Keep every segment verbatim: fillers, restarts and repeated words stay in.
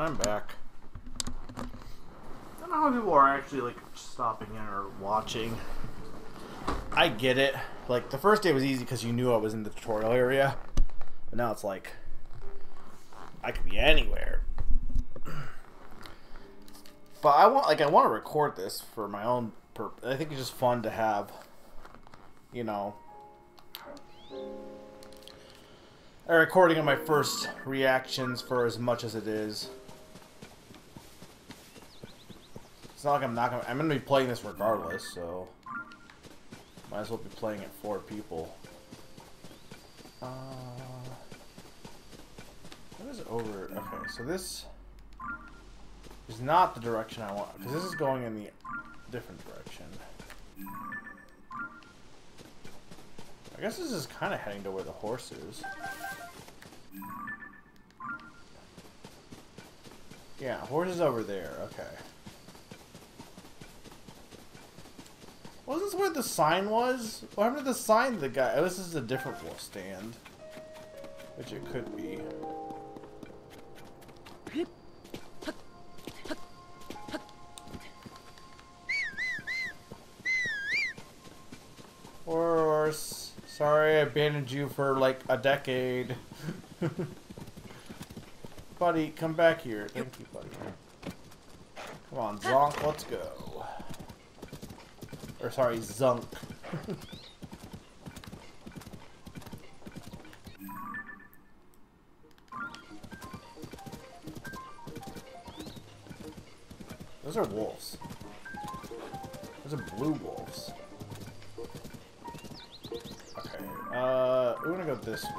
I'm back. I don't know how people are actually like stopping in or watching. I get it. Like the first day was easy because you knew I was in the tutorial area, but now it's like I could be anywhere. But I want, like, I want to record this for my own purpose. I think it's just fun to have, you know, a recording of my first reactions for as much as it is. It's not like I'm not gonna. I'm gonna be playing this regardless, so might as well be playing it for people. Uh, what is it over? Okay, so this is not the direction I want, because this is going in the different direction. I guess this is kind of heading to where the horse is. Yeah, horse is over there, okay. Wasn't this where the sign was? What happened to the sign the guy? Oh, this is a different stand. Which it could be. Horse. Sorry I abandoned you for like a decade. Buddy, come back here. Thank you, buddy. Come on, Zonk, let's go. Or sorry, Zunk. Those are wolves. Those are blue wolves. Okay, uh, we're gonna go this way.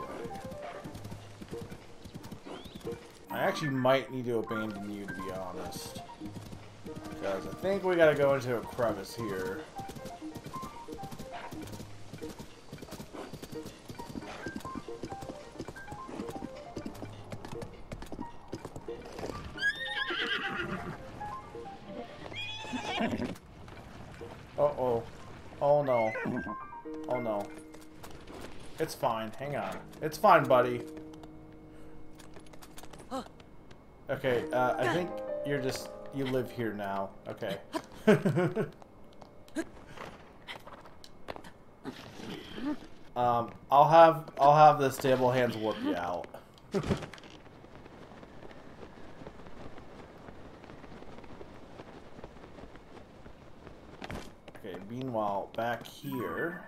I actually might need to abandon you, to be honest. Because I think we gotta go into a crevice here. It's fine. Hang on. It's fine, buddy. Okay, uh, I think you're just... You live here now. Okay. um, I'll have... I'll have the stable hands warp you out. Okay, meanwhile, back here...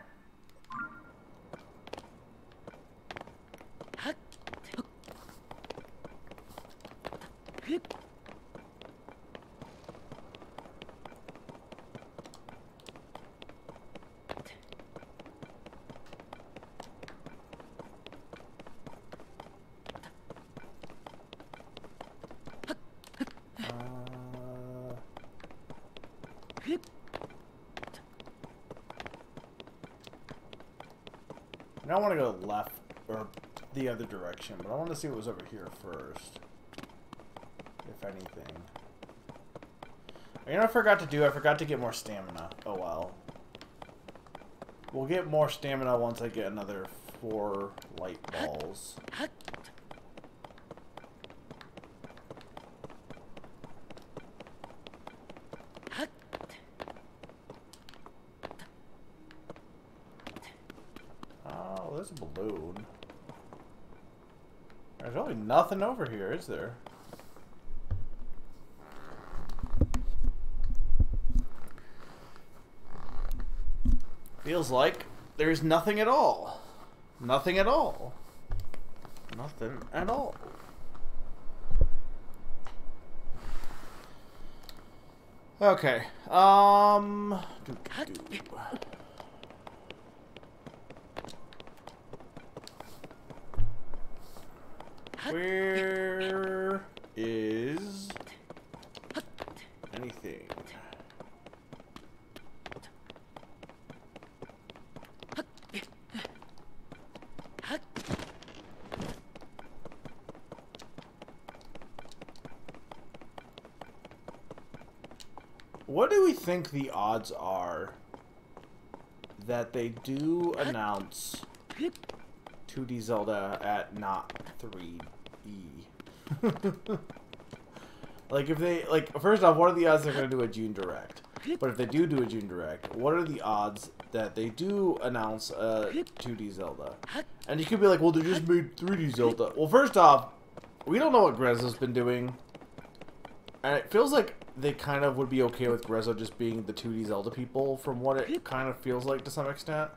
I want to go left or the other direction, but I want to see what was over here first, if anything. You know what I forgot to do? I forgot to get more stamina. Oh well. We'll get more stamina once I get another four light balls. Balloon. There's really nothing over here, is there? Feels like there's nothing at all. Nothing at all. Nothing at all. Okay. Um. Doo -doo -doo. Where is anything? What do we think the odds are that they do announce two D Zelda at not three D? Like, if they, like, first off, what are the odds they're going to do a June Direct? But if they do do a June Direct, what are the odds that they do announce a two D Zelda? And you could be like, well, they just made three D Zelda. Well, first off, we don't know what Grezzo's been doing. And it feels like they kind of would be okay with Grezzo just being the two D Zelda people from what it kind of feels like to some extent.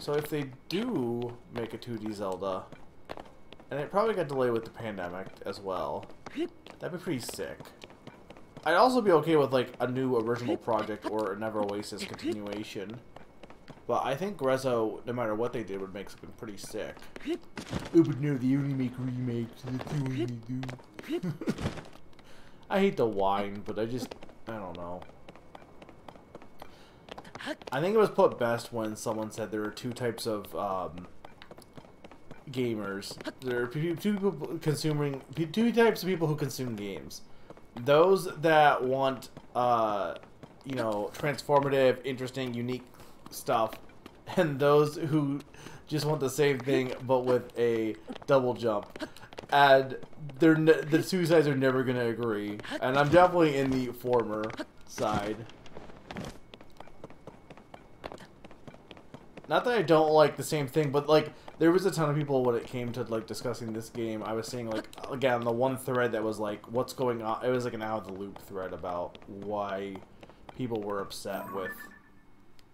So if they do make a two D Zelda, and it probably got delayed with the pandemic as well, that'd be pretty sick. I'd also be okay with, like, a new original project or a Never Oasis continuation. But I think Grezzo, no matter what they did, would make something pretty sick. Open near the only make remakes, that's the only do. I hate the whine, but I just, I don't know. I think it was put best when someone said there are two types of um, gamers. There are two people consuming, two types of people who consume games. Those that want, uh, you know, transformative, interesting, unique stuff, and those who just want the same thing but with a double jump. And they're ne the two sides are never going to agree. And I'm definitely in the former side. Not that I don't like the same thing, but, like, there was a ton of people when it came to, like, discussing this game. I was seeing, like, again, the one thread that was, like, what's going on. It was, like, an out-of-the-loop thread about why people were upset with,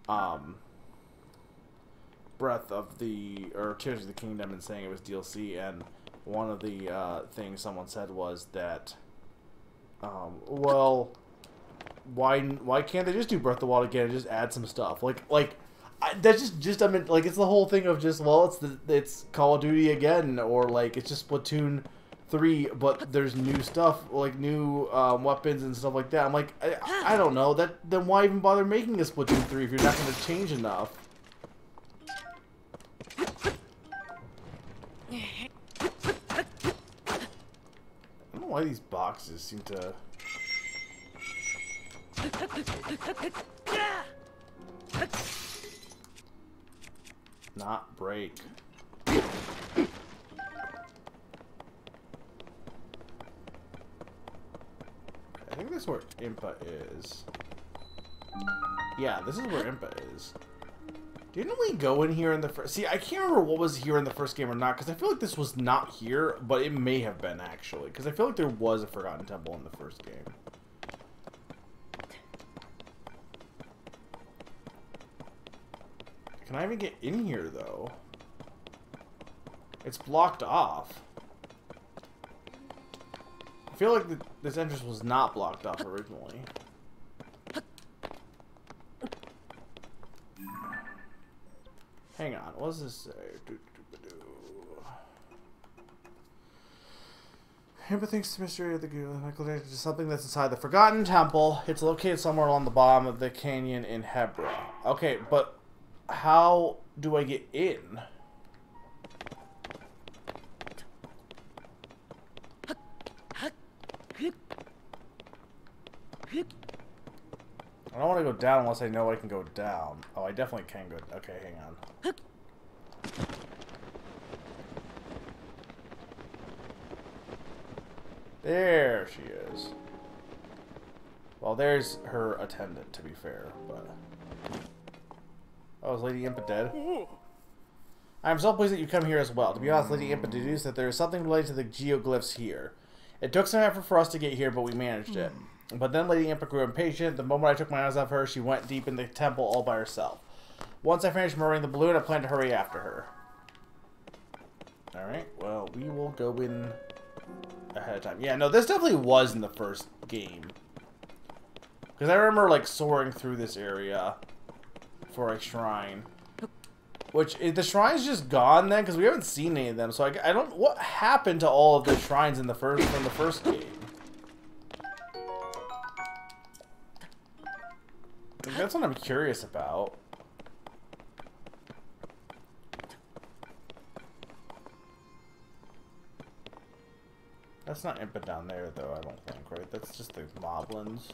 um, Breath of the, or Tears of the Kingdom and saying it was D L C. And one of the, uh, things someone said was that, um, well, why, why can't they just do Breath of the Wild again and just add some stuff? Like, like... I, that's just, just I mean, like, it's the whole thing of just, well, it's the, it's Call of Duty again, or, like, it's just Splatoon three, but there's new stuff, like, new um, weapons and stuff like that. I'm like, I, I don't know, that then why even bother making a Splatoon three if you're not going to change enough? I don't know why these boxes seem to... not break. I think that's where Impa is. Yeah, this is where Impa is. Didn't we go in here in the first... See, I can't remember what was here in the first game or not, because I feel like this was not here, but it may have been, actually. Because I feel like there was a Forgotten Temple in the first game. Can I even get in here, though? It's blocked off. I feel like the, this entrance was not blocked off originally. Hang on, what does this say? Do, do, do, do. Impa thinks the mystery of the Michael is something that's inside the Forgotten Temple. It's located somewhere along the bottom of the canyon in Hebra. Okay, but... how do I get in? I don't want to go down unless I know I can go down. Oh, I definitely can go... okay, hang on. There she is. Well, there's her attendant, to be fair, but... oh, is Lady Impa dead? I am so pleased that you come here as well. To be honest, Lady Impa deduced that there is something related to the geoglyphs here. It took some effort for us to get here, but we managed it. But then Lady Impa grew impatient. The moment I took my eyes off her, she went deep in the temple all by herself. Once I finished murdering the balloon, I plan to hurry after her. Alright, well, we will go in ahead of time. Yeah, no, this definitely was in the first game. Because I remember, like, soaring through this area... for a shrine, which the shrine's just gone then, because we haven't seen any of them. So I, I don't. What happened to all of the shrines in the first from the first game? Like, that's what I'm curious about. That's not Impa down there though. I don't think. Right? That's just the moblins.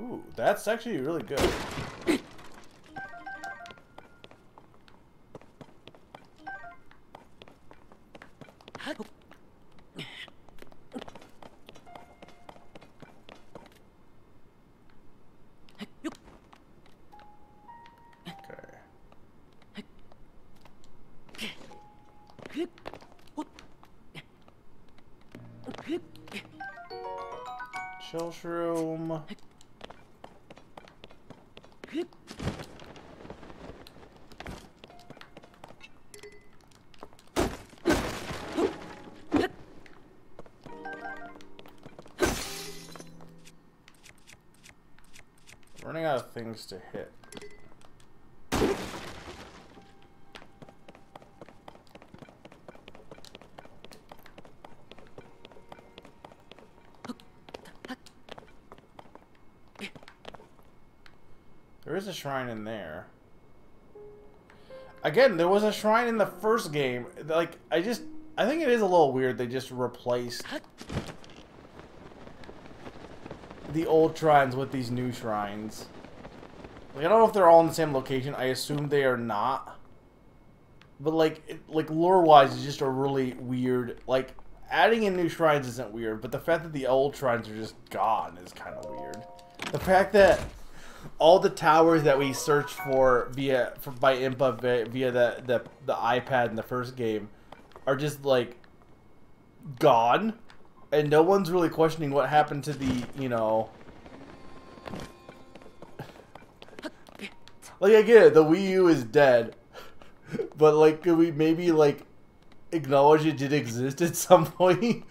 Ooh, that's actually really good. Room. Running out of things to hit. There is a shrine in there. Again, there was a shrine in the first game. Like, I just... I think it is a little weird they just replaced the old shrines with these new shrines. Like, I don't know if they're all in the same location. I assume they are not. But, like, it, like lore-wise, it's just a really weird... Like, adding in new shrines isn't weird, but the fact that the old shrines are just gone is kind of weird. The fact that... all the towers that we searched for via for, by Impa via, via the, the the iPad in the first game are just like gone, and no one's really questioning what happened to the you know. Like, I get it, the Wii U is dead, but like, could we maybe like acknowledge it did exist at some point?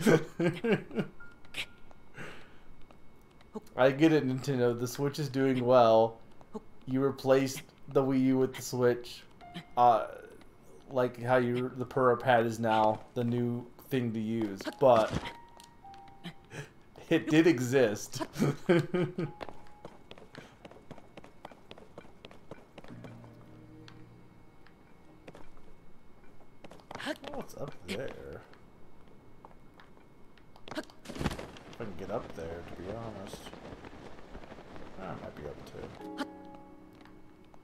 I get it, Nintendo. The Switch is doing well. You replaced the Wii U with the Switch. Uh, like how you the PuraPad is now the new thing to use. But it did exist. What's up there? If I can get up there, to be honest. I might be able to.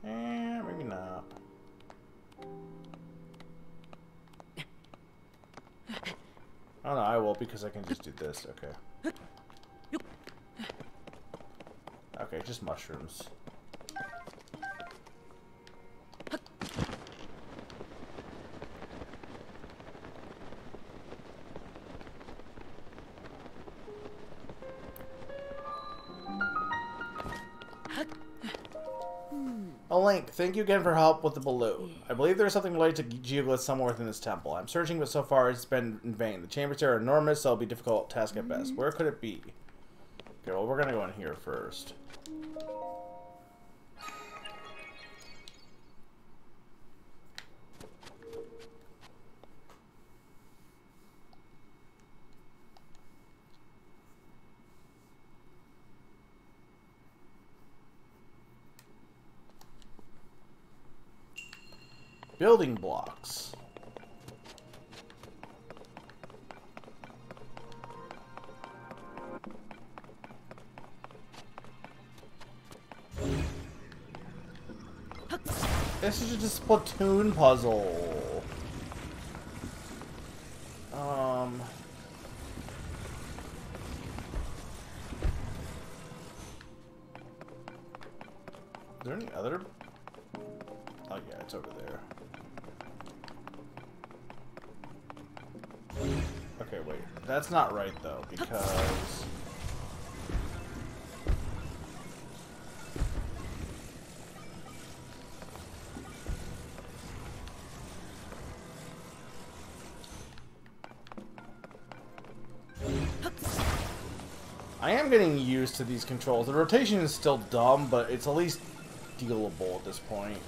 Eh, maybe not. Oh no, I will, because I can just do this. Okay. Okay, just mushrooms. Link, thank you again for help with the balloon. I believe there is something related to geoglyphs somewhere within this temple. I'm searching, but so far it's been in vain. The chambers here are enormous, so it'll be a difficult task at best. Where could it be? Okay, well, we're gonna go in here first. Building blocks. This is just a Splatoon puzzle. Um. Is there any other? Oh yeah, it's over there. Okay, wait. That's not right, though, because... I am getting used to these controls. The rotation is still dumb, but it's at least dealable at this point.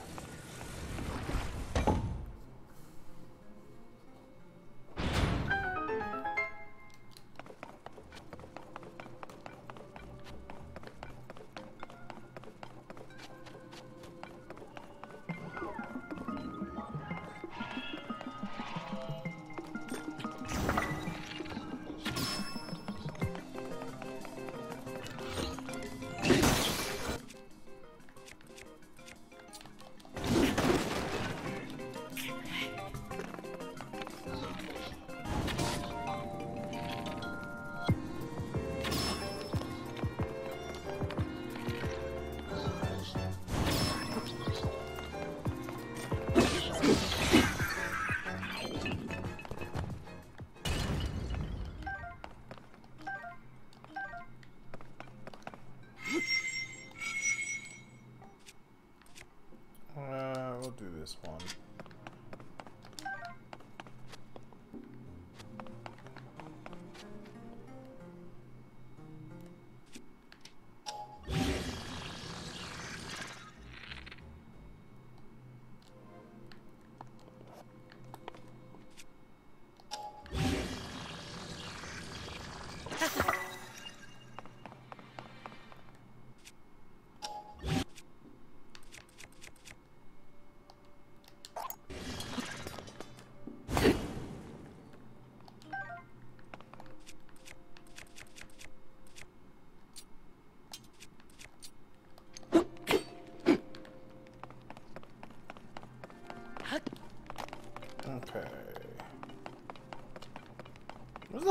this one.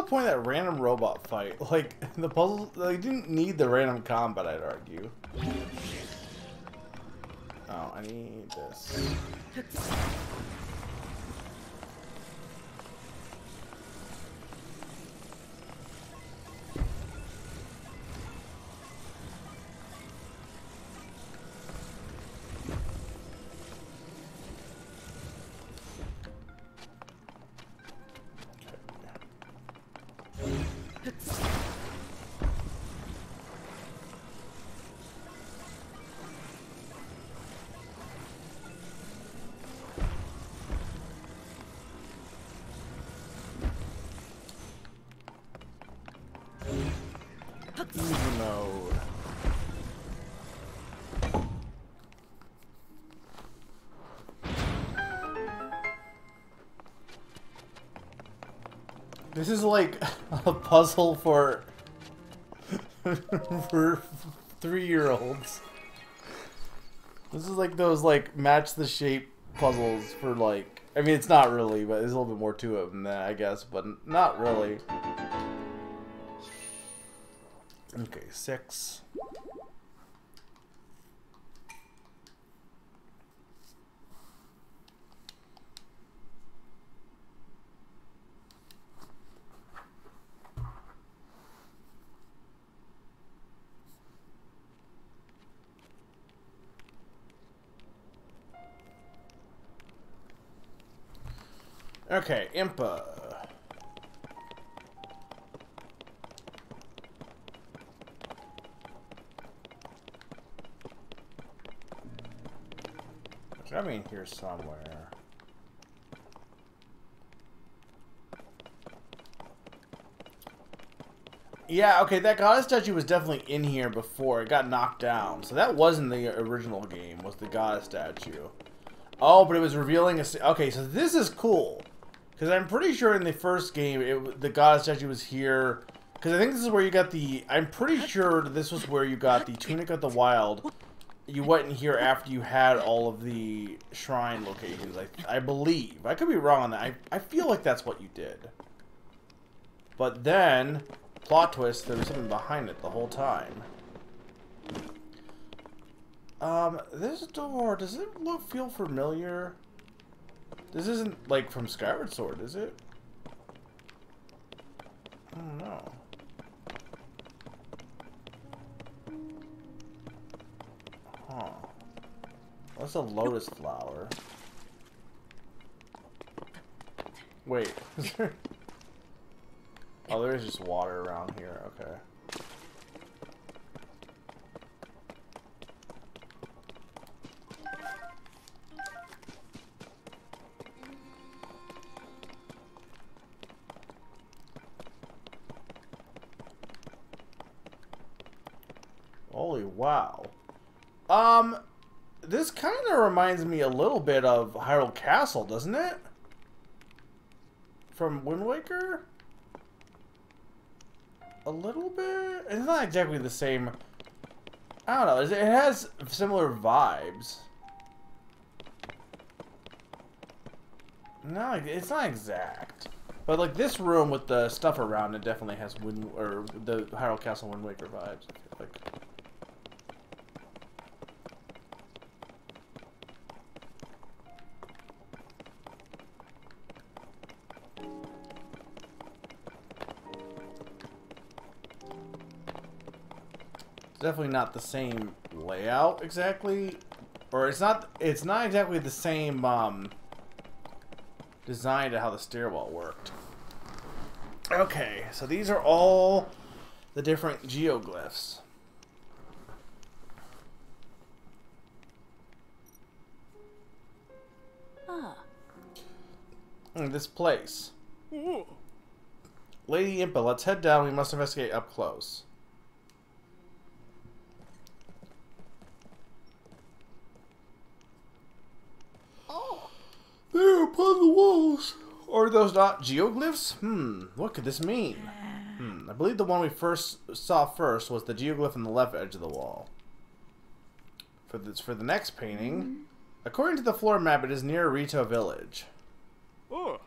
Point that random robot fight, like the puzzle, they didn't need the random combat, I'd argue. Oh, I need this. This is like a puzzle for for three-year-olds. This is like those like match the shape puzzles for like, I mean it's not really, but there's a little bit more to it than that, I guess, but not really. Okay, six. Okay, Impa. I mean, here somewhere. Yeah, okay, that goddess statue was definitely in here before it got knocked down. So that wasn't the original game, was the goddess statue. Oh, but it was revealing a... Okay, so this is cool. Because I'm pretty sure in the first game, it, the goddess statue was here. Because I think this is where you got the... I'm pretty sure this was where you got the Tunic of the Wild. You went in here after you had all of the shrine locations, I, I believe. I could be wrong on that. I, I feel like that's what you did. But then, plot twist, there was something behind it the whole time. Um, this door, does it look, feel familiar? This isn't, like, from Skyward Sword, is it? I don't know. Huh. That's a lotus flower. Wait, is there... Oh, there is just water around here, okay. Holy wow. Um, this kind of reminds me a little bit of Hyrule Castle, doesn't it? From Wind Waker? A little bit? It's not exactly the same. I don't know. It has similar vibes. No, it's not exact. But like this room with the stuff around it definitely has Wind, or the Hyrule Castle Wind Waker vibes, I feel like. Definitely not the same layout exactly, Or it's not, it's not exactly the same um, design to how the stairwell worked. Okay, so these are all the different geoglyphs. Ah. Mm, this place. Ooh. Lady Impa, let's head down. We must investigate up close. Oh. There upon the walls. Are those not geoglyphs? Hmm, what could this mean? Hmm, I believe the one we first saw first was the geoglyph on the left edge of the wall. For this, for the next painting, mm-hmm. according to the floor map, it is near Rito Village. Oh.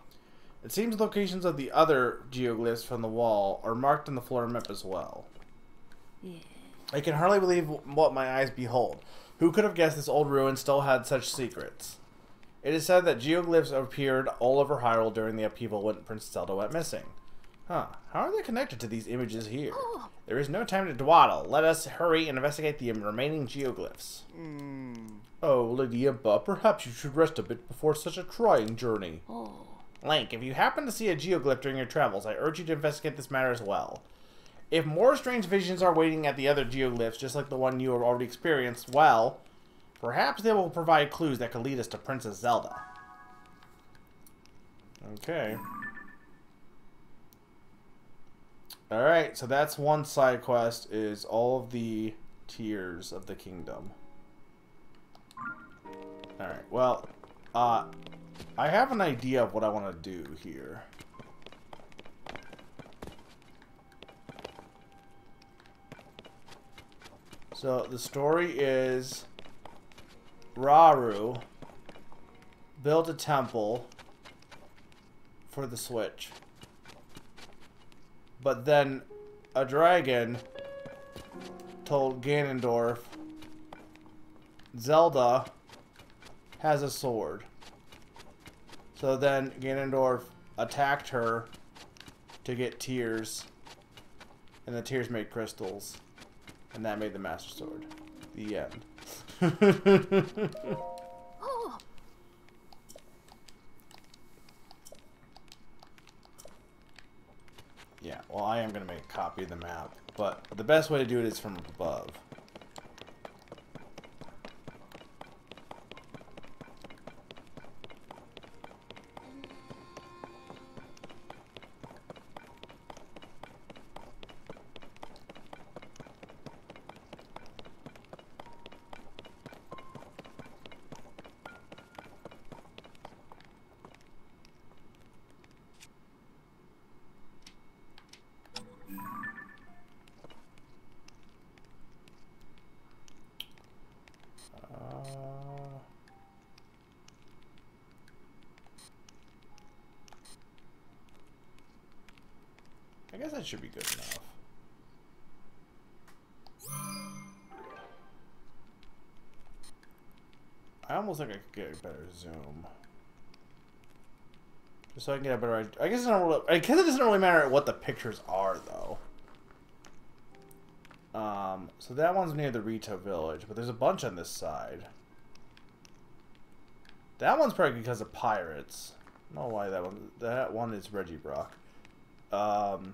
It seems locations of the other geoglyphs from the wall are marked on the floor map as well. Yeah. I can hardly believe what my eyes behold. Who could have guessed this old ruin still had such secrets? It is said that geoglyphs appeared all over Hyrule during the upheaval when Princess Zelda went missing. Huh. How are they connected to these images here? Oh. There is no time to dawdle. Let us hurry and investigate the remaining geoglyphs. Mm. Oh, Lady Impa, perhaps you should rest a bit before such a trying journey. Oh. Link, if you happen to see a geoglyph during your travels, I urge you to investigate this matter as well. If more strange visions are waiting at the other geoglyphs, just like the one you have already experienced, well, perhaps they will provide clues that could lead us to Princess Zelda. Okay. Alright, so that's one side quest, is all of the Tears of the Kingdom. Alright, well, uh... I have an idea of what I want to do here. So the story is Raru built a temple for the Switch. But then a dragon told Ganondorf, Zelda has a sword. So then Ganondorf attacked her to get tears, and the tears made crystals, and that made the Master Sword. The end. Oh. Yeah, well, I am going to make a copy of the map, but the best way to do it is from above. I guess that should be good enough. I almost think I could get a better zoom. Just so I can get a better idea. I guess it, don't really, I guess it doesn't really matter what the pictures are, though. Um, so that one's near the Rito Village, but there's a bunch on this side. That one's probably because of pirates. I don't know why that one. That one is Reggie Brock. Um,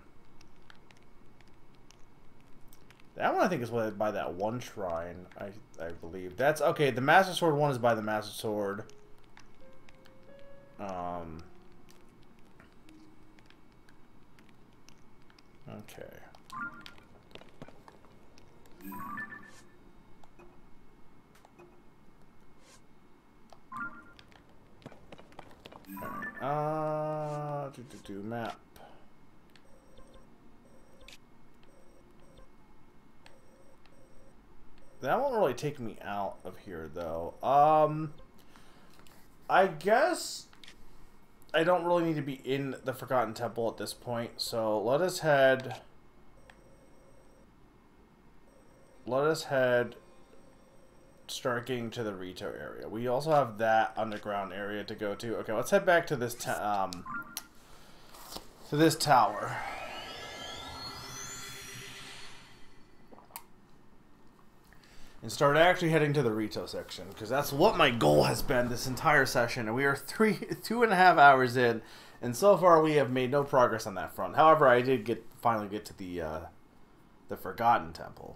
that one I think is by that one shrine, I, I believe. That's, okay, the Master Sword one is by the Master Sword. Um, okay. All right, uh, do, do, do, map. That won't really take me out of here, though. Um, I guess I don't really need to be in the Forgotten Temple at this point, so let us head... Let us head... Start getting to the Rito area. We also have that underground area to go to. Okay, let's head back to this, ta um, to this tower. and start actually heading to the Rito section, because that's what my goal has been this entire session, and we are three, two and a half hours in, and so far we have made no progress on that front. However, I did get finally get to the uh, the Forgotten Temple.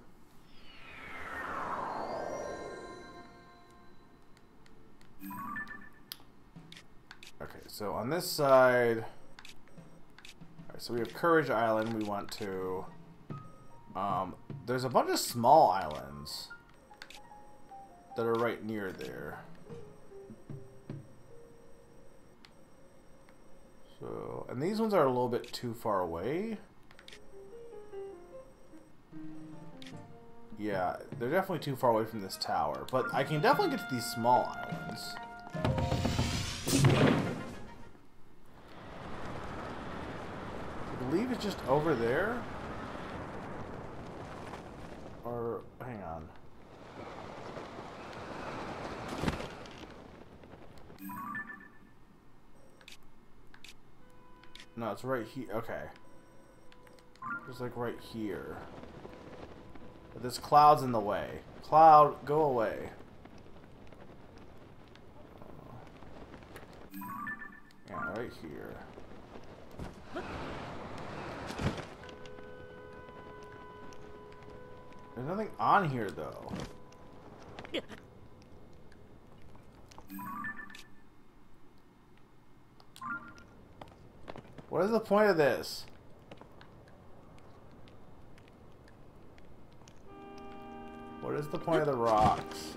Okay, so on this side, all right, so we have Courage Island. We want to. Um, there's a bunch of small islands that are right near there. So, and these ones are a little bit too far away. Yeah, they're definitely too far away from this tower, but I can definitely get to these small islands. I believe it's just over there. Or, hang on. No, it's right here. Okay. It's like right here. But this cloud's in the way. Cloud, go away. Yeah, right here. There's nothing on here, though. Yeah. What is the point of this? What is the point of the rocks?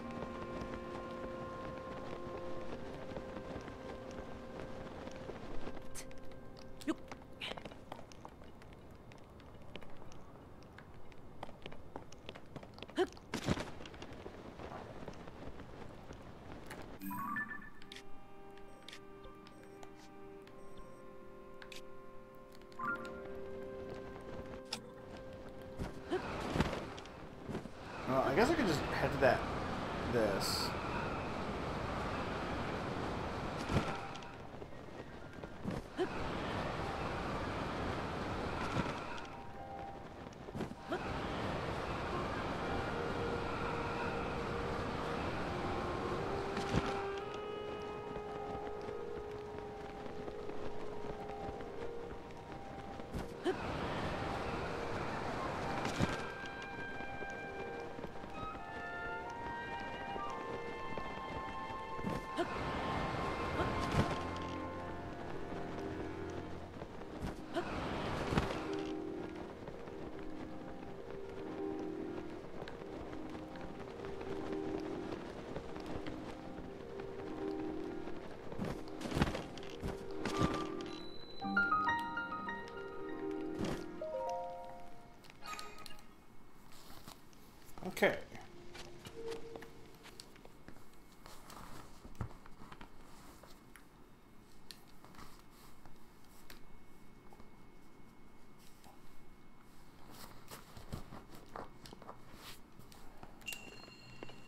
Okay.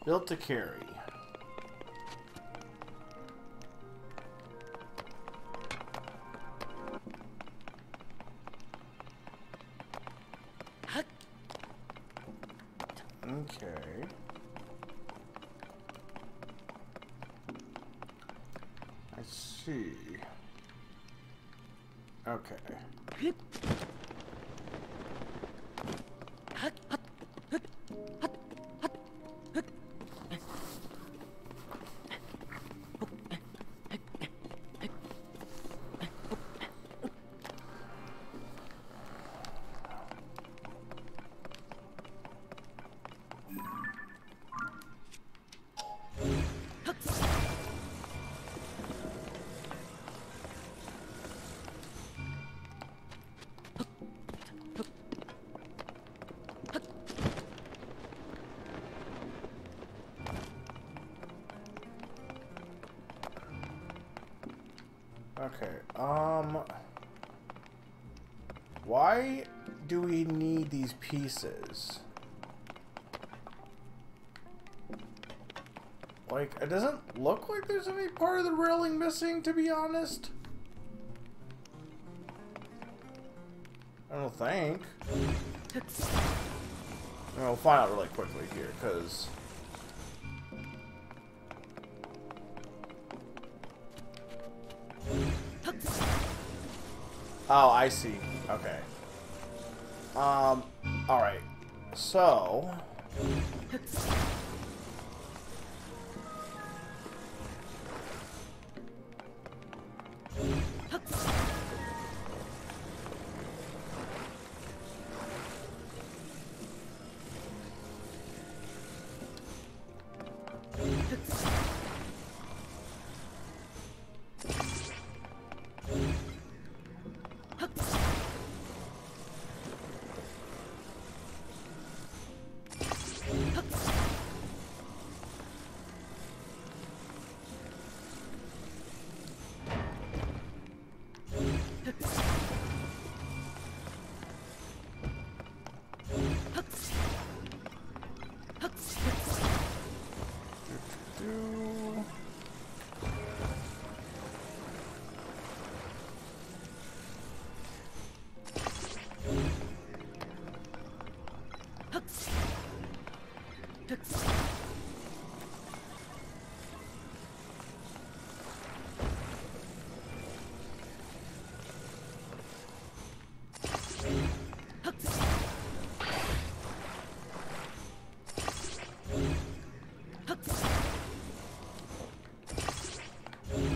Built to carry. Okay, um, why do we need these pieces? Like, it doesn't look like there's any part of the railing missing, to be honest. I don't think. I'll find out really quickly here, because Oh, I see. Okay. Um, alright. So...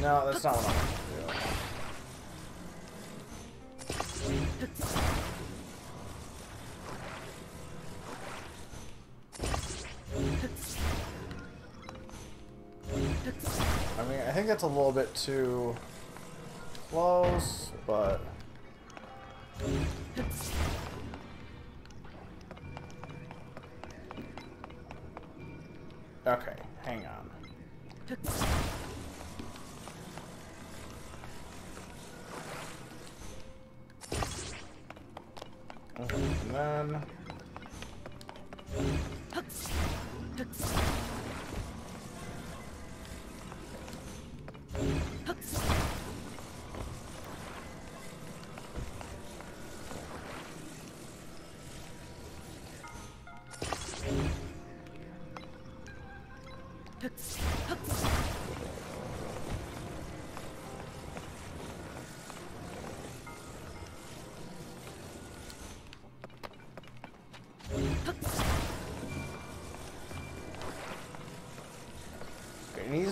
No, that's not what I'm... I think that's a little bit too close, but... Okay, hang on. And then...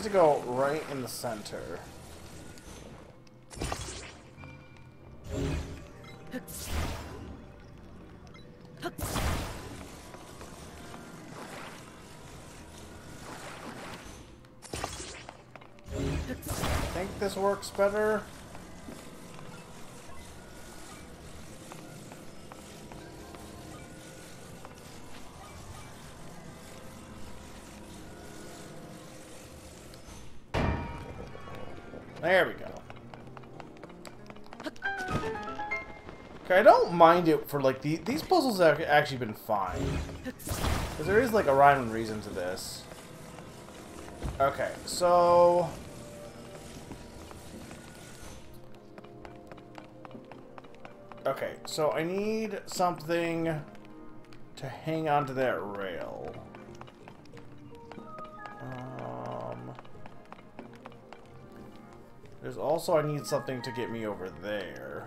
to go right in the center. I think this works better. There we go. Okay, I don't mind it for, like, the, these puzzles have actually been fine. Because there is, like, a rhyme and reason to this. Okay, so... Okay, so I need something to hang onto that rail. There's also, I need something to get me over there.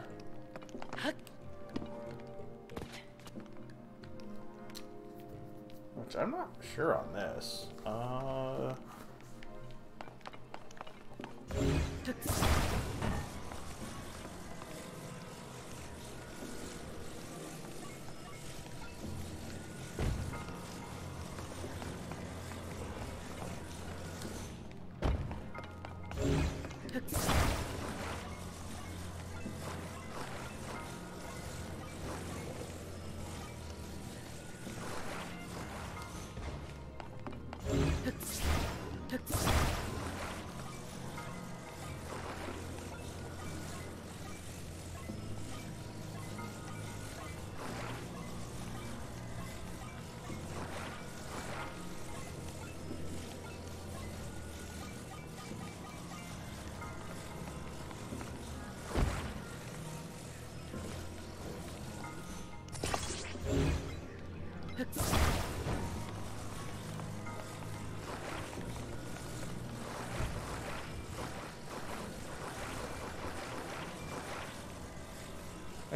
Which I'm not sure on this. Uh...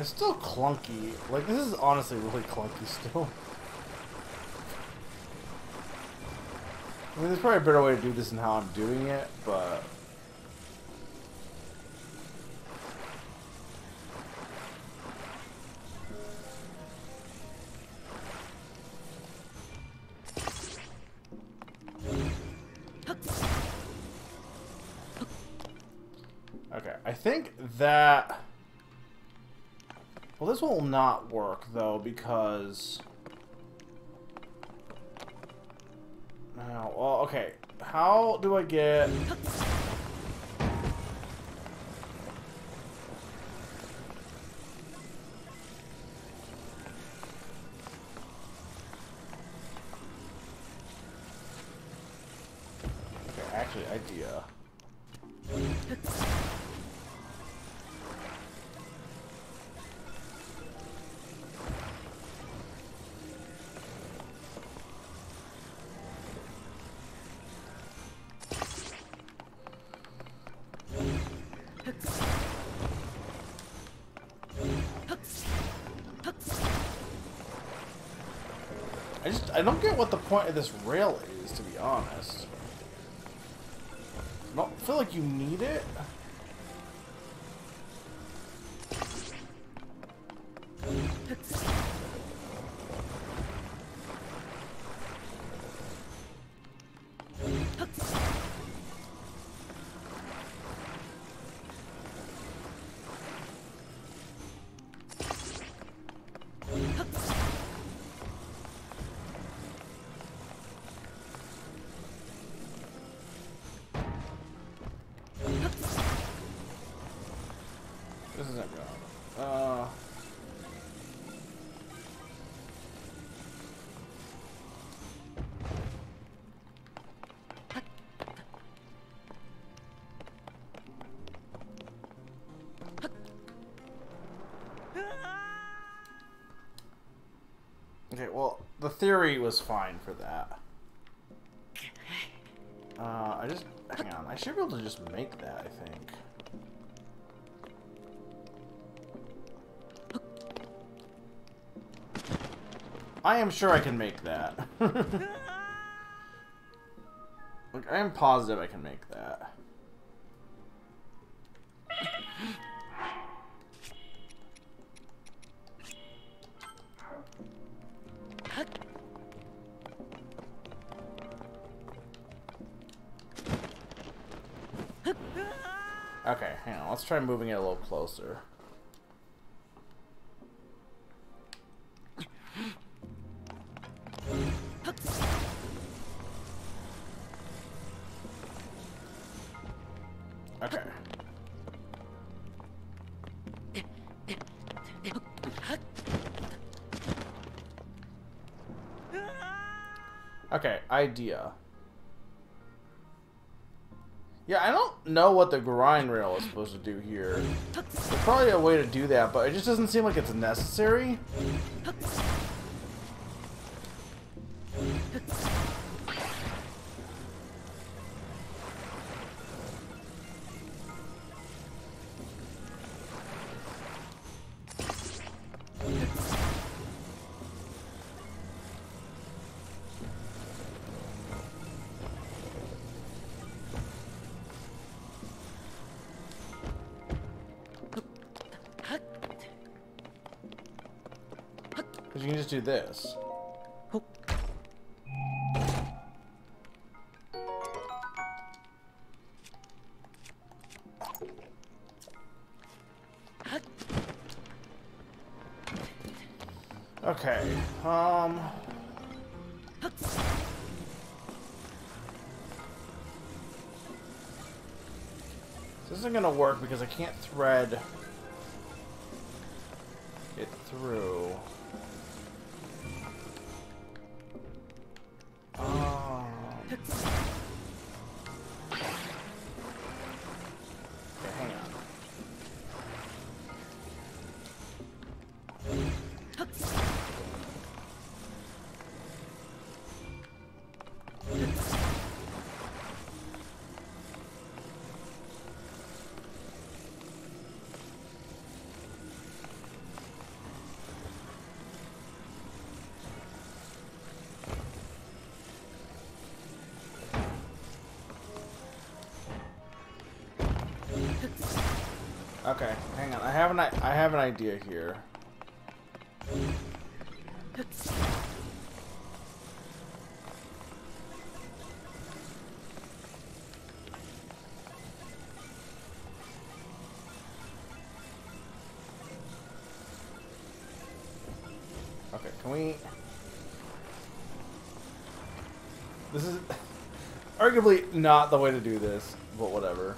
It's still clunky. Like, this is honestly really clunky still. I mean, there's probably a better way to do this than how I'm doing it, but... Okay, I think that... Well, this will not work, though, because... Now, well, okay. How do I get... Okay, actually, idea. I don't get what the point of this rail is, to be honest. I don't feel like you need it. Okay, well, the theory was fine for that. Uh, I just... Hang on, I should be able to just make that, I think. I am sure I can make that. Look, I am positive I can make that. Okay, hang on, let's try moving it a little closer. Okay. Okay, idea. Yeah, I don't know what the grind rail is supposed to do here. There's probably a way to do that, but it just doesn't seem like it's necessary. You can just do this. Oh. Okay. Um. This isn't gonna work because I can't thread it through. Okay, hang on. I have an I have an idea here. Okay, can we? This is arguably not the way to do this, but whatever.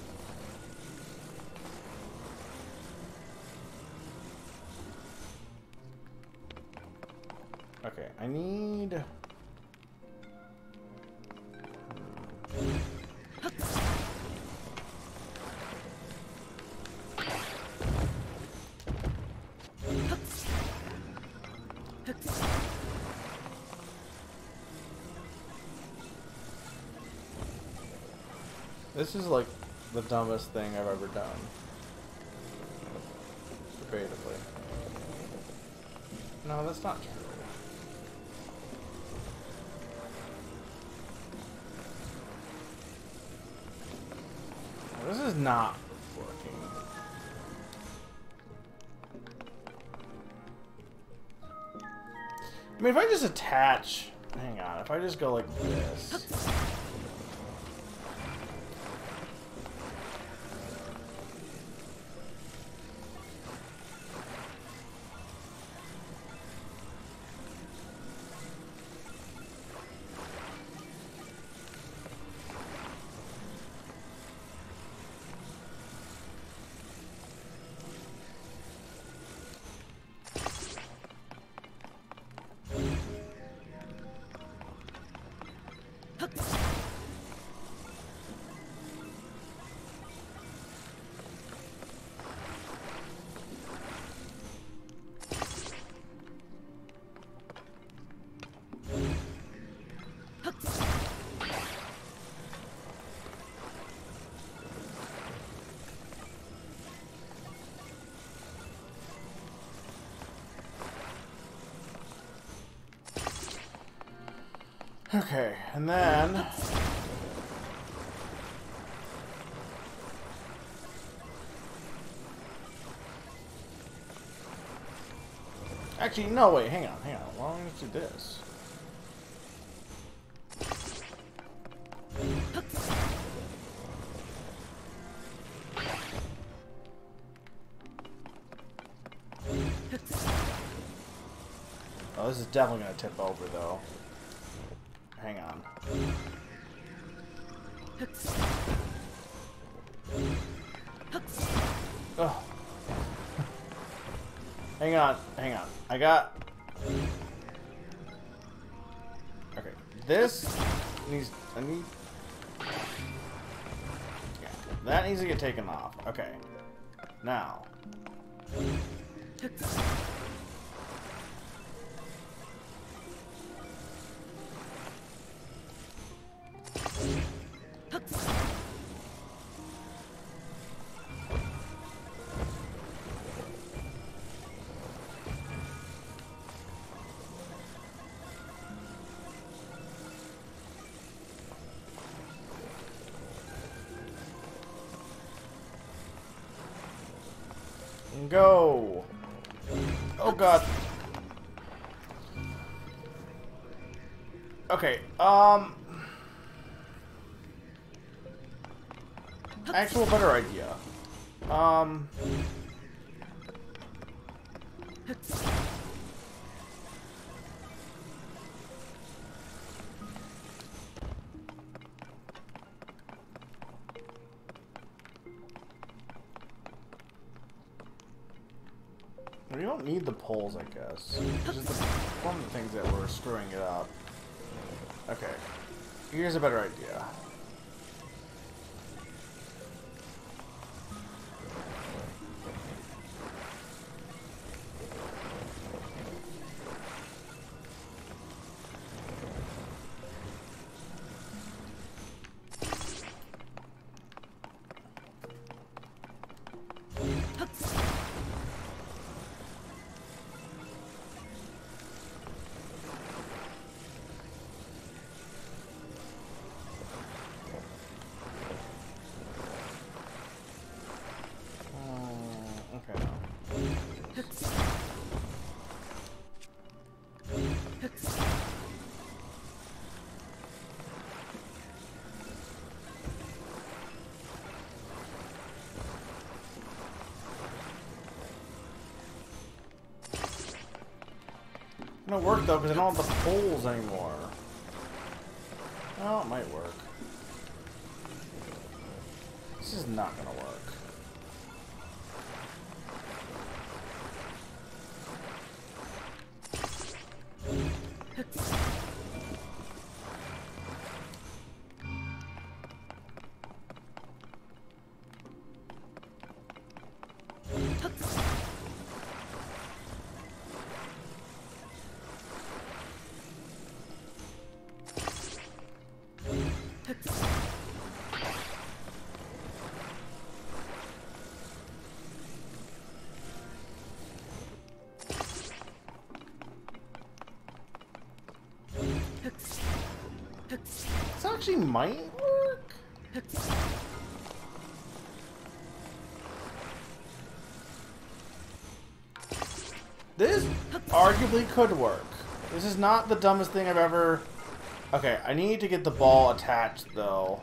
Okay, I need... This is like the dumbest thing I've ever done. Debatably. No, that's not true. This is not working. I mean, if I just attach... Hang on, if I just go like this... Okay, and then... Actually, no, wait, hang on, hang on. Why don't we just do this? Oh, this is definitely gonna tip over, though. Hang on. Oh. Hang on, hang on. I got... Okay, this needs... I need... Yeah. That needs to get taken off. Okay. Now. Go! Oh god. Okay, um... actual better idea. Um... We don't need the poles, I guess. Which is one of the things that we're screwing it up. Okay. Here's a better idea. gonna work though, because I don't have the poles anymore. Oh, it might work. This is not gonna work. This actually might work. This arguably could work. This is not the dumbest thing I've ever... Okay, I need to get the ball attached, though.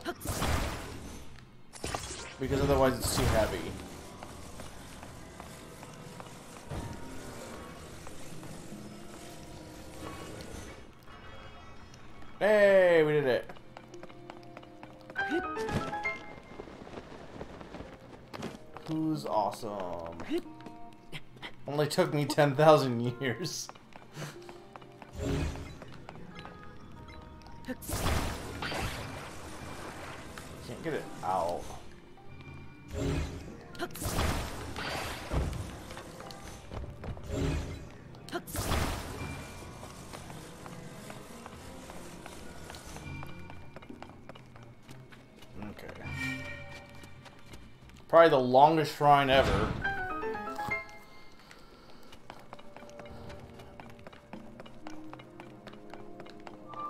Because otherwise it's too heavy. Hey, we did it. Who's awesome? Only took me ten thousand years. Can't get it out. Okay. Probably the longest shrine ever.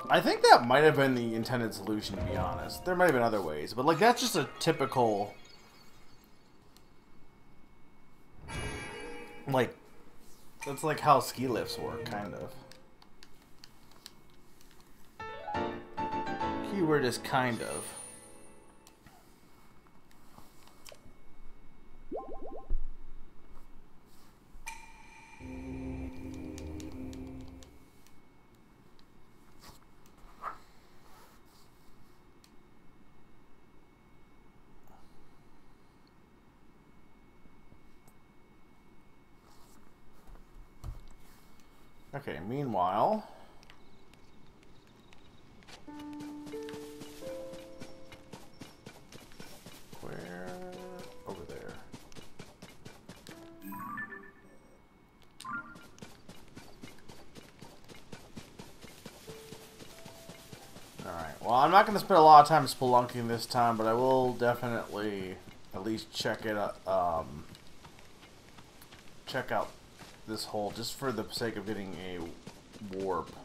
I think that might have been the intended solution, to be honest. There might have been other ways, but like that's just a typical like that's like how ski lifts work, kind of. Keyword is kind of. Okay, meanwhile... Where... over there. Alright, well I'm not going to spend a lot of time spelunking this time, but I will definitely at least check it out, um... check out this hole just for the sake of getting a warp.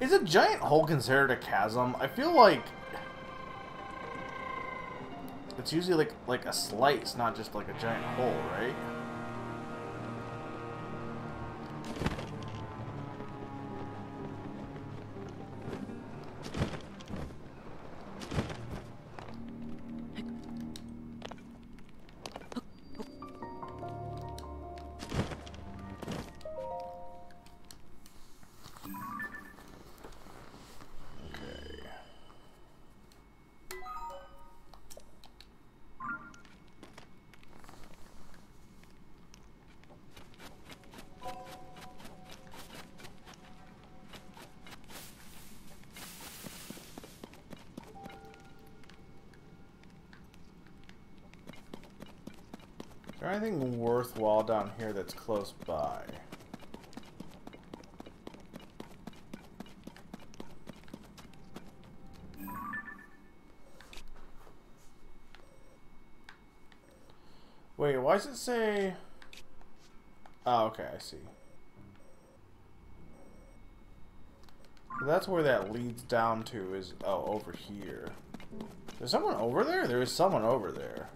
Is a giant hole considered a chasm? I feel like it's usually like like a slice, not just like a giant hole, right? Is there anything worthwhile down here that's close by? Wait, why does it say... Oh, okay, I see. So that's where that leads down to is... Oh, over here. There's someone over there? There is someone over there.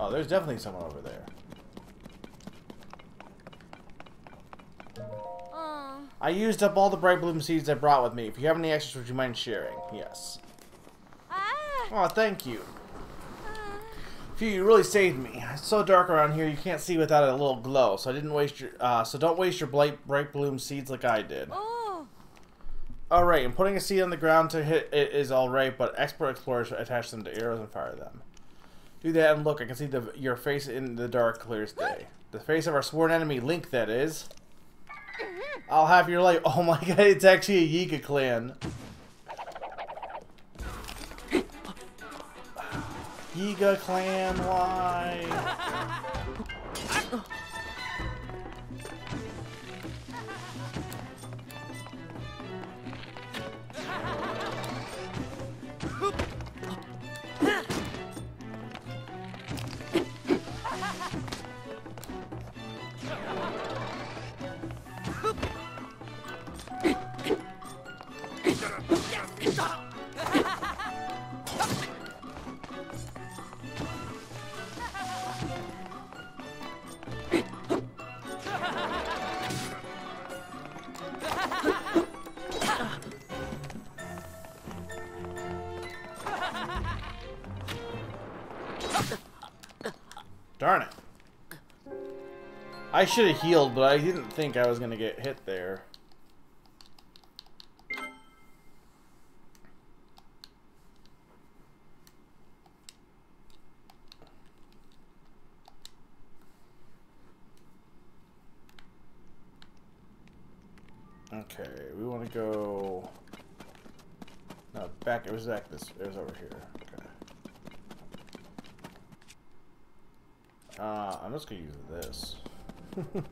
Oh, there's definitely someone over there. Aww. I I used up all the bright bloom seeds I brought with me. If you have any extras, would you mind sharing? Yes. Oh, thank you. Phew, you really saved me. It's so dark around here you can't see without a little glow, so I didn't waste your uh, so don't waste your bright, bright bloom seeds like I did. Oh. Alright, and putting a seed on the ground to hit it is alright, but expert explorers attach them to arrows and fire them. Do that and look, I can see the, your face in the dark clears day. The face of our sworn enemy, Link, that is. I'll have your life. Oh my god, it's actually a Yiga clan. Giga Clan, why? Darn it. I should have healed, but I didn't think I was going to get hit there. Okay, we want to go... No, back. It was back this... It was over here. Okay. Uh, I'm just gonna use this. I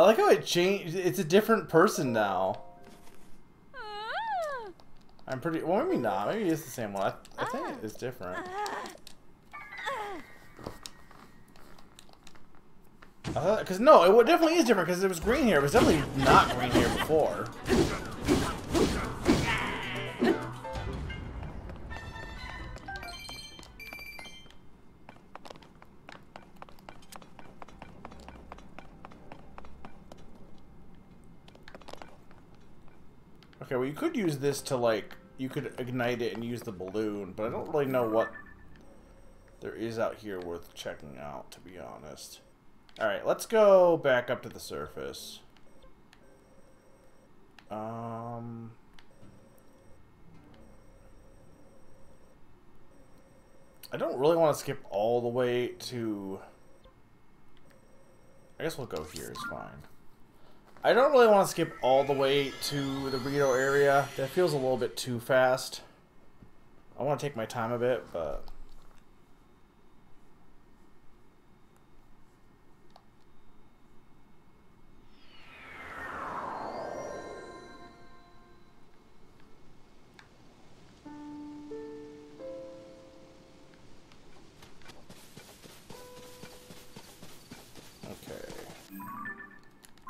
like how it changed. It's a different person now. I'm pretty. Well, maybe not. Maybe it's the same one. I, I think it's different. Because, no, it definitely is different because it was green here. It was definitely not green here before. Okay, well, you could use this to, like, you could ignite it and use the balloon, but I don't really know what there is out here worth checking out, to be honest. Alright, let's go back up to the surface. Um, I don't really want to skip all the way to... I guess we'll go here, it's fine. I don't really want to skip all the way to the Rito area. That feels a little bit too fast. I want to take my time a bit, but...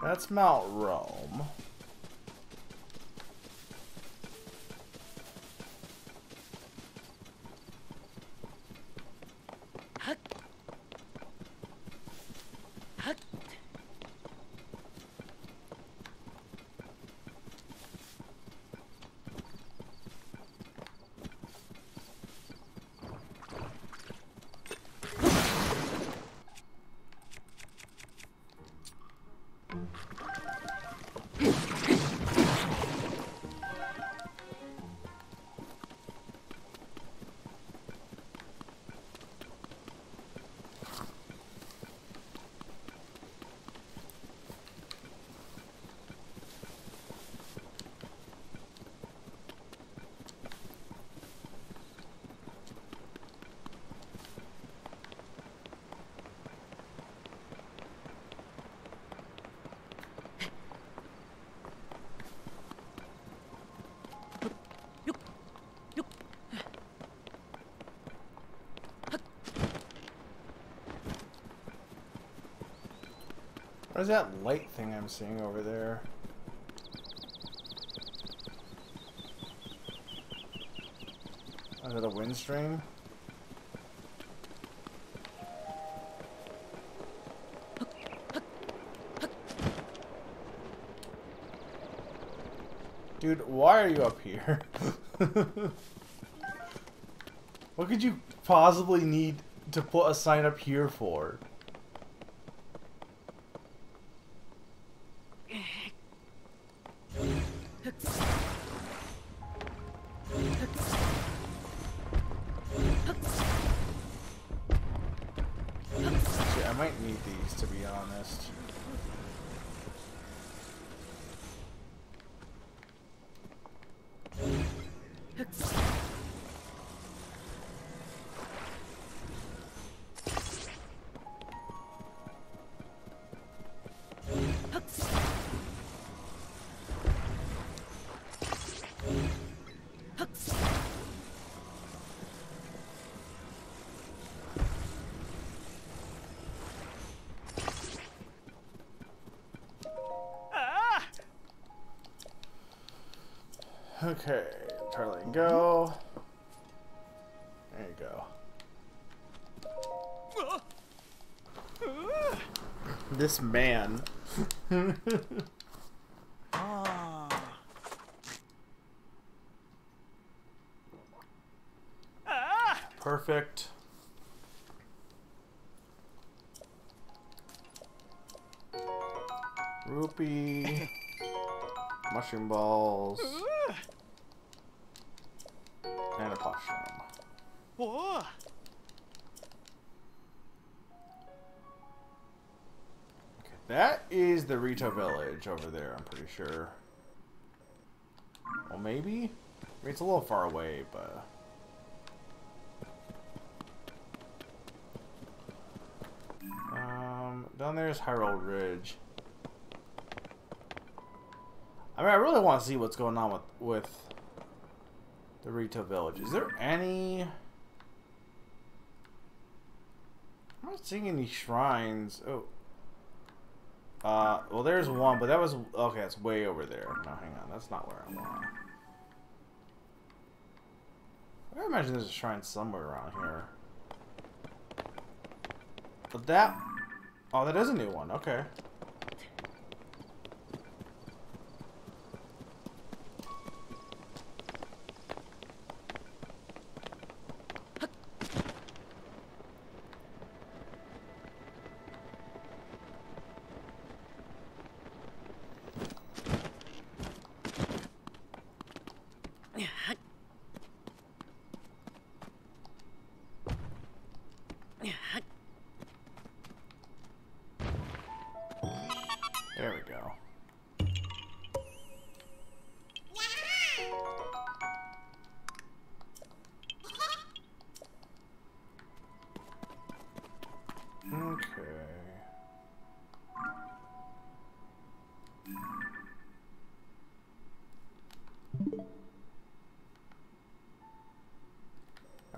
That's Mount Rome. What is that light thing I'm seeing over there? into the wind stream. Dude, why are you up here? What could you possibly need to put a sign up here for? Okay, Charlie and go. There you go. This man. Perfect. Rupee. Mushroom balls. And a potion. Whoa. Okay, that is the Rito Village over there, I'm pretty sure. Well, maybe? It's a little far away, but... Um, down there is Hyrule Ridge. I mean, I really want to see what's going on with... with the Rito Village. Is there any... I'm not seeing any shrines. Oh. Uh, well, there's one, but that was... Okay, that's way over there. No, hang on. That's not where I'm going. I imagine there's a shrine somewhere around here. But that... Oh, that is a new one. Okay.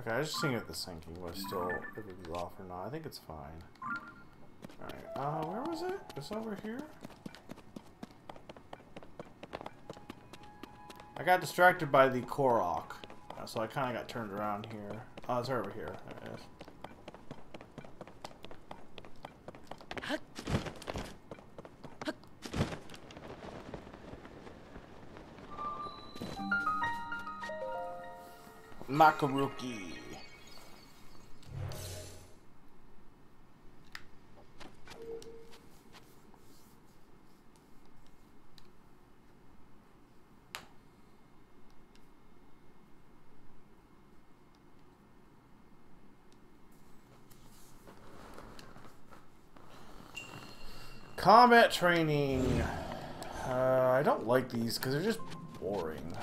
I was just seeing if the sinking was still, if it was off or not. I think it's fine. Alright, uh, where was it? It's over here? I got distracted by the Korok, uh, so I kind of got turned around here. Oh, it's right over here. There it is. Makaruki. Combat training. Uh, I don't like these because they're just boring.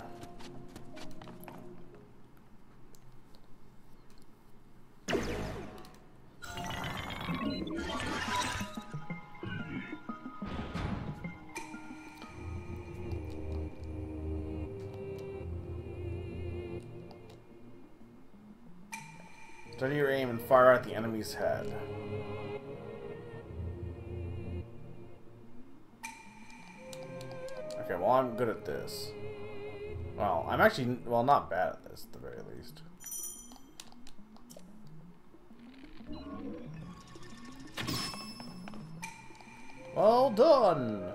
Study your aim and fire at the enemy's head. Okay, well, I'm good at this. Well, I'm actually, well, not bad at this, at the very least. Well done!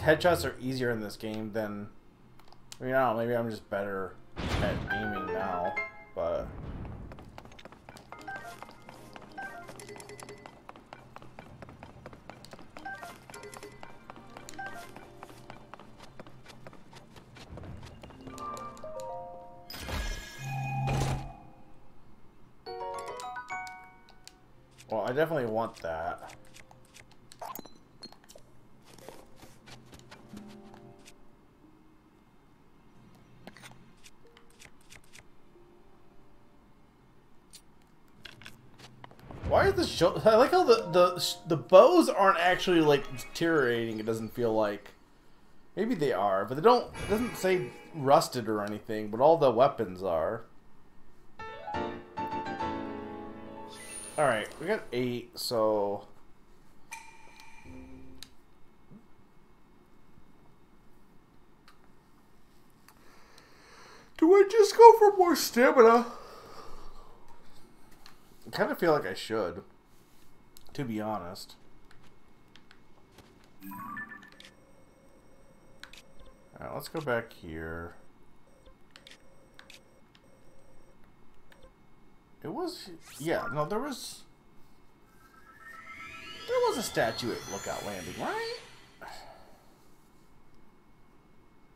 Headshots are easier in this game than, I mean, I don't know, maybe I'm just better at aiming now, but... Well, I definitely want that. I like how the, the the bows aren't actually like deteriorating. It doesn't feel like, maybe they are, but they don't. It doesn't say rusted or anything. But all the weapons are. All right, we got eight. So do I just go for more stamina? I kind of feel like I should. To be honest. Alright, let's go back here. It was... Yeah, no, there was... There was a statue at Lookout Landing, right?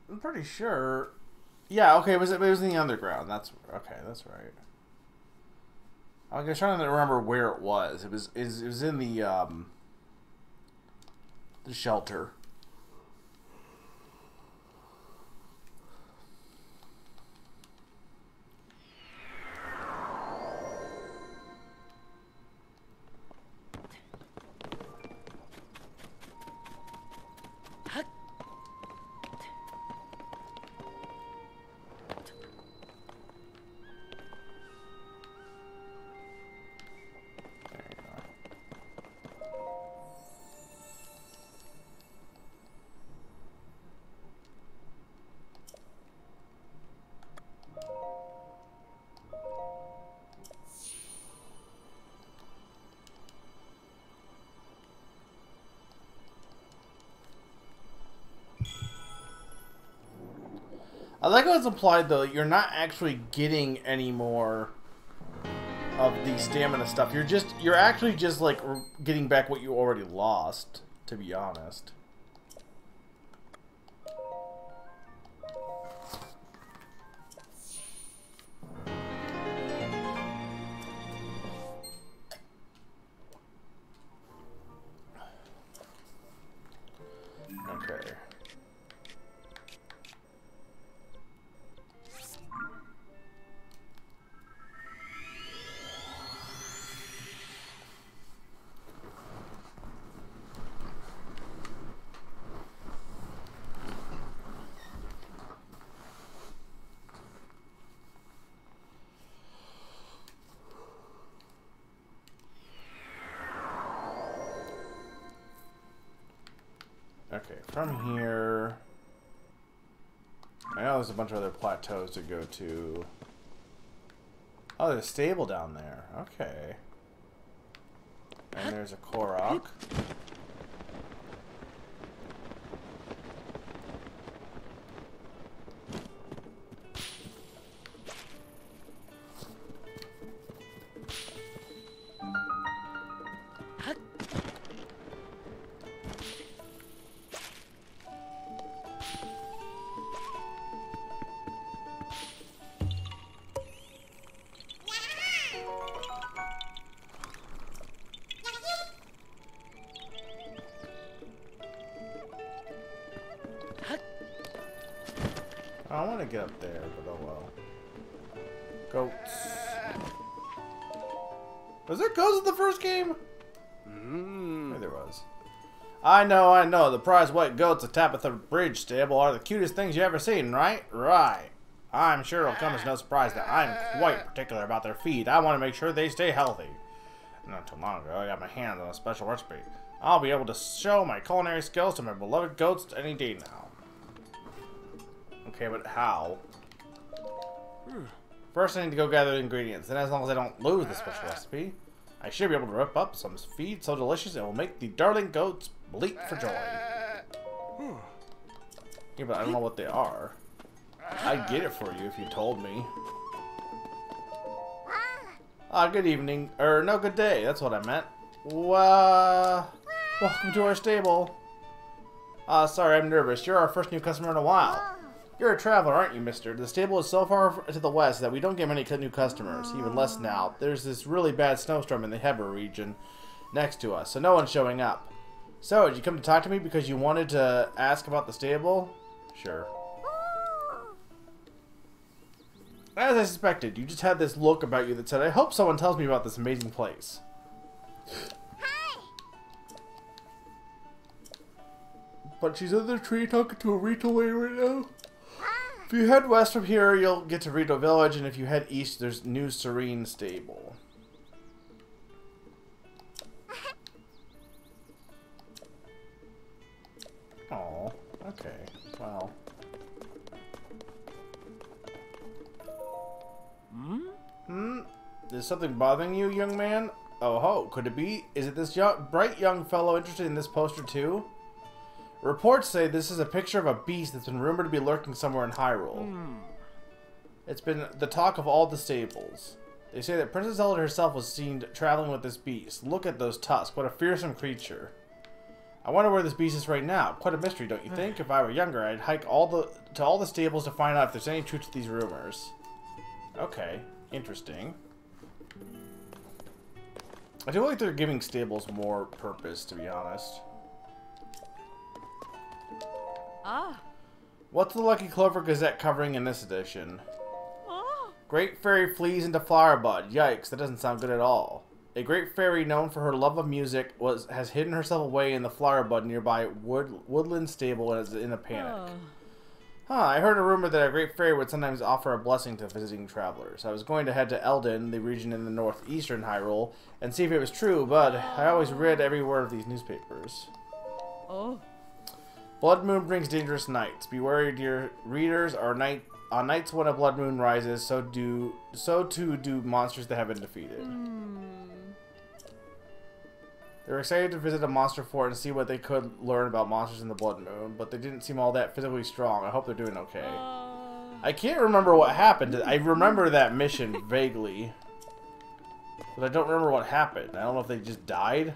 I'm pretty sure... Yeah, okay, it was, it was in the underground. That's... Okay, that's right. I was trying to remember where it was. It was is it was in the um, the shelter. I like how it's implied, though, you're not actually getting any more of the stamina stuff. You're just, you're actually just, like, getting back what you already lost, to be honest. Okay, from here, I know there's a bunch of other plateaus to go to. Oh, there's a stable down there. Okay. And there's a Korok. I want to get up there, but oh well. Goats. Was there ghosts in the first game? Mm. Maybe there was. I know, I know. The prize white goats at Tabitha Bridge Stable are the cutest things you ever seen, right? Right. I'm sure it'll come as no surprise that I'm quite particular about their feed. I want to make sure they stay healthy. Not too long ago, I got my hands on a special recipe. I'll be able to show my culinary skills to my beloved goats any day now. Okay, but how? First, I need to go gather the ingredients. Then, as long as I don't lose the special recipe, I should be able to whip up some feed so delicious it will make the darling goats bleat for joy. Yeah, but I don't know what they are. I'd get it for you if you told me. Ah, good evening. Or, no, good day. That's what I meant. Well, welcome to our stable. Ah, uh, sorry, I'm nervous. You're our first new customer in a while. You're a traveler, aren't you, mister? The stable is so far to the west that we don't get many new customers, even less now. There's this really bad snowstorm in the Hebra region next to us, so no one's showing up. So, did you come to talk to me because you wanted to ask about the stable? Sure. As I suspected, you just had this look about you that said, I hope someone tells me about this amazing place. Hi. But she's in the tree talking to a Rito way right now. If you head west from here, you'll get to Rito Village, and if you head east, there's New Serene Stable. Oh, okay. Wow. Hmm? Hmm? Is something bothering you, young man? Oh ho, could it be? Is it this young, bright young fellow interested in this poster too? Reports say this is a picture of a beast that's been rumored to be lurking somewhere in Hyrule. Mm. It's been the talk of all the stables. They say that Princess Zelda herself was seen traveling with this beast. Look at those tusks. What a fearsome creature. I wonder where this beast is right now. Quite a mystery, don't you think? If I were younger, I'd hike all the to all the stables to find out if there's any truth to these rumors. Okay. Interesting. I do like they're giving stables more purpose, to be honest. Ah. What's the Lucky Clover Gazette covering in this edition? Ah. Great fairy flees into flower bud. Yikes, that doesn't sound good at all. A great fairy known for her love of music was has hidden herself away in the flower bud nearby Wood, Woodland Stable and is in a panic. Oh. Huh, I heard a rumor that a great fairy would sometimes offer a blessing to visiting travelers. I was going to head to Eldon, the region in the northeastern Hyrule, and see if it was true, but I always read every word of these newspapers. Oh. Blood moon brings dangerous nights. Beware, dear readers. Our night on nights when a blood moon rises, so do so too do monsters that have been defeated. Mm. They were excited to visit a monster fort and see what they could learn about monsters in the blood moon, but they didn't seem all that physically strong. I hope they're doing okay. Uh... I can't remember what happened. I remember that mission vaguely, but I don't remember what happened. I don't know if they just died.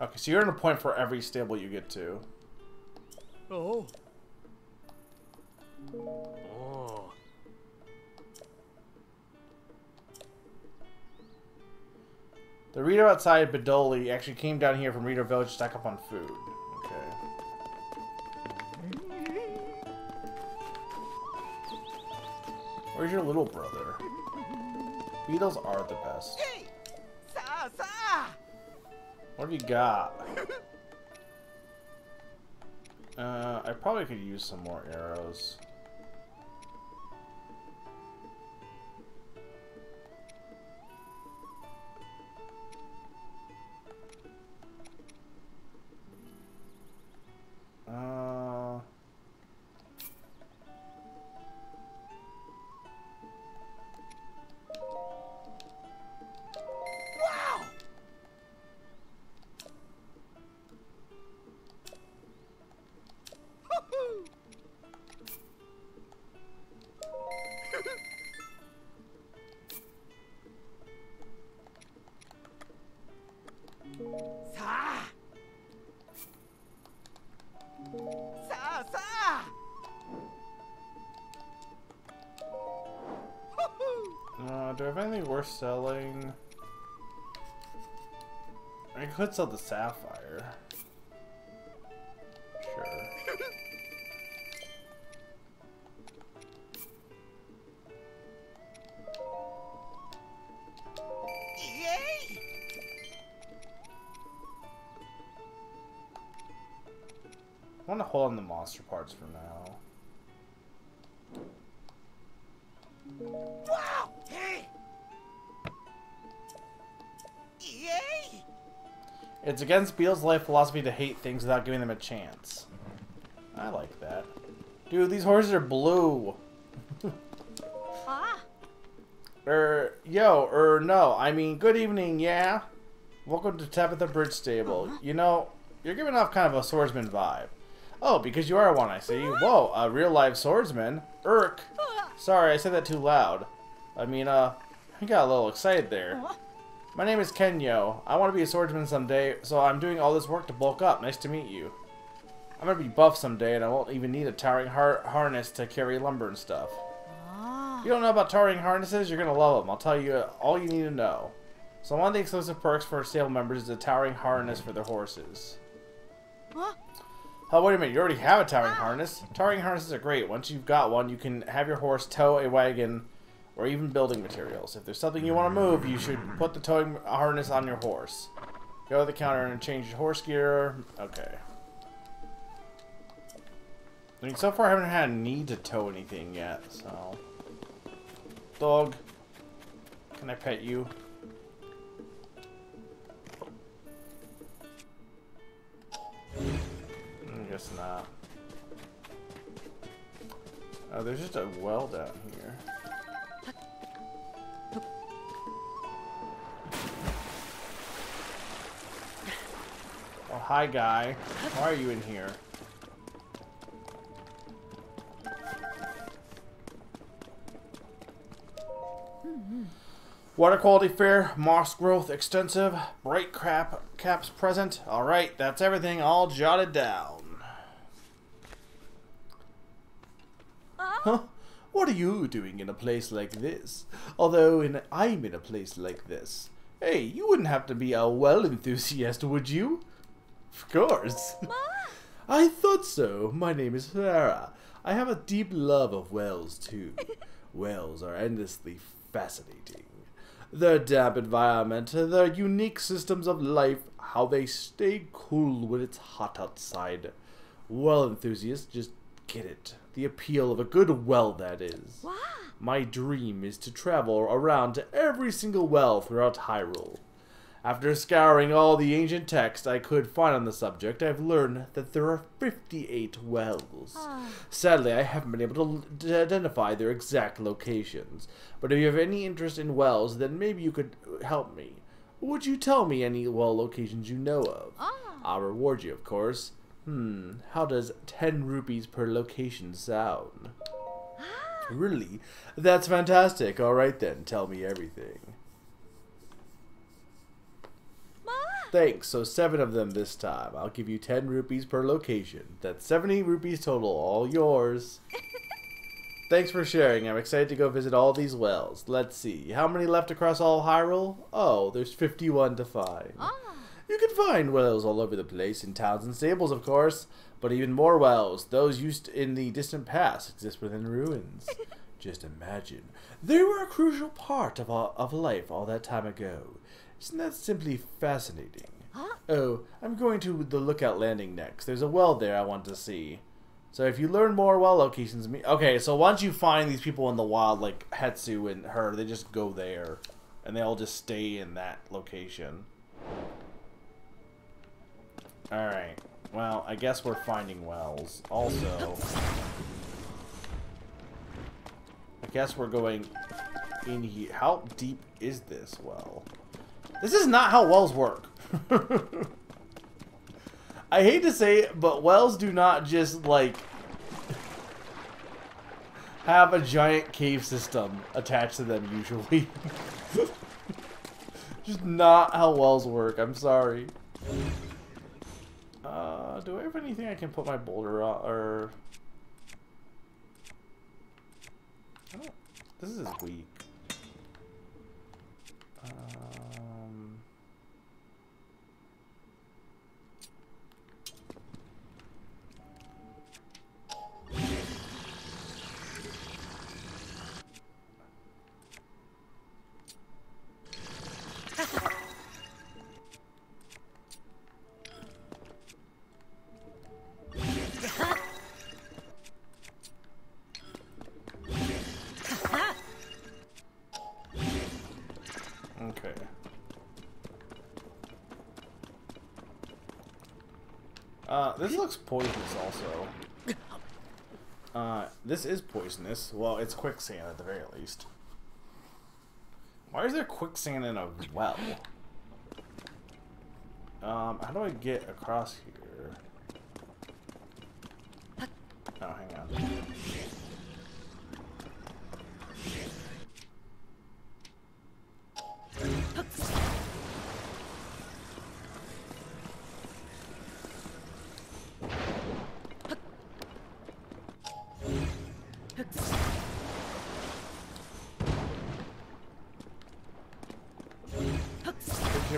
Okay, so you're in a point for every stable you get to. Oh. Oh. The Rito outside Bedoli actually came down here from Rito Village to stock up on food. Okay. Where's your little brother? Beetles are the best. What have you got? Uh, I probably could use some more arrows. Uh... do I have anything worth selling? I could sell the sapphire. Sure. Yay! I want to hold on the monster parts for now. Wow! Hey! Yay! It's against Beale's life philosophy to hate things without giving them a chance. I like that. Dude, these horses are blue. Ah. Er, yo, er, no. I mean, good evening, yeah. Welcome to Tabitha Bridge Stable. Uh-huh. You know, you're giving off kind of a swordsman vibe. Oh, because you are one, I see. Whoa, a real live swordsman. Irk. Sorry, I said that too loud. I mean, uh, I got a little excited there. My name is Kenyo. I want to be a swordsman someday, so I'm doing all this work to bulk up. Nice to meet you. I'm gonna be buff someday, and I won't even need a towering har harness to carry lumber and stuff. If you don't know about towering harnesses, you're gonna love them. I'll tell you all you need to know. So one of the exclusive perks for stable members is a towering harness for their horses. Huh? Oh, wait a minute, you already have a towering harness. Towering harnesses are great. Once you've got one, you can have your horse tow a wagon or even building materials. If there's something you want to move, you should put the towing harness on your horse. Go to the counter and change your horse gear. Okay. I mean, so far I haven't had a need to tow anything yet, so... Dog. Can I pet you? Guess not. Oh, there's just a well down here. Oh, hi, guy. Why are you in here? Water quality fair, moss growth extensive, bright crap caps present. All right, that's everything all jotted down. Huh? What are you doing in a place like this? Although in, I'm in a place like this. Hey, you wouldn't have to be a well enthusiast, would you? Of course. I thought so. My name is Sarah. I have a deep love of wells, too. Wells are endlessly fascinating. Their damp environment, their unique systems of life, how they stay cool when it's hot outside. Well enthusiasts just get it. The appeal of a good well, that is. Wow. My dream is to travel around to every single well throughout Hyrule. After scouring all the ancient texts I could find on the subject, I've learned that there are fifty-eight wells. Oh. Sadly, I haven't been able to, to identify their exact locations. But if you have any interest in wells, then maybe you could help me. Would you tell me any well locations you know of? Oh. I'll reward you, of course. Hmm, how does ten rupees per location sound? Really? That's fantastic. Alright then, tell me everything. Ma. Thanks, so seven of them this time. I'll give you ten rupees per location. That's seventy rupees total, all yours. Thanks for sharing. I'm excited to go visit all these wells. Let's see, how many left across all Hyrule? Oh, there's fifty-one to find. Ah. You can find wells all over the place, in towns and stables, of course, but even more wells, those used in the distant past, exist within ruins. Just imagine. They were a crucial part of, our, of life all that time ago. Isn't that simply fascinating? Huh? Oh, I'm going to the Lookout Landing next. There's a well there I want to see. So if you learn more well locations... Me okay, so once you find these people in the wild, like Hetsu and her, they just go there, and they all just stay in that location. Alright, well, I guess we're finding wells. Also, I guess we're going in here. How deep is this well? This is not how wells work. I hate to say it, but wells do not just, like, have a giant cave system attached to them, usually. Just not how wells work, I'm sorry. Uh, do I have anything I can put my boulder on, or... I don't... This is weak. Um, Uh, this looks poisonous also. Uh, this is poisonous. Well, it's quicksand at the very least. Why is there quicksand in a well? Um, how do I get across here? Oh, hang on.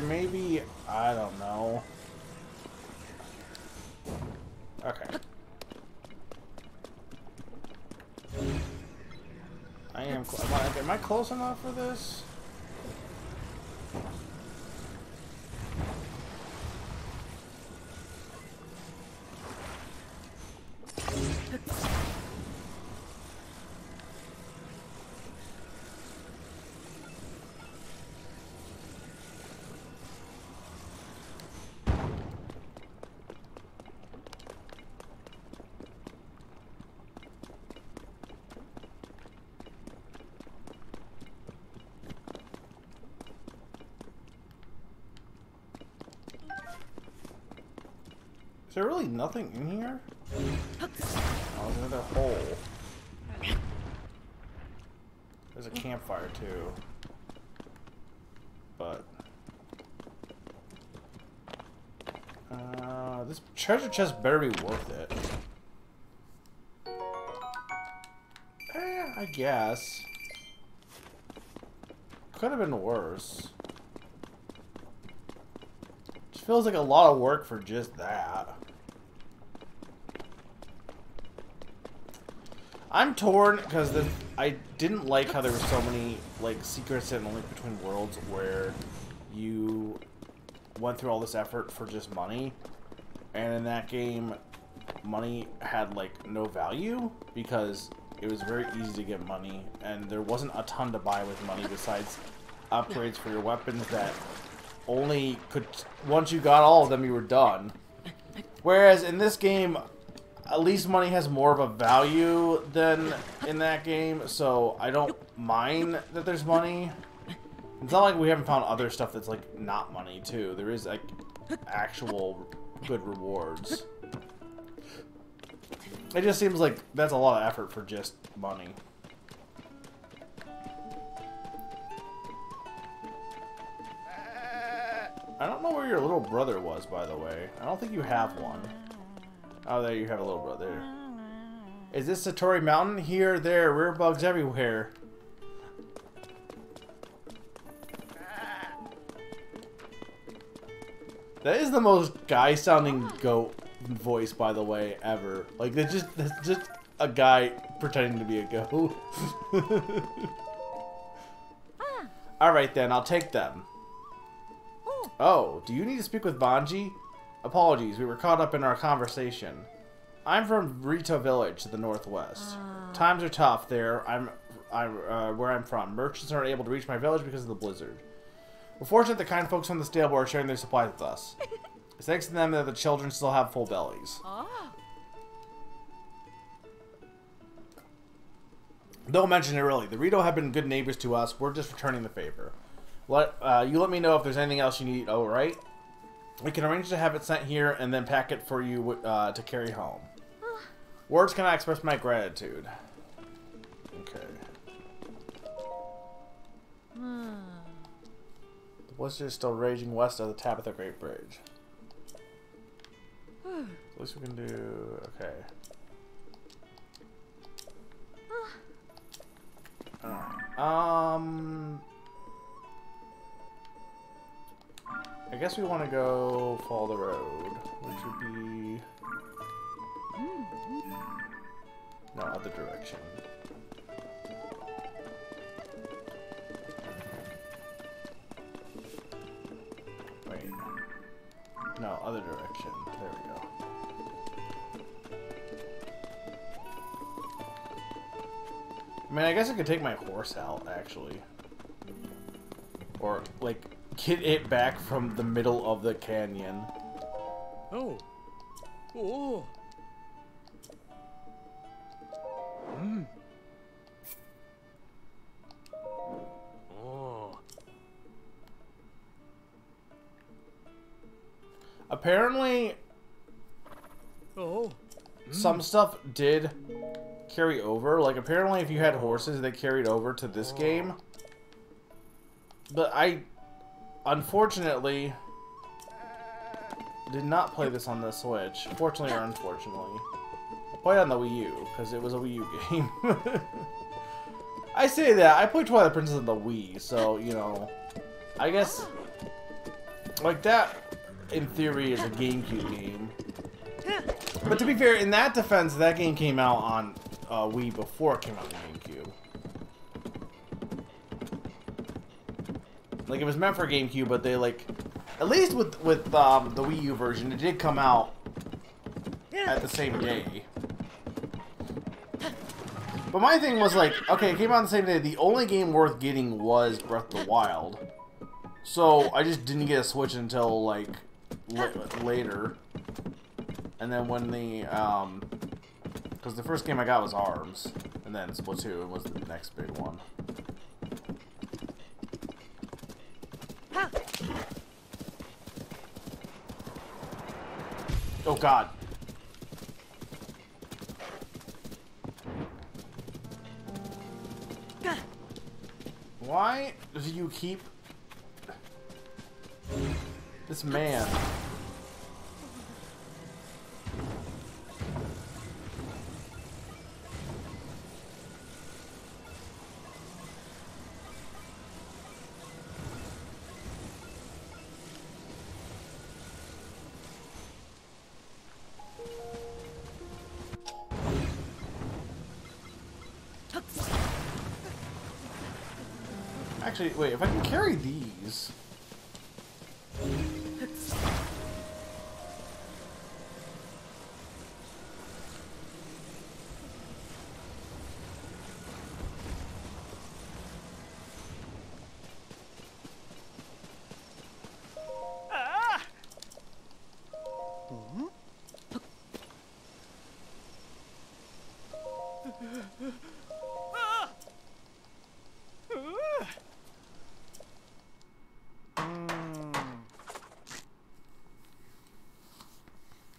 Maybe, I don't know. Okay. I am, am I, am I close enough for this? Is there really nothing in here? Oh, there's another hole. There's a campfire too. But uh, this treasure chest better be worth it. Eh, I guess. Could have been worse. Just feels like a lot of work for just that. I'm torn because I didn't like how there were so many like secrets in the Link Between Worlds where you went through all this effort for just money, and in that game, money had like no value because it was very easy to get money, and there wasn't a ton to buy with money besides upgrades for your weapons that only could once you got all of them you were done. Whereas in this game, at least money has more of a value than in that game, so I don't mind that there's money. It's not like we haven't found other stuff that's like not money too. There is like actual good rewards. It just seems like that's a lot of effort for just money. I don't know where your little brother was, by the way. I don't think you have one. Oh, there you have a little brother. Is this Satori Mountain? Here, there, rear bugs everywhere. That is the most guy-sounding goat voice, by the way, ever. Like, that's just, that's just a guy pretending to be a goat. Alright then, I'll take them. Oh, do you need to speak with Banji? Apologies, we were caught up in our conversation. I'm from Rito Village to the northwest. Uh. Times are tough there. I'm, I'm uh, where I'm from. Merchants aren't able to reach my village because of the blizzard. We're fortunate the kind folks on the stable are sharing their supplies with us. It's thanks to them that the children still have full bellies. Uh. Don't mention it really. The Rito have been good neighbors to us. We're just returning the favor. Let uh, you let me know if there's anything else you need. All right. We can arrange to have it sent here and then pack it for you uh, to carry home. Words cannot express my gratitude. Okay. Hmm. The blizzard is still raging west of the Tabitha Great Bridge. At least we can do... Okay. Alright. Um... I guess we want to go follow the road, which would be... no, other direction. Wait. No, other direction. There we go. I mean, I guess I could take my horse out, actually. Or, like, get it back from the middle of the canyon. Oh. Oh. Mm. Oh. Apparently, oh, mm. some stuff did carry over. Like, apparently if you had horses, they carried over to this oh. game. But I, unfortunately, did not play this on the Switch. Fortunately or unfortunately. I played on the Wii U, because it was a Wii U game. I say that. I played Twilight Princess on the Wii, so, you know, I guess, like, that, in theory, is a GameCube game. But to be fair, in that defense, that game came out on uh, Wii before it came out on GameCube. Like, it was meant for GameCube, but they, like, at least with, with um, the Wii U version, it did come out at the same day. But my thing was, like, okay, it came out on the same day. The only game worth getting was Breath of the Wild. So I just didn't get a Switch until, like, later. And then when the, um... because the first game I got was ARMS. And then Splatoon was the next big one. Oh, God. Why do you keep... this man... actually, wait, if I can carry these...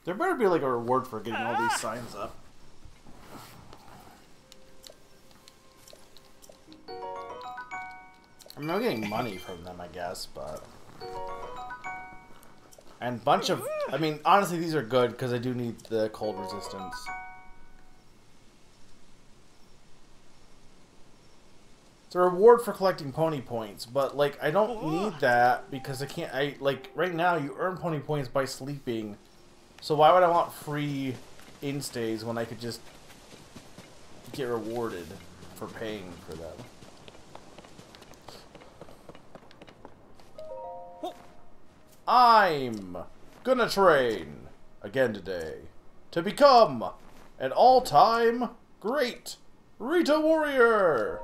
there better be like a reward for getting all these signs up. I'm not getting money from them, I guess, but... and bunch of... I mean, honestly, these are good because I do need the cold resistance. It's a reward for collecting pony points, but, like, I don't need that because I can't... I like, right now, you earn pony points by sleeping... so why would I want free instays when I could just get rewarded for paying for them? Oh. I'm gonna train again today to become an all-time great Rito warrior!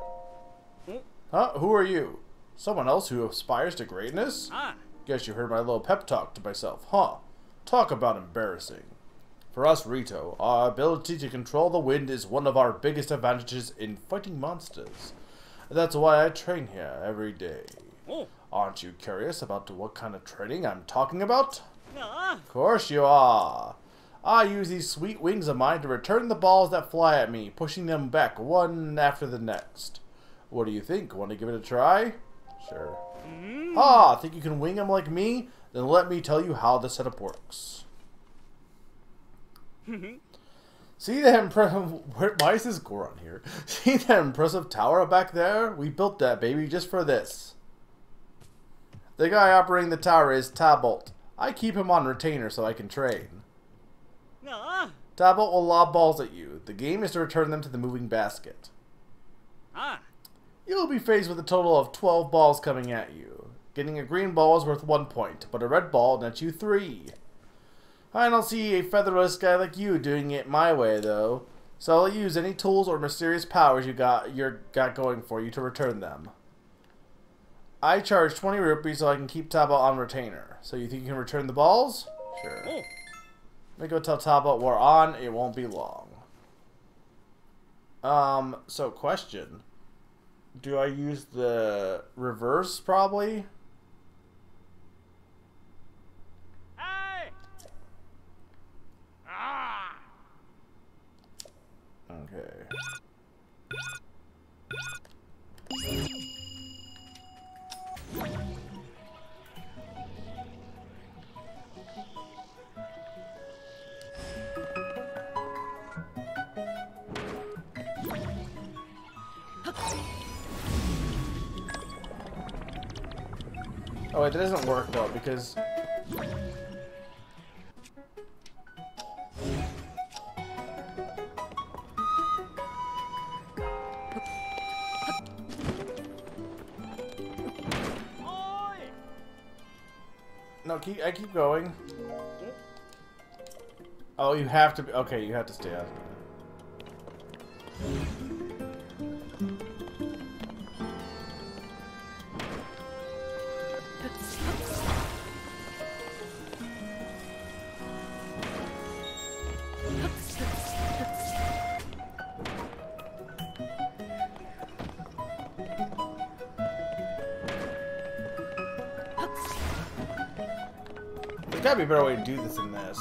Huh? Who are you? Someone else who aspires to greatness? Ah. Guess you heard my little pep talk to myself, huh? Talk about embarrassing. For us, Rito, our ability to control the wind is one of our biggest advantages in fighting monsters. That's why I train here every day. Aren't you curious about what kind of training I'm talking about? Uh. Of course you are. I use these sweet wings of mine to return the balls that fly at me, pushing them back one after the next. What do you think? Want to give it a try? Sure. Mm. Ah, think you can wing them like me? Then let me tell you how the setup works. See that impressive... why is this Goron here? See that impressive tower back there? We built that baby just for this. The guy operating the tower is Taubolt. I keep him on retainer so I can train. Uh. Taubolt will lob balls at you. The game is to return them to the moving basket. Ah. You'll be faced with a total of twelve balls coming at you. Getting a green ball is worth one point, but a red ball nets you three. I don't see a featherless guy like you doing it my way, though. So I'll use any tools or mysterious powers you got you're got going for you to return them. I charge twenty rupees so I can keep Taubolt on retainer. So you think you can return the balls? Sure. Oh. Let me go tell Taubolt we're on. It won't be long. Um. So question. Do I use the reverse, probably? Hey. Ah. Okay. Oh wait, that doesn't work though, because... No, keep, I keep going. Oh, you have to be... Okay, you have to stay out. There's gotta be a better way to do this than this.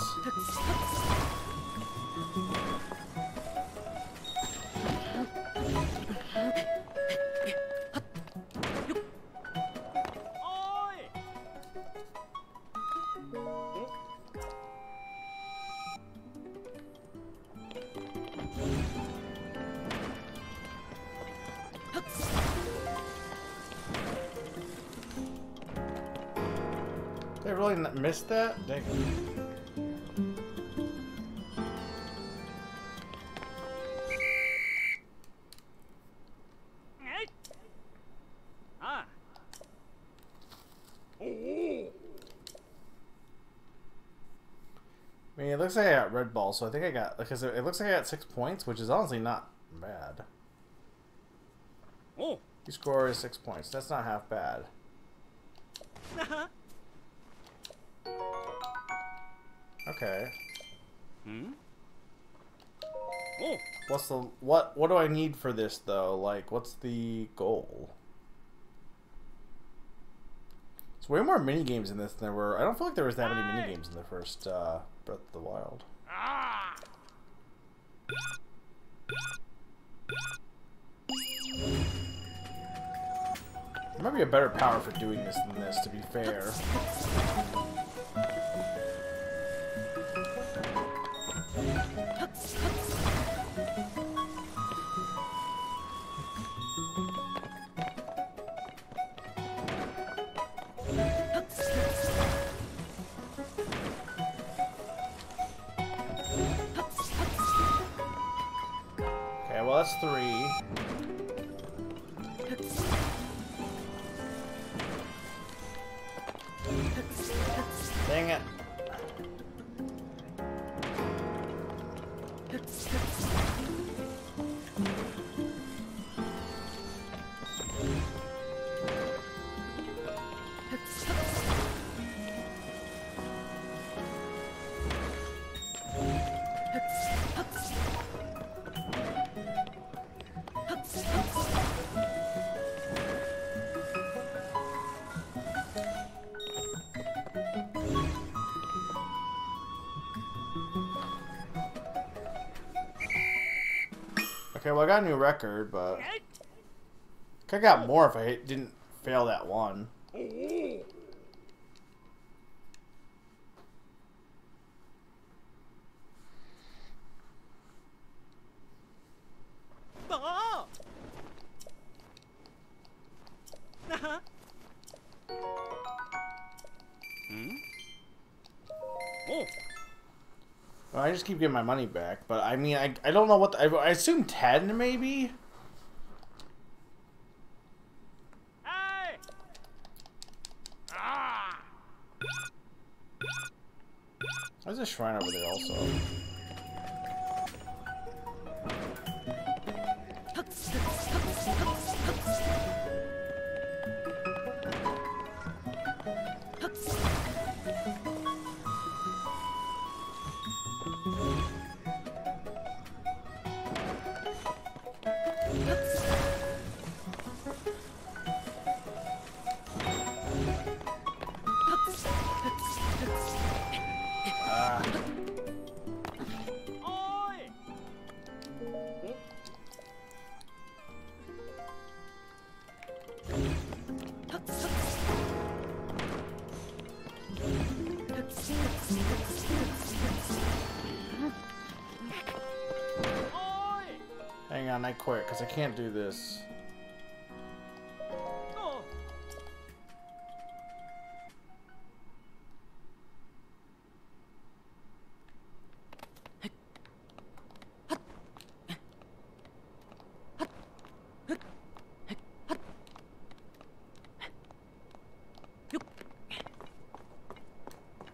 Did I really not miss that? Dang it. Ah. I mean, it looks like I got red balls, so I think I got, because it looks like I got six points, which is honestly not bad. Oh. You score six points. That's not half bad. Okay. Hmm? Oh. What's the what what do I need for this though? Like what's the goal? It's way more mini games in this than there were. I don't feel like there was that many mini games in the first uh Breath of the Wild. Ah. There might be a better power for doing this than this, to be fair. That's three. Dang it. Okay, well I got a new record, but I got more if I didn't fail that one. Well, I just keep getting my money back, but I mean, I, I don't know what the, I, I assume ten maybe. Hey! Ah! There's a shrine over there also. I quit because I can't do this. Oh.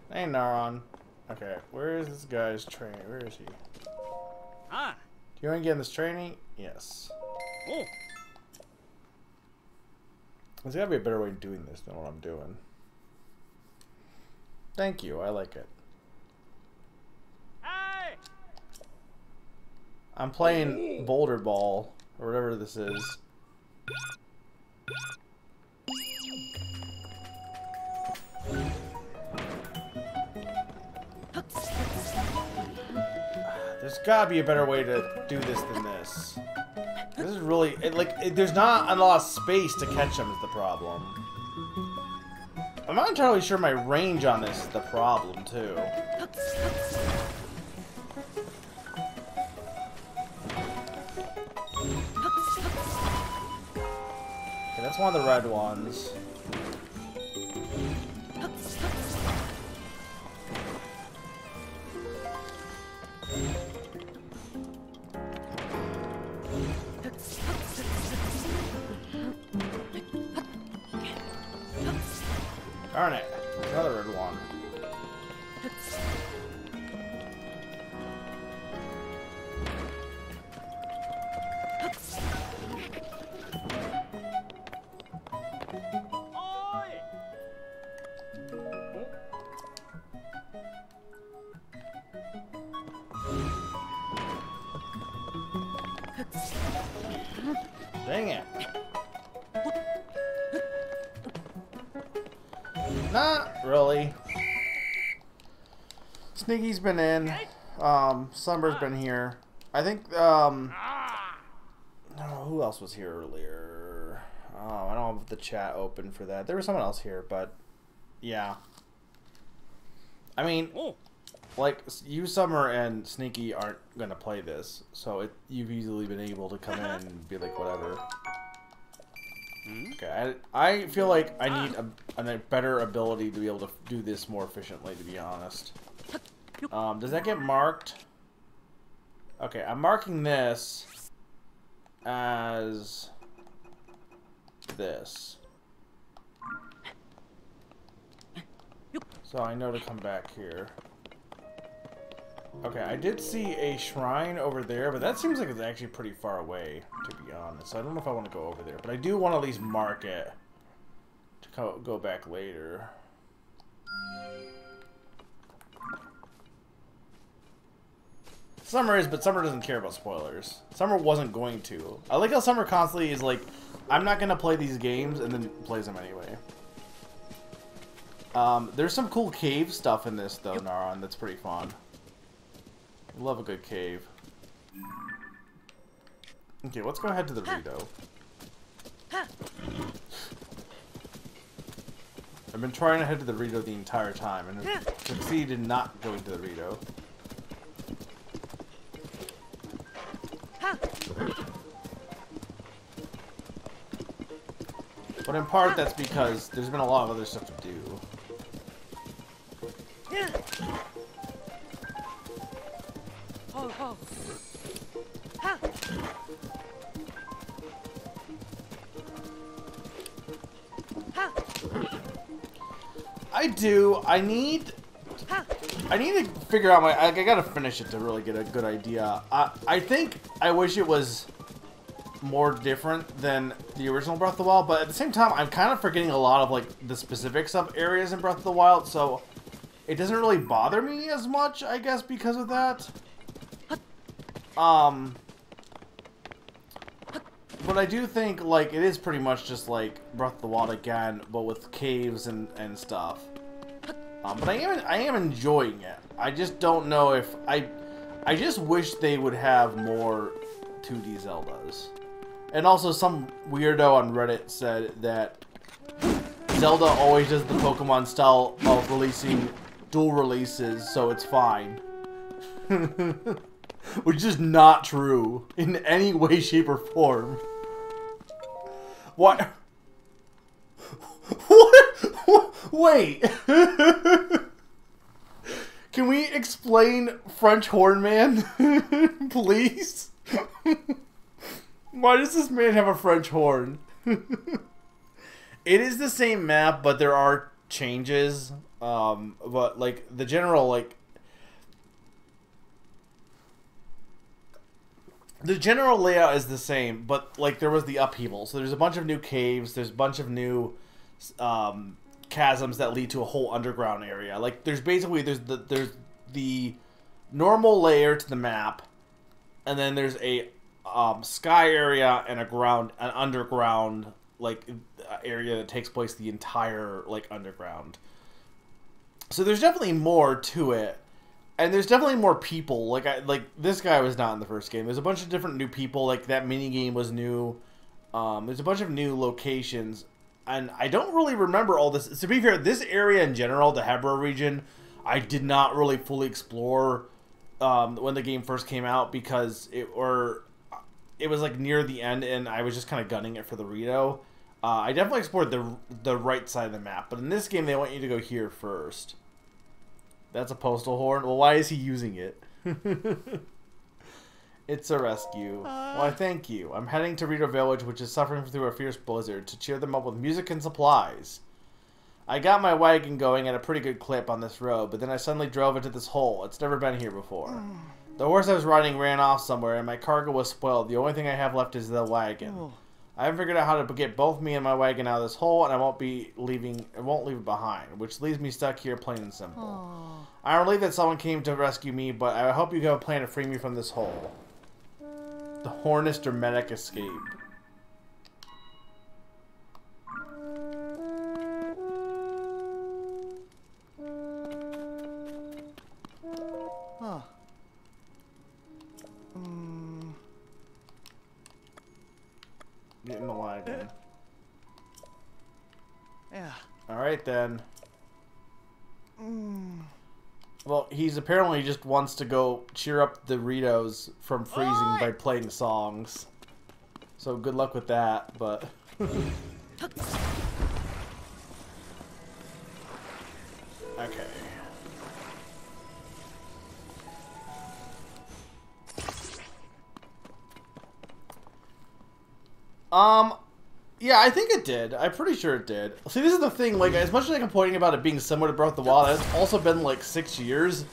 Hey, Naron. Okay, where is this guy's train? Where is he? Ah. Do you want to get in this training? Yes. Oh. There's gotta be a better way of doing this than what I'm doing. Thank you, I like it. Hey. I'm playing Boulder Ball, or whatever this is. There's gotta be a better way to do this than this. This is really, it, like, it, there's not a lot of space to catch them is the problem. I'm not entirely sure my range on this is the problem, too. Okay, that's one of the red ones. Darn it, another red one. Dang it. Not really. Sneaky's been in. Um, Summer's been here. I think, um... Oh, who else was here earlier? Oh, I don't have the chat open for that. There was someone else here, but... Yeah. I mean, like, you, Summer, and Sneaky aren't going to play this. So it, you've easily been able to come in and be like, whatever. Okay, I, I feel like I need a, a better ability to be able to do this more efficiently, to be honest. Um, does that get marked? Okay, I'm marking this as this. So I know to come back here. Okay, I did see a shrine over there, but that seems like it's actually pretty far away, to be honest. So I don't know if I want to go over there, but I do want to at least mark it to co go back later. Summer is, but Summer doesn't care about spoilers. Summer wasn't going to. I like how Summer constantly is like, I'm not going to play these games, and then plays them anyway. Um, there's some cool cave stuff in this, though, Naron, that's pretty fun. Love a good cave. Okay, let's go ahead to the Rito. I've been trying to head to the Rito the entire time and have succeeded in not going to the Rito. But in part, that's because there's been a lot of other stuff to do. I do. I need... I need to figure out my... I, I gotta finish it to really get a good idea. I, I think I wish it was more different than the original Breath of the Wild, but at the same time, I'm kind of forgetting a lot of, like, the specifics of areas in Breath of the Wild, so it doesn't really bother me as much, I guess, because of that. Um... But I do think, like, it is pretty much just, like, Breath of the Wild again, but with caves and, and stuff. Um, but I am I am enjoying it. I just don't know if I I just wish they would have more two D Zeldas. And also, some weirdo on Reddit said that Zelda always does the Pokemon style of releasing dual releases, so it's fine. Which is not true in any way, shape, or form. What? What? Wait. Can we explain French Horn Man? Please? Why does this man have a French horn? It is the same map, but there are changes. Um, but, like, the general, like... The general layout is the same, but, like, there was the upheaval. So there's a bunch of new caves. There's a bunch of new... Um, chasms that lead to a whole underground area. Like, there's basically there's the there's the normal layer to the map, and then there's a um, sky area and a ground an underground like area that takes place the entire like underground. So there's definitely more to it, and there's definitely more people. Like I like this guy was not in the first game. There's a bunch of different new people. Like that mini game was new. Um, there's a bunch of new locations. And I don't really remember all this. To be fair, this area in general, the Hebra region, I did not really fully explore um, when the game first came out because it or it was like near the end, and I was just kind of gunning it for the Rito. Uh, I definitely explored the the right side of the map, but in this game, they want you to go here first. That's a postal horn. Well, why is he using it? It's a rescue. Well, I thank you. I'm heading to Rito Village, which is suffering through a fierce blizzard, to cheer them up with music and supplies. I got my wagon going at a pretty good clip on this road, but then I suddenly drove into this hole. It's never been here before. The horse I was riding ran off somewhere, and my cargo was spoiled. The only thing I have left is the wagon. I haven't figured out how to get both me and my wagon out of this hole, and I won't be leaving. I won't leave it behind, which leaves me stuck here, plain and simple. Aww. I'm relieved that someone came to rescue me, but I hope you have a plan to free me from this hole. The Hornist or Medic escape. Huh. Mm. Get in the line again. Yeah. Alright then. Mm. Well, he's apparently just wants to go cheer up the Ritos from freezing Oi! by playing songs. So good luck with that, but... Okay. Um... Yeah, I think it did. I'm pretty sure it did. See, this is the thing, like, as much as I'm complaining about it being similar to Breath of the Wild, it's also been, like, six years,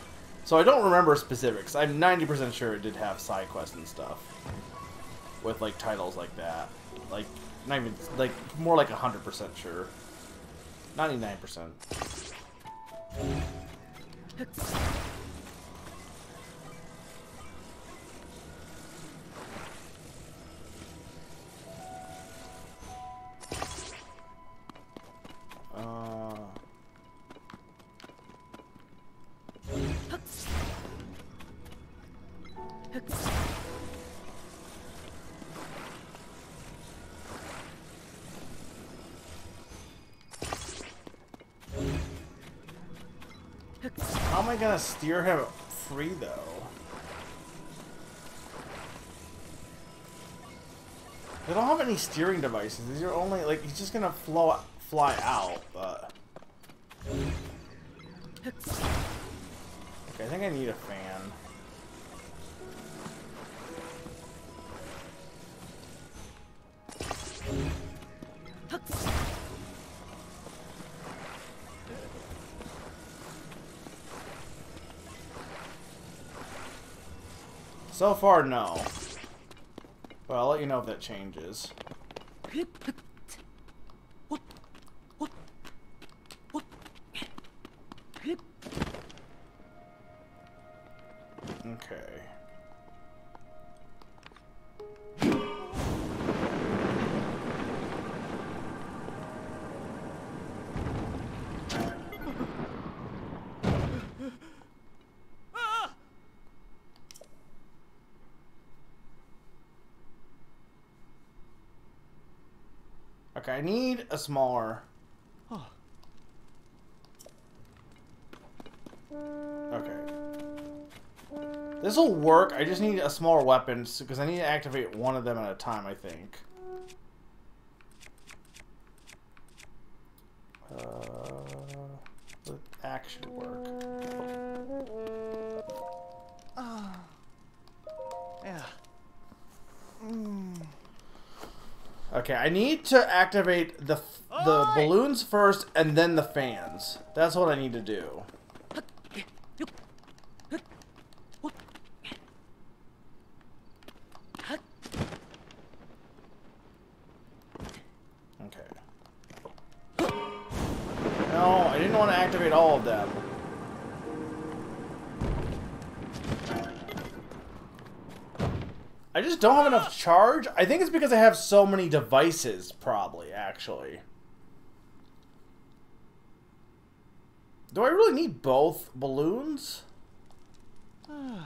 so I don't remember specifics. I'm ninety percent sure it did have side quests and stuff with, like, titles like that. Like, not even, like, more like one hundred percent sure. ninety-nine percent. Uh. How am I gonna steer him free though? They don't have any steering devices. These are only like he's just gonna flow out. Fly out, but okay, I think I need a fan. So far, no. But I'll let you know if that changes. Okay. Okay, I need a smaller. Oh. Okay. This will work. I just need a smaller weapon because I need to activate one of them at a time, I think. Uh, the action work. Oh. Yeah. Mm. Okay, I need to activate the the Oi! balloons first and then the fans. That's what I need to do. All of them. I just don't have enough charge. I think it's because I have so many devices, probably, actually. Do I really need both balloons? Hmm.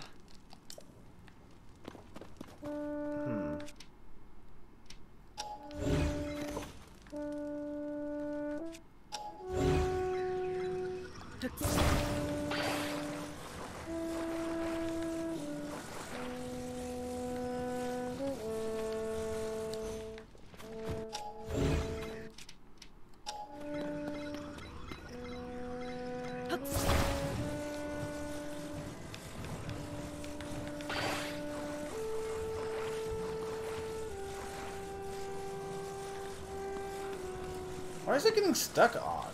Why is it getting stuck on?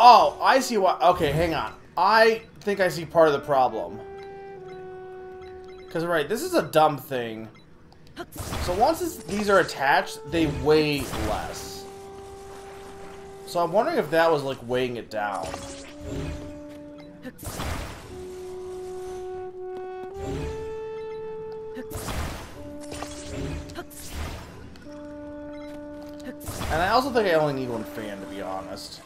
Oh, I see why. Okay, hang on. I think I see part of the problem. Because, right, this is a dumb thing. So once it's, these are attached, they weigh less. So I'm wondering if that was, like, weighing it down. And I also think I only need one fan, to be honest.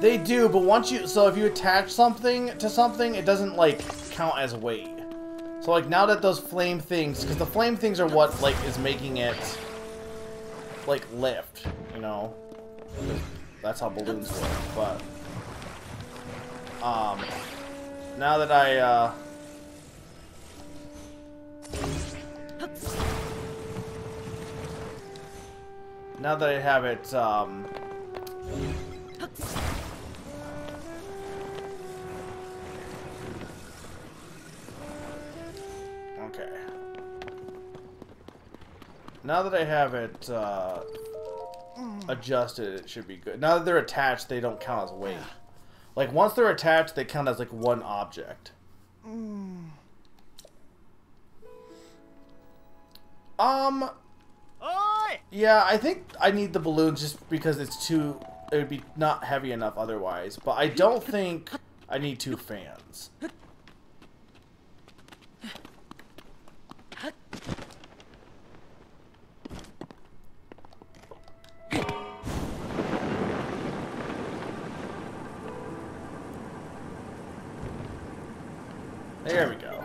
They do, but once you... So if you attach something to something, it doesn't, like, count as weight. So, like, now that those flame things... Because the flame things are what, like, is making it, like, lift, you know? That's how balloons work, but... Um... Now that I, uh... Now that I have it, um... Okay. Now that I have it uh, adjusted, it should be good. Now that they're attached, they don't count as weight. Like, once they're attached, they count as, like, one object. Mm. Um... Oi! Yeah, I think I need the balloons just because it's too... It would be not heavy enough otherwise. But I don't think I need two fans. There we go.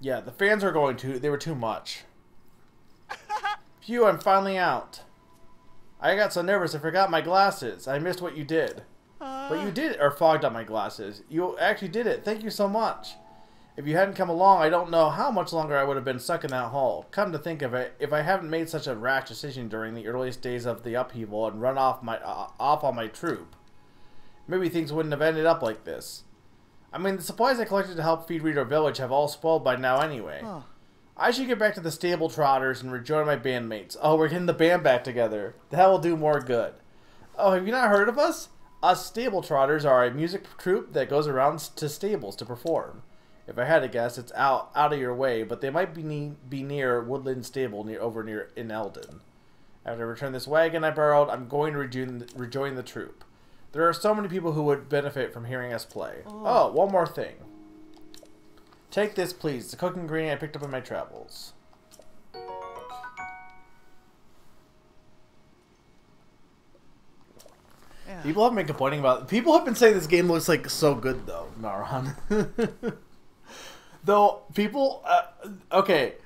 Yeah, the fans are going to... They were too much. Phew, I'm finally out. I got so nervous I forgot my glasses. I missed what you did. But you did it, or fogged up my glasses. You actually did it. Thank you so much. If you hadn't come along, I don't know how much longer I would have been stuck in that hole. Come to think of it, if I hadn't made such a rash decision during the earliest days of the upheaval and run off my uh, off on my troop, maybe things wouldn't have ended up like this. I mean, the supplies I collected to help feed Rito Village have all spoiled by now anyway. Huh. I should get back to the stable trotters and rejoin my bandmates. Oh, we're getting the band back together. That will do more good. Oh, have you not heard of us? Us Stable Trotters are a music troupe that goes around to stables to perform. If I had to guess, it's out out of your way, but they might be ne be near Woodland Stable near over near in Eldon. After I return this wagon I borrowed, I'm going to rejoin the, rejoin the troupe. There are so many people who would benefit from hearing us play. Oh, oh one more thing. Take this, please. The cooking ingredient I picked up in my travels. Yeah. People have been complaining about. People have been saying this game looks like so good though, Naron. Though, people, uh, okay,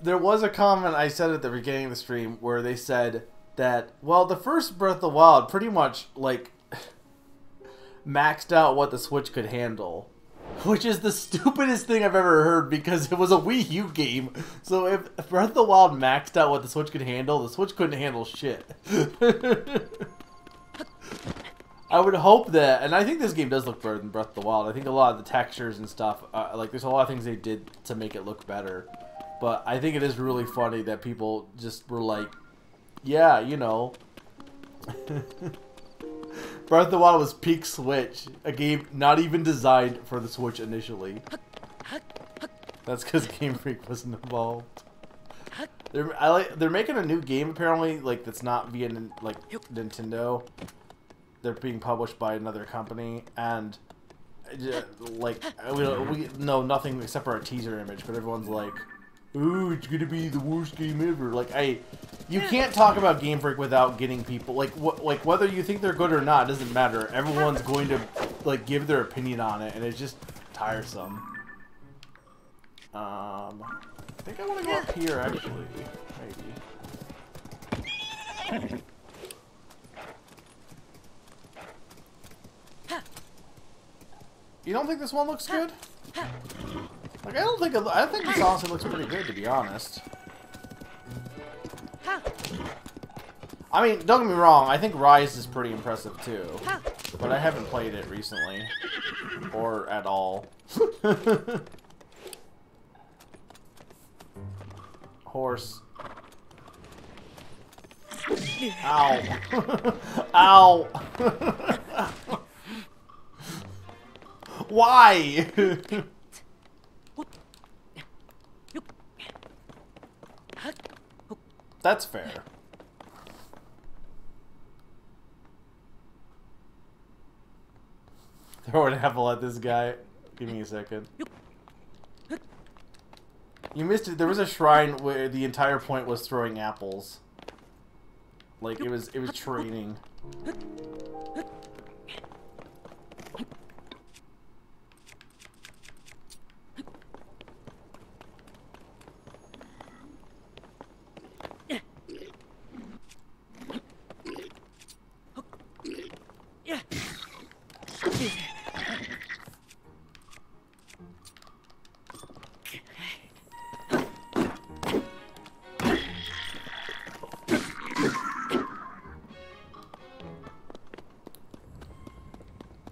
there was a comment I said at the beginning of the stream where they said that, well, the first Breath of the Wild pretty much, like, maxed out what the Switch could handle, which is the stupidest thing I've ever heard because it was a Wii U game. So if Breath of the Wild maxed out what the Switch could handle, the Switch couldn't handle shit. I would hope that, and I think this game does look better than Breath of the Wild. I think a lot of the textures and stuff, uh, like there's a lot of things they did to make it look better. But I think it is really funny that people just were like, yeah, you know. Breath of the Wild was peak Switch, a game not even designed for the Switch initially. That's because Game Freak wasn't involved. They're, I like, they're making a new game apparently, like that's not via like Nintendo. They're being published by another company, and uh, like we, we know nothing except for a teaser image. But everyone's like, "Ooh, it's gonna be the worst game ever!" Like, I, you can't talk about Game Freak without getting people like, wh like whether you think they're good or not doesn't matter. Everyone's going to like give their opinion on it, and it's just tiresome. Um, I think I want to go up here actually, maybe. You don't think this one looks good? Like I don't think it, I think this honestly looks pretty good to be honest. I mean, don't get me wrong. I think Rise is pretty impressive too, but I haven't played it recently or at all. Horse. Ow! Ow! Why? That's fair. Throw an apple at this guy. Give me a second. You missed it. There was a shrine where the entire point was throwing apples. Like it was, it was training.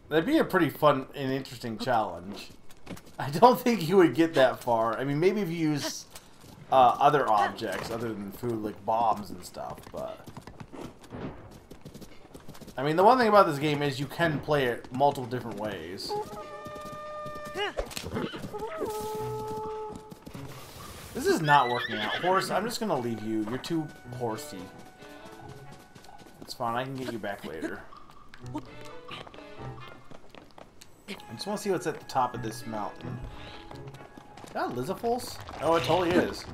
That'd be a pretty fun and interesting challenge. I don't think you would get that far. I mean, maybe if you use uh, other objects other than food, like bombs and stuff, but... I mean, the one thing about this game is you can play it multiple different ways. This is not working out. Horse, I'm just gonna leave you. You're too horsey. It's fine, I can get you back later. I just want to see what's at the top of this mountain. Is that Lizaphos? Oh, it totally is.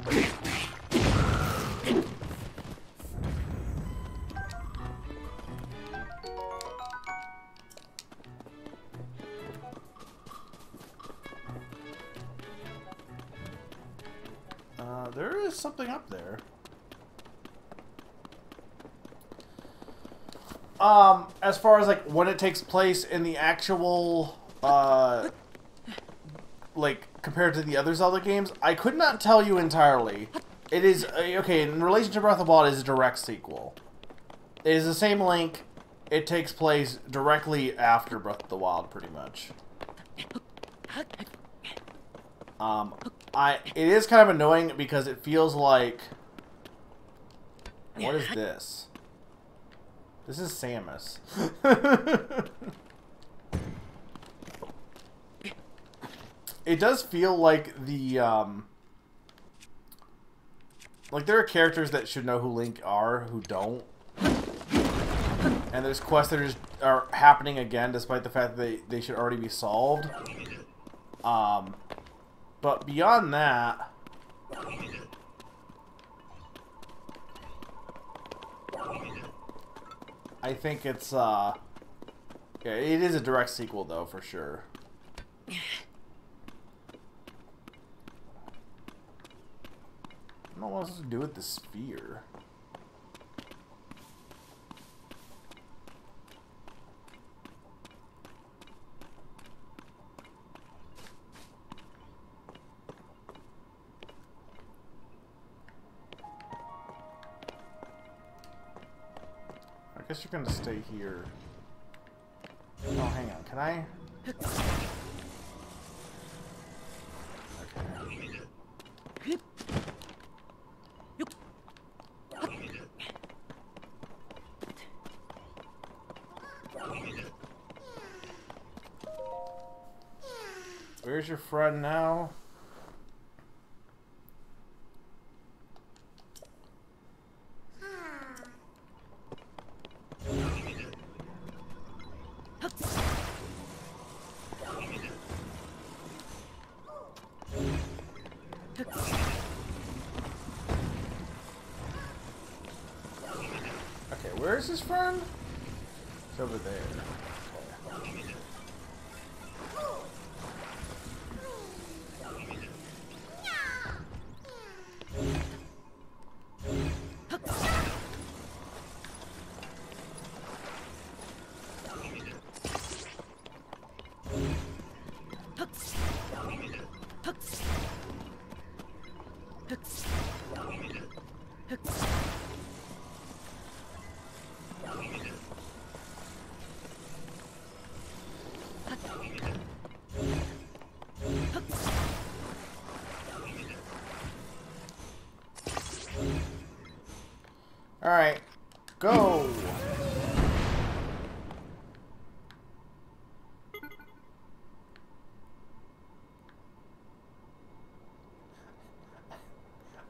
Uh, there is something up there. Um, as far as like when it takes place in the actual... Uh, like compared to the other Zelda games, I could not tell you entirely. It is okay in relation to Breath of the Wild. It is a direct sequel. It is the same Link. It takes place directly after Breath of the Wild, pretty much. Um, I it is kind of annoying because it feels like what is this? This is Samus. It does feel like the, um... like, there are characters that should know who Link are, who don't. And there's quests that are, just, are happening again, despite the fact that they, they should already be solved. Um, but beyond that... I think it's, uh... yeah, it is a direct sequel, though, for sure. I don't know what else to do with the sphere. I guess you're gonna stay here. Oh, hang on. Can I? Okay. Where's your friend now? Alright, go!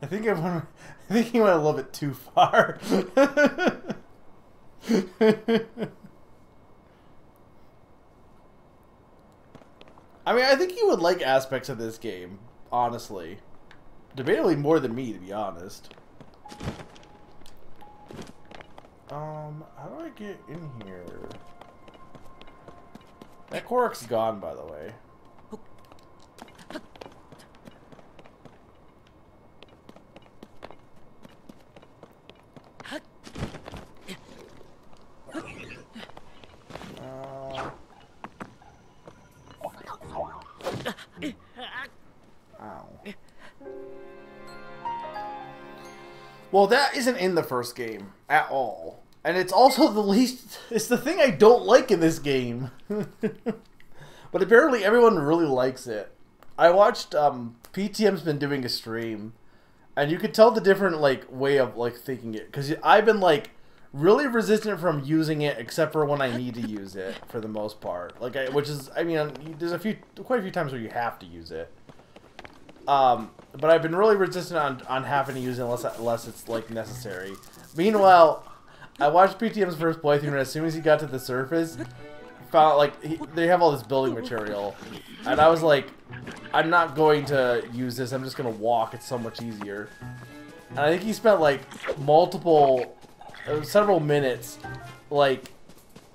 I think I went, I think he went a little bit too far. I mean, I think you would like aspects of this game, honestly. Debatably more than me, to be honest. Um, how do I get in here? That Korok's gone, by the way. Well, that isn't in the first game at all. And it's also the least... it's the thing I don't like in this game. But apparently everyone really likes it. I watched... Um, P T M's been doing a stream. And you could tell the different, like, way of, like, thinking it. Because I've been, like, really resistant from using it, except for when I need to use it, for the most part. Like, I, which is... I mean, there's a few... quite a few times where you have to use it. Um... But I've been really resistant on, on having to use it unless, unless it's, like, necessary. Meanwhile, I watched P T M's first playthrough, and as soon as he got to the surface, found, like, he, they have all this building material. And I was like, I'm not going to use this. I'm just going to walk. It's so much easier. And I think he spent, like, multiple, uh, several minutes, like...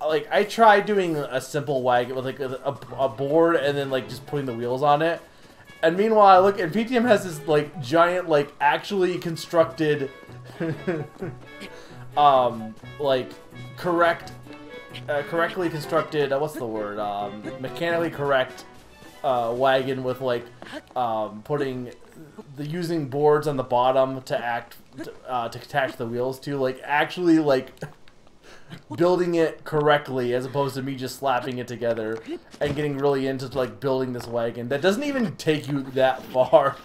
like, I tried doing a simple wagon with, like, a, a board and then, like, just putting the wheels on it. And meanwhile, I look, and P T M has this, like, giant, like, actually constructed, um, like, correct, uh, correctly constructed, uh, what's the word, um, mechanically correct, uh, wagon with, like, um, putting, the, using boards on the bottom to act, uh, to attach the wheels to, like, actually, like, building it correctly as opposed to me just slapping it together and getting really into like building this wagon that doesn't even take you that far.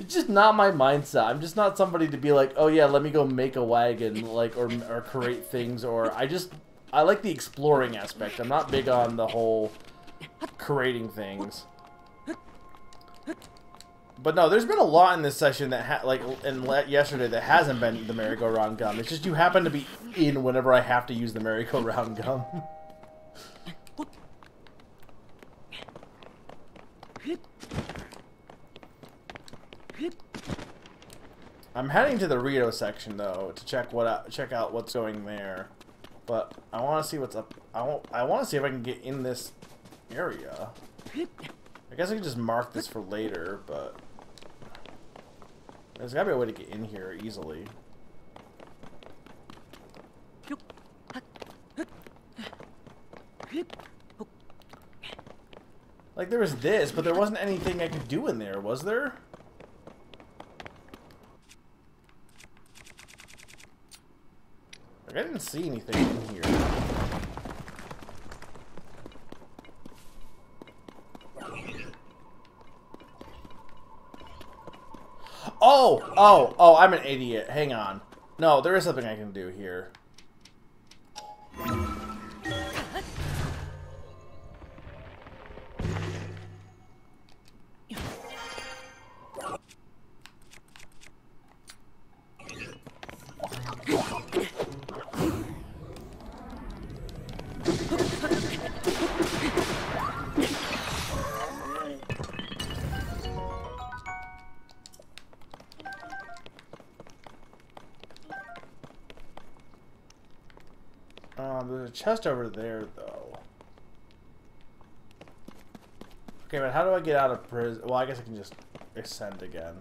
It's just not my mindset. I'm just not somebody to be like, oh yeah, let me go make a wagon, like, or or create things, or I just I like the exploring aspect. I'm not big on the whole creating things. But no, there's been a lot in this session that, ha like, in yesterday that hasn't been the merry-go-round gum. It's just you happen to be in whenever I have to use the merry-go-round gum. I'm heading to the Rito section though to check what I check out what's going there, but I want to see what's up. I want I want to see if I can get in this area. I guess I can just mark this for later, but there's gotta be a way to get in here easily. Like, there was this, but there wasn't anything I could do in there, was there? Like, I didn't see anything in here. Oh! Oh! Oh, I'm an idiot. Hang on. No, there is something I can do here. Chest over there, though. Okay, but how do I get out of prison? Well, I guess I can just ascend again.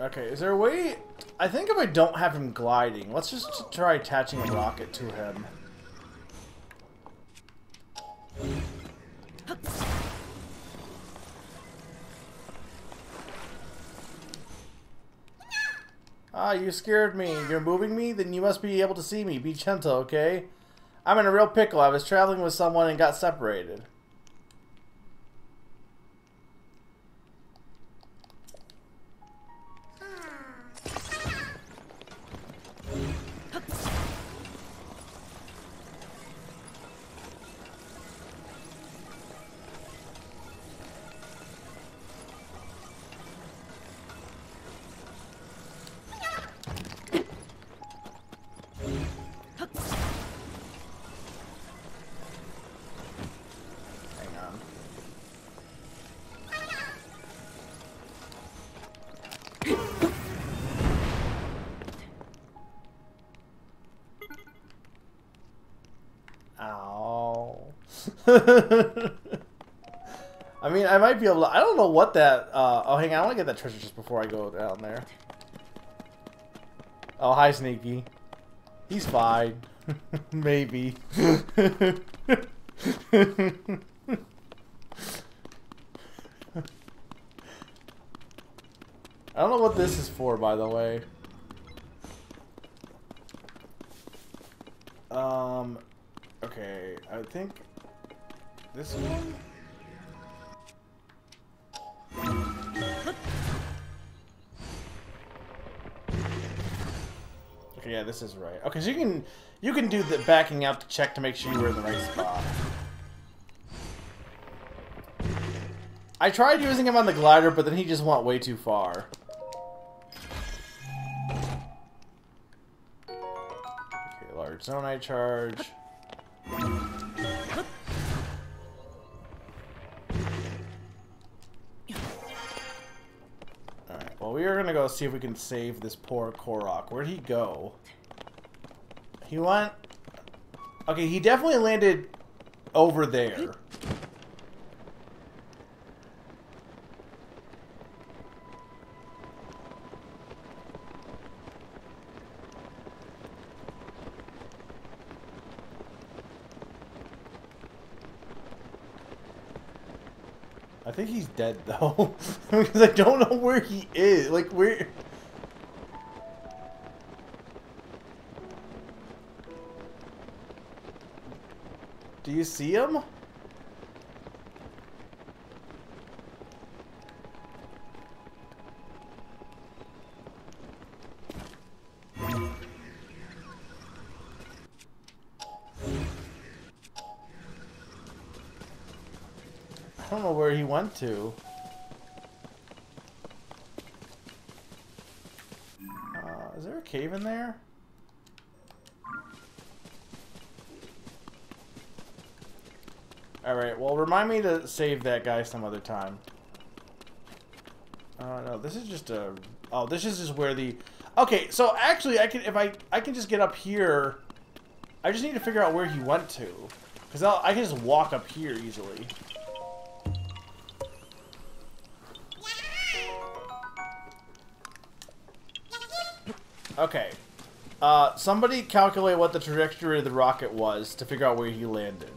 Okay, is there a way? I think if I don't have him gliding, let's just try attaching a rocket to him. Ah, you scared me. You're moving me? Then you must be able to see me. Be gentle, okay? I'm in a real pickle. I was traveling with someone and got separated. I mean, I might be able to. I don't know what that. Uh, oh, hang on. I want to get that treasure just before I go down there. Oh, hi, Sneaky. He's fine. Maybe. I don't know what this is for, by the way. Um. Okay. I think. This one? Okay, yeah, this is right. Okay, so you can you can do the backing out to check to make sure you were in the right spot. I tried using him on the glider, but then he just went way too far. Okay, large zonite charge. We're gonna go see if we can save this poor Korok. Where'd he go? He went... Okay, he definitely landed over there. I think he's dead though, because I don't know where he is. Like, where? Do you see him? I don't know where he went to. Uh, is there a cave in there? Alright, well, remind me to save that guy some other time. Uh, no, this is just a... Oh, this is just where the... Okay, so actually, I can if I I can just get up here. I just need to figure out where he went to. Because I can just walk up here easily. Okay. Uh, somebody calculate what the trajectory of the rocket was to figure out where he landed.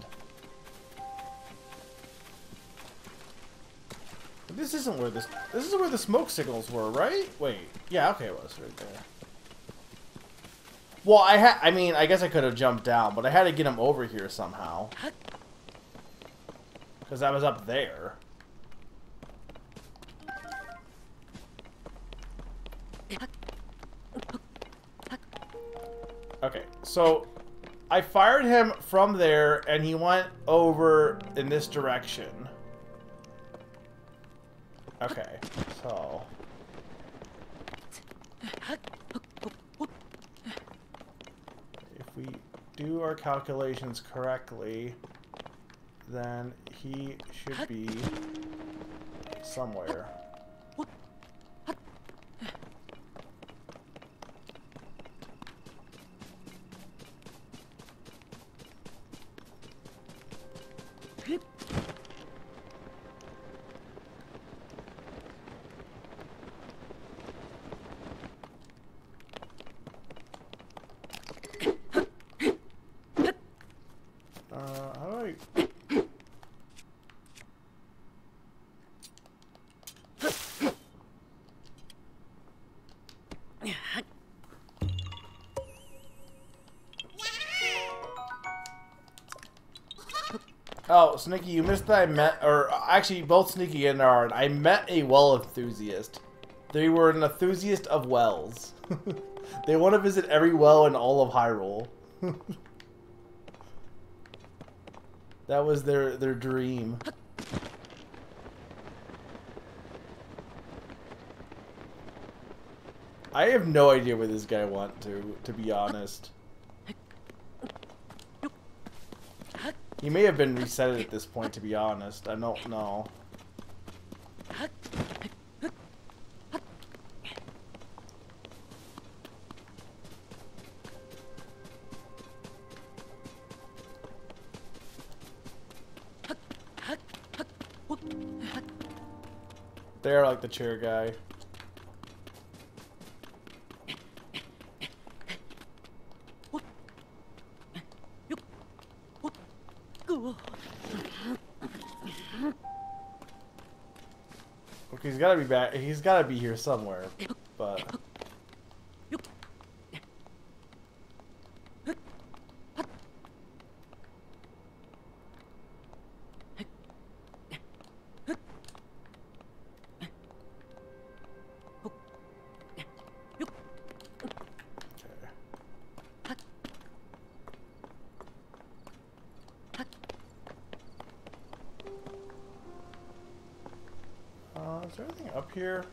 But this isn't where this... This is where the smoke signals were, right? Wait. Yeah, okay, it was right there. Well, I had... I mean, I guess I could have jumped down, but I had to get him over here somehow. Because I was up there. Okay, so I fired him from there, and he went over in this direction. Okay, so... If we do our calculations correctly, then he should be somewhere. Oh, Sneaky, you missed that I met, or actually both Sneaky and Naron, I met a well enthusiast. They were an enthusiast of wells. They want to visit every well in all of Hyrule. That was their, their dream. I have no idea where this guy went to, to be honest. He may have been reset at this point, to be honest. I don't know. They're like the chair guy. He's gotta be back. He's gotta be here somewhere, but here.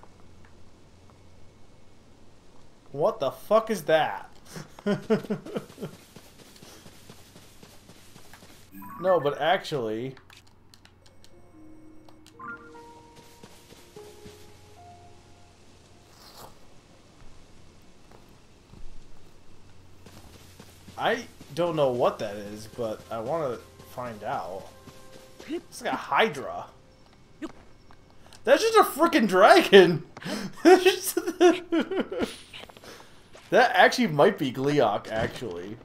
What the fuck is that? No, but actually... I don't know what that is, but I want to find out. It's like a Hydra. That's just a freaking dragon! That actually might be Gleeok, actually.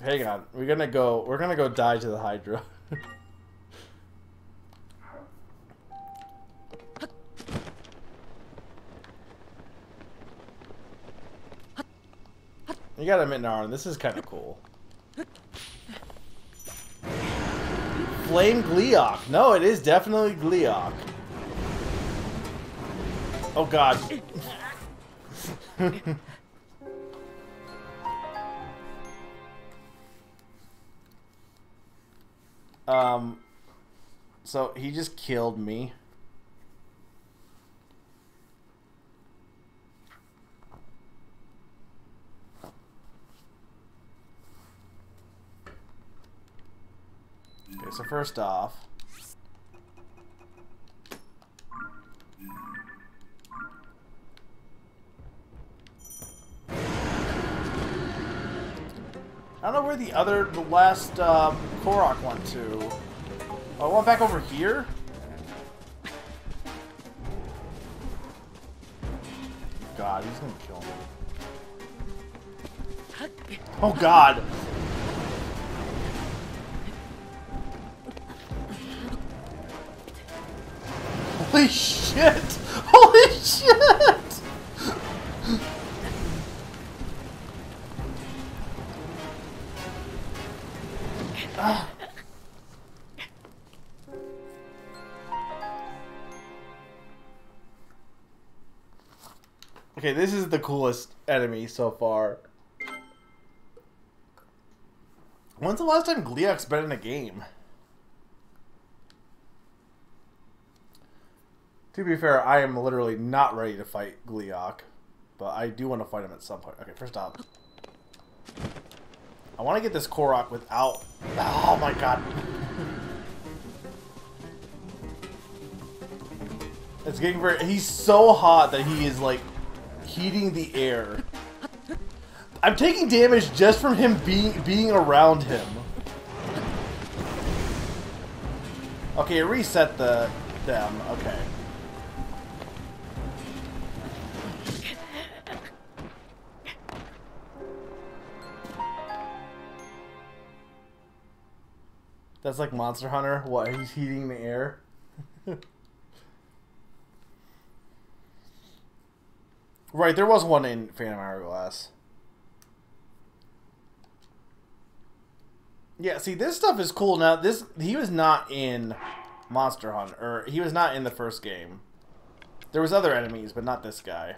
Hang on, we're gonna go we're gonna go die to the Hydra. You gotta admit, Naron, this is kind of cool. Flame Gleeok. No, it is definitely Gleeok. Oh god. um. So he just killed me. Okay, so first off, I don't know where the other, the last uh, Korok went to. Oh, I went back over here? God, he's gonna kill me. Oh god! Holy shit! Holy shit! Ah. Okay, this is the coolest enemy so far. When's the last time Gleeok's been in a game? To be fair, I am literally not ready to fight Gleeok, but I do want to fight him at some point. Okay, first off, I want to get this Korok without... Oh my god. It's getting very... He's so hot that he is, like, heating the air. I'm taking damage just from him being, being around him. Okay, reset the... them. Okay. That's like Monster Hunter. What? He's heating the air. Right, there was one in Phantom Hourglass. Yeah, see, this stuff is cool. Now, this he was not in Monster Hunter, or he was not in the first game. There was other enemies, but not this guy.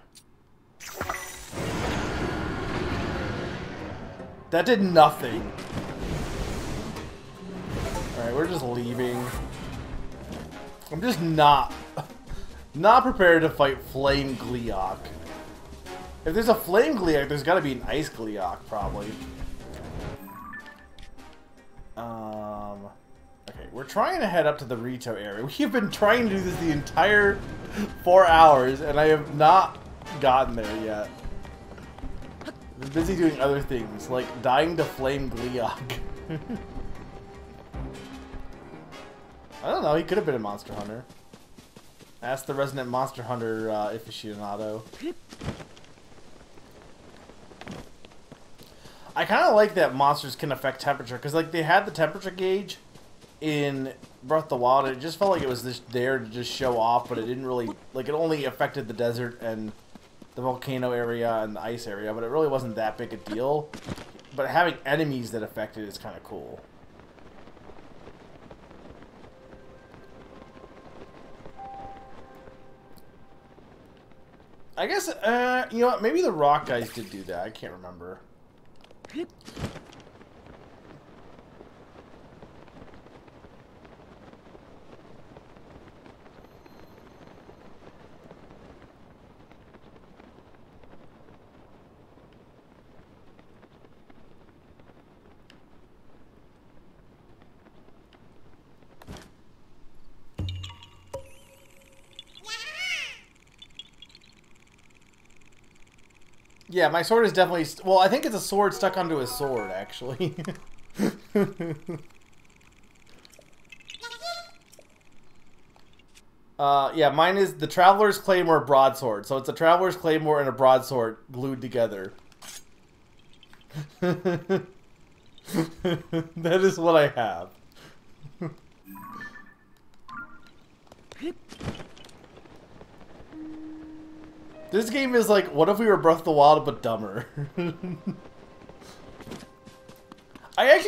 That did nothing. Alright, we're just leaving. I'm just not not prepared to fight Flame Gleeok. If there's a Flame Gleeok, there's gotta be an Ice Gleeok, probably. Um, okay, we're trying to head up to the Rito area. We have been trying to do this the entire four hours, and I have not gotten there yet. I've been busy doing other things, like dying to Flame Gleeok. I don't know, he could have been a Monster Hunter. Ask the resident Monster Hunter uh, aficionado. I kind of like that monsters can affect temperature, because like they had the temperature gauge in Breath of the Wild, and it just felt like it was just there to just show off, but it didn't really, like it only affected the desert and the volcano area and the ice area, but it really wasn't that big a deal. But having enemies that affect it is kind of cool. I guess, uh, you know what, maybe the rock guys did do that. I can't remember. Yeah, my sword is definitely... St well, I think it's a sword stuck onto his sword, actually. uh, yeah, mine is the Traveler's Claymore Broadsword. So it's a Traveler's Claymore and a Broadsword glued together. That is what I have. This game is like, what if we were Breath of the Wild, but dumber?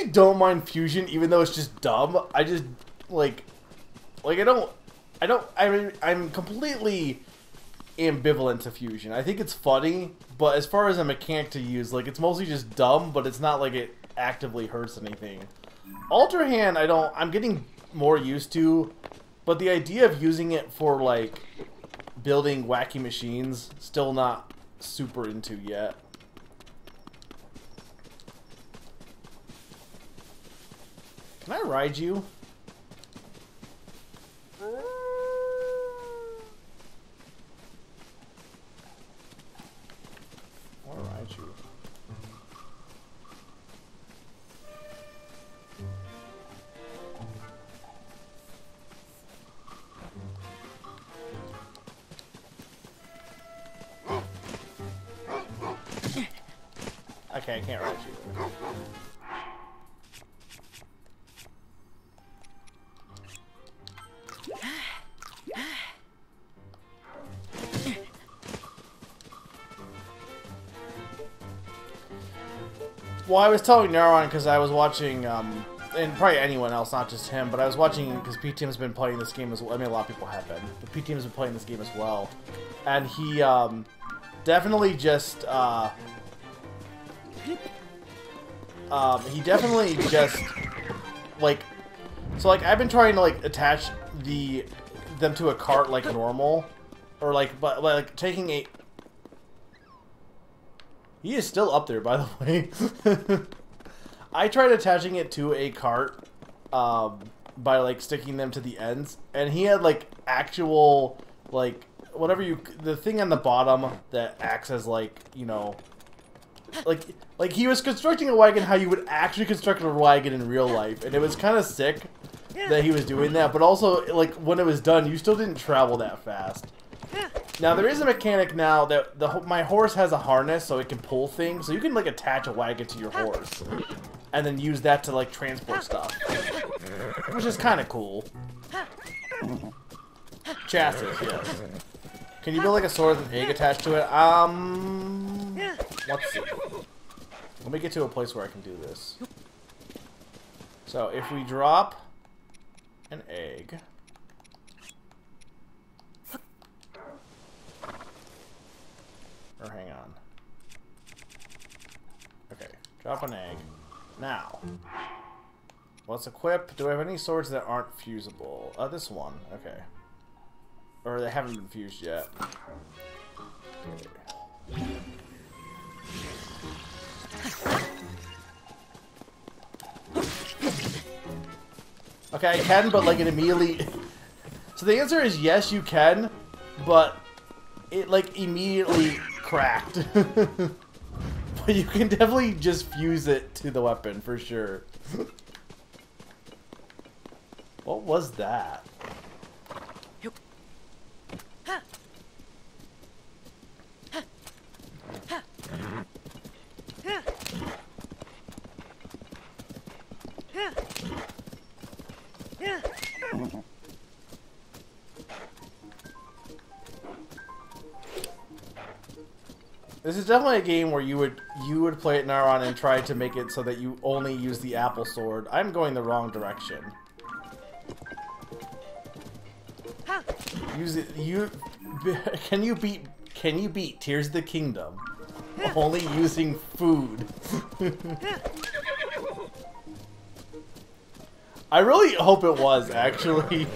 honestly don't mind fusion, even though it's just dumb. I just like, like I don't, I don't. I mean, I'm completely ambivalent to fusion. I think it's funny, but as far as a mechanic to use, like, it's mostly just dumb. But it's not like it actively hurts anything. Alter Hand, I don't. I'm getting more used to, but the idea of using it for like building wacky machines, still not super into yet. Can I ride you? I wanna ride you. Okay, I can't ride you. Well, I was telling Naron because I was watching, um, and probably anyone else, not just him, but I was watching because P T M's been playing this game as well. I mean, a lot of people have been, but P T M's been playing this game as well. And he um, definitely just, uh, um, he definitely just, like, so, like, I've been trying to, like, attach the, them to a cart like normal, or, like, but, like, taking a... He is still up there, by the way. I tried attaching it to a cart um, by, like, sticking them to the ends. And he had, like, actual, like, whatever you... The thing on the bottom that acts as, like, you know... Like, like he was constructing a wagon how you would actually construct a wagon in real life. And it was kind of sick that he was doing that. But also, like, when it was done, you still didn't travel that fast. Now, there is a mechanic now that the my horse has a harness, so it can pull things. So you can, like, attach a wagon to your horse. And then use that to, like, transport stuff. Which is kind of cool. Chassis, yes. Can you build, like, a sword with an egg attached to it? Um... Let's see. Let me get to a place where I can do this. So, if we drop an egg... Or hang on. Okay, drop an egg. Now, let's equip. Do I have any swords that aren't fusible? Uh, this one, okay. Or they haven't been fused yet. Okay. Okay, I can, but like it immediately... So the answer is yes, you can, but it like immediately... cracked. But you can definitely just fuse it to the weapon for sure. What was that? This is definitely a game where you would you would play it, Naron, and try to make it so that you only use the apple sword. I'm going the wrong direction. Use it. You can you beat can you beat Tears of the Kingdom? Only using food. I really hope it was actually.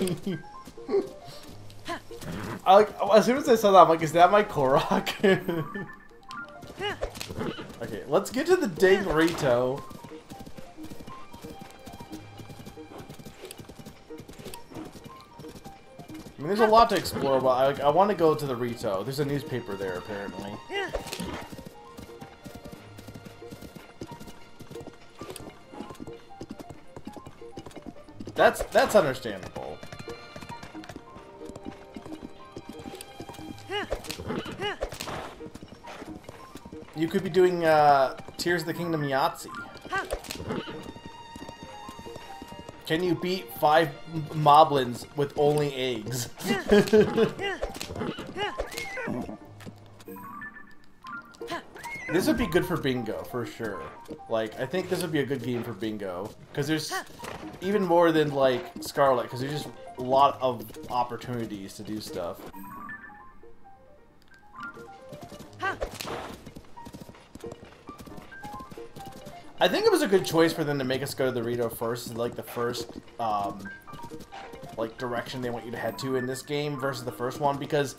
I like as soon as I saw that, I'm like, is that my Korok? Okay, let's get to the dang Rito. I mean, there's a lot to explore, but I, like, I want to go to the Rito. There's a newspaper there, apparently. That's that's understandable. You could be doing uh, Tears of the Kingdom Yahtzee. Can you beat five moblins with only eggs? This would be good for bingo, for sure. Like, I think this would be a good game for bingo. Because there's even more than, like, Scarlet, because there's just a lot of opportunities to do stuff. I think it was a good choice for them to make us go to the Rito first, like, the first, um, like, direction they want you to head to in this game versus the first one, because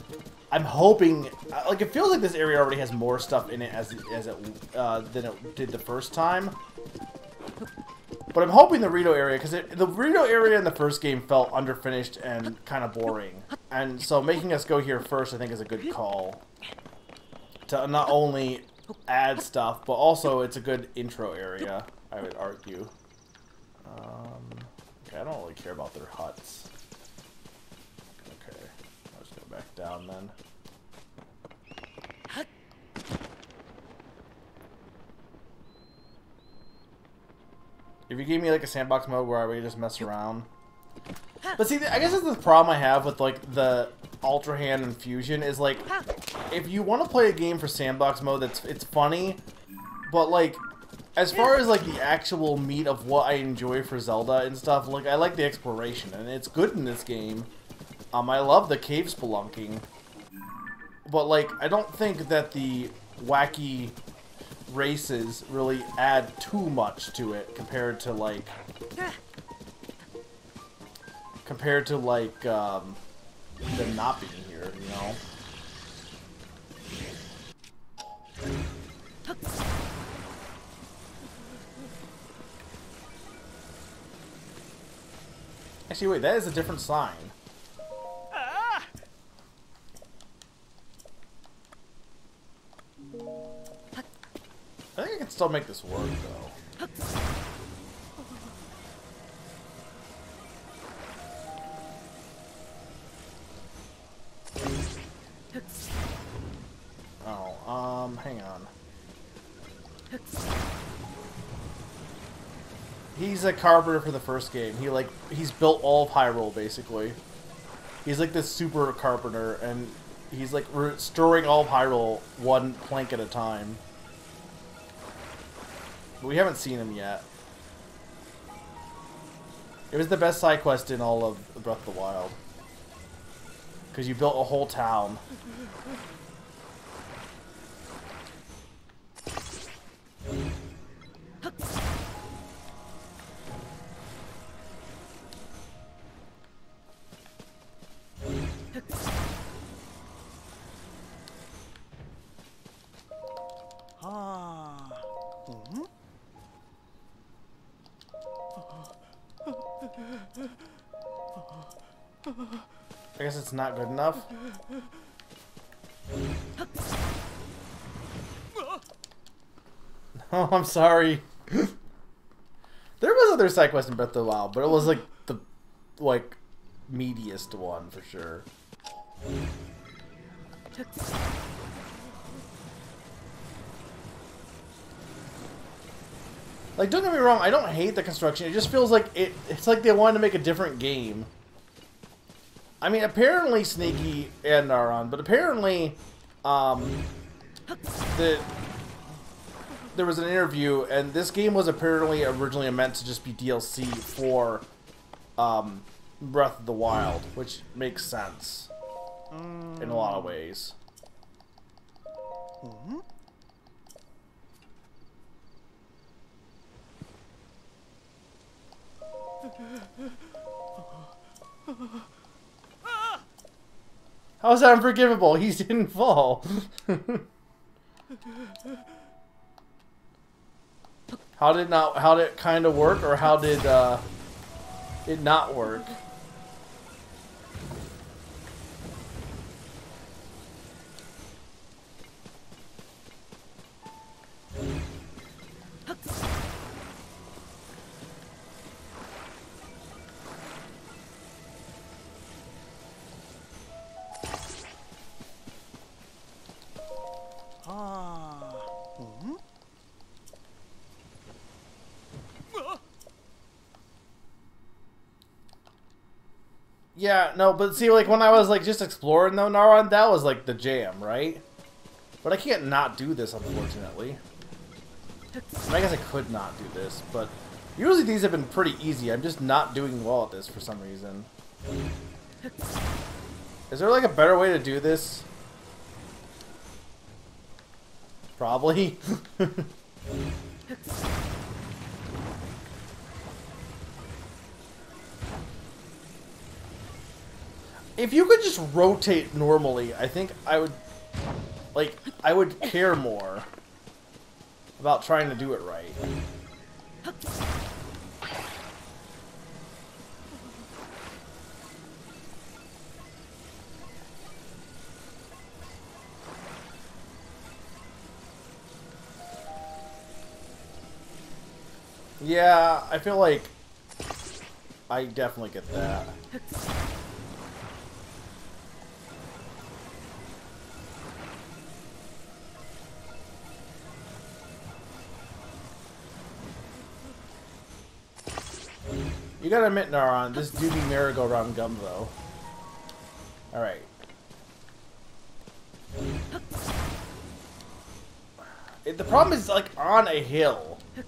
I'm hoping, like, it feels like this area already has more stuff in it as, as it, uh, than it did the first time. But I'm hoping the Rito area, because the Rito area in the first game felt underfinished and kind of boring. And so making us go here first, I think, is a good call. To not only add stuff, but also it's a good intro area, I would argue. Um, okay, I don't really care about their huts. Okay, I'll just go back down then. If you gave me like a sandbox mode where I would just mess around. But see, I guess that's the problem I have with like the Ultra Hand and Fusion is like, if you want to play a game for sandbox mode, that's it's funny, but like, as far as like the actual meat of what I enjoy for Zelda and stuff, like I like the exploration and it's good in this game. Um, I love the cave spelunking, but like I don't think that the wacky races really add too much to it compared to like compared to like. Um, Them not being here, you know. Actually, wait, that is a different sign. Ah. I think I can still make this work, though. Oh, um, hang on. He's a carpenter for the first game. He like he's built all of Hyrule basically. He's like this super carpenter, and he's like restoring all of Hyrule one plank at a time. But we haven't seen him yet. It was the best side quest in all of Breath of the Wild. Because you built a whole town. I guess it's not good enough. No, I'm sorry. There was other side quest in Breath of the Wild, but it was like the like meatiest one for sure. Like, don't get me wrong, I don't hate the construction. It just feels like it. It's like they wanted to make a different game. I mean, apparently Sneaky and Naron, but apparently, um, the there was an interview, and this game was apparently originally meant to just be D L C for um, Breath of the Wild, which makes sense in a lot of ways. Mm-hmm. How is that unforgivable? He didn't fall. How did not? How did it kind of work, or how did uh, it not work? Yeah, no, but see, like, when I was, like, just exploring, though, Naron, that was, like, the jam, right? But I can't not do this, unfortunately. And I guess I could not do this, but usually these have been pretty easy. I'm just not doing well at this for some reason. Is there like a better way to do this? Probably. If you could just rotate normally, I think I would, like, I would care more about trying to do it right. Yeah, I feel like I definitely get that. You gotta admit, Naron, this doobie merry-go-round gum, though. Alright. The problem is, like, on a hill. I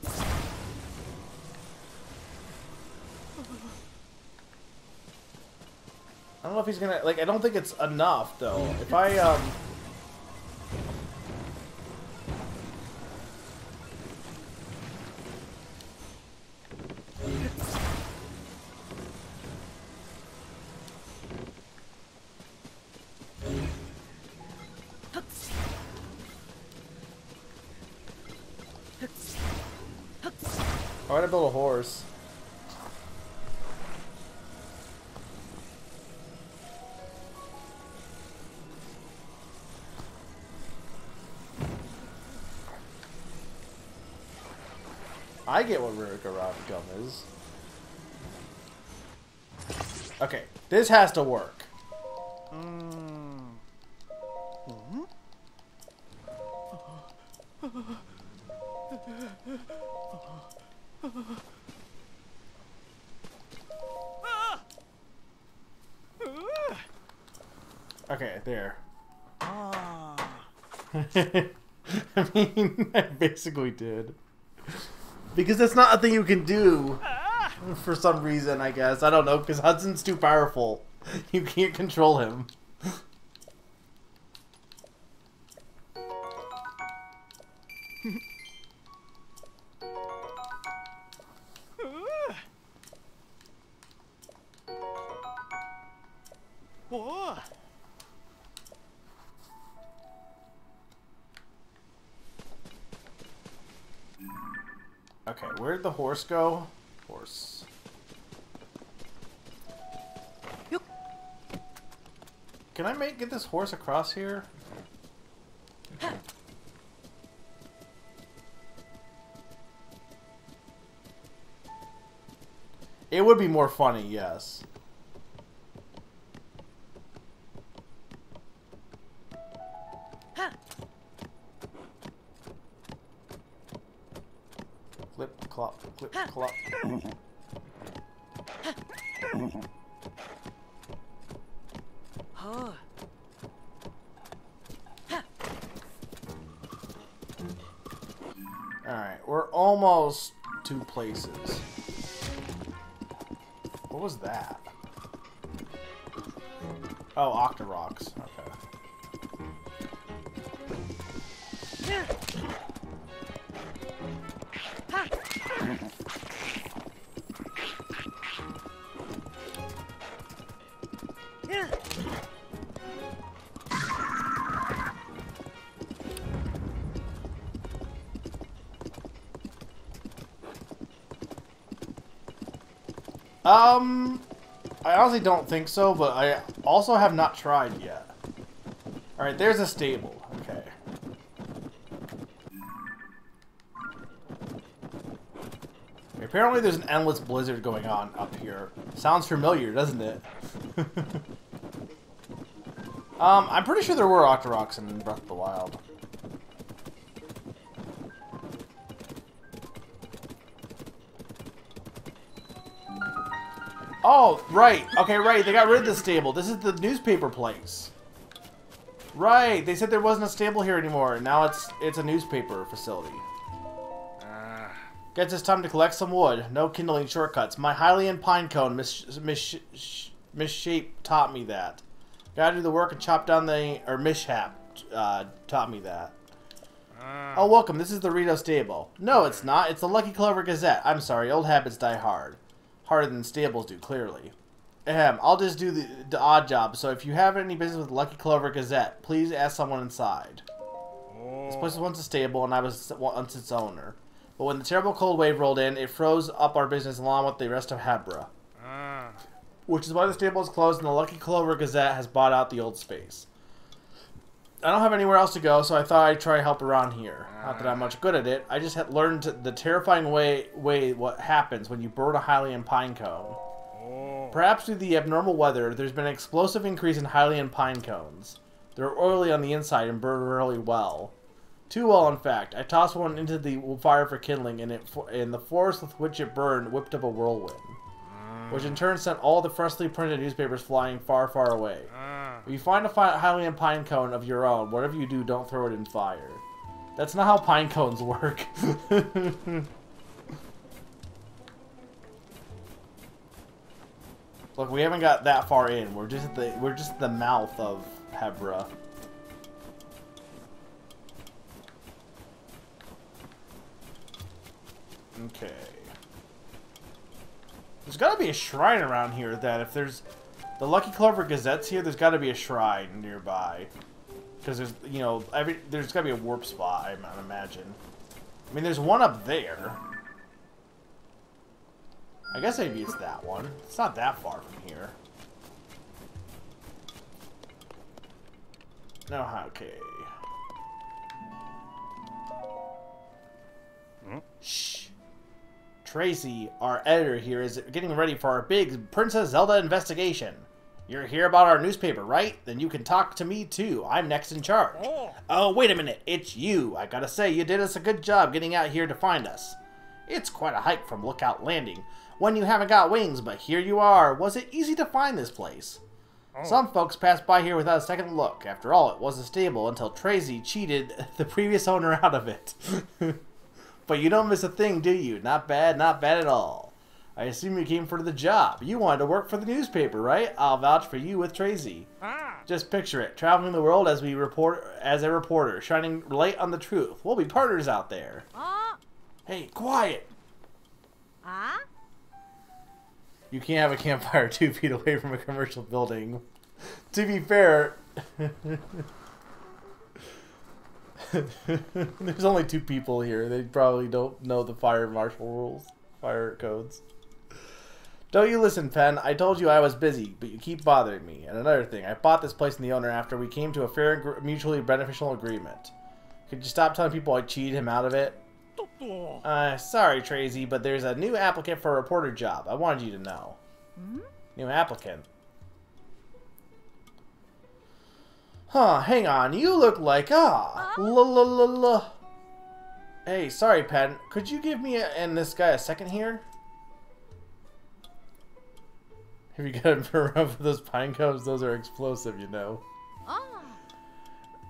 don't know if he's gonna, like, I don't think it's enough, though. If I, um... I want to build a horse. I get what merry-go-round gum is. Okay, this has to work. Mm-hmm. Okay, there. Ah. I mean, I basically did. Because that's not a thing you can do for some reason, I guess. I don't know, because Hudson's too powerful. You can't control him. Okay, where did the horse go? Horse. Can I make get this horse across here? It would be more funny, yes. Clip, clop. Huh. Alright, we're almost two places. What was that? Oh, Octoroks. Okay. Um, I honestly don't think so, but I also have not tried yet. Alright, there's a stable. Okay. Apparently there's an endless blizzard going on up here. Sounds familiar, doesn't it? um, I'm pretty sure there were Octoroks in Breath of the Wild. Oh, right. Okay, right. They got rid of the stable. This is the newspaper place. Right, they said there wasn't a stable here anymore. Now it's it's a newspaper facility. Uh. Guess it's time to collect some wood. No kindling shortcuts. My Hylian pinecone mis mis misshape taught me that. Gotta do the work and chop down the or mishap uh, taught me that. Uh. Oh, welcome. This is the Rito Stable. No, it's not. It's the Lucky Clover Gazette. I'm sorry. Old habits die hard, harder than stables do. Clearly. Ahem, I'll just do the, the odd job, so if you have any business with Lucky Clover Gazette, please ask someone inside. Oh. This place was once a stable, and I was once its owner. But when the terrible cold wave rolled in, it froze up our business along with the rest of Hebra. Ah. Which is why the stable is closed, and the Lucky Clover Gazette has bought out the old space. I don't have anywhere else to go, so I thought I'd try help around here. Ah. Not that I'm much good at it. I just had learned the terrifying way, way what happens when you burn a Hylian pinecone. Perhaps due to the abnormal weather, there's been an explosive increase in Hylian pine cones. They're oily on the inside and burn really well. Too well, in fact. I tossed one into the fire for kindling, and, it, and the forest with which it burned whipped up a whirlwind, mm. which in turn sent all the freshly printed newspapers flying far, far away. Mm. If you find a Hylian pine cone of your own, whatever you do, don't throw it in fire. That's not how pine cones work. Look, we haven't got that far in. We're just at the we're just at the mouth of Hebra. Okay. There's got to be a shrine around here. That if there's the Lucky Clover Gazette's here, there's got to be a shrine nearby. Because there's you know every there's got to be a warp spot. I imagine. I mean, there's one up there. I guess maybe it's that one. It's not that far from here. No, okay. Mm-hmm. Shh. Tracy, our editor here, is getting ready for our big Princess Zelda investigation. You're here about our newspaper, right? Then you can talk to me, too. I'm next in charge. Oh, oh wait a minute. It's you. I gotta say, you did us a good job getting out here to find us. It's quite a hike from Lookout Landing. When you haven't got wings, but here you are. Was it easy to find this place? Oh. Some folks passed by here without a second look. After all, it was a stable until Tracy cheated the previous owner out of it. But you don't miss a thing, do you? Not bad, not bad at all. I assume you came for the job. You wanted to work for the newspaper, right? I'll vouch for you with Tracy. Ah. Just picture it, traveling the world as we report as a reporter, shining light on the truth. We'll be partners out there. Ah. Hey, quiet! Huh? You can't have a campfire two feet away from a commercial building. To be fair, there's only two people here. They probably don't know the fire marshal rules, fire codes. Don't you listen, Penn. I told you I was busy, but you keep bothering me. And another thing, I bought this place and the owner after we came to a fair and mutually beneficial agreement. Could you stop telling people I cheated him out of it? Uh, sorry, Tracy, but there's a new applicant for a reporter job. I wanted you to know. Mm-hmm. New applicant. Huh, hang on. You look like, ah. Uh? La, la, la, la. Hey, sorry, Penn. Could you give me a, and this guy a second here? Have you got to rub those pine cones? Those are explosive, you know. Oh.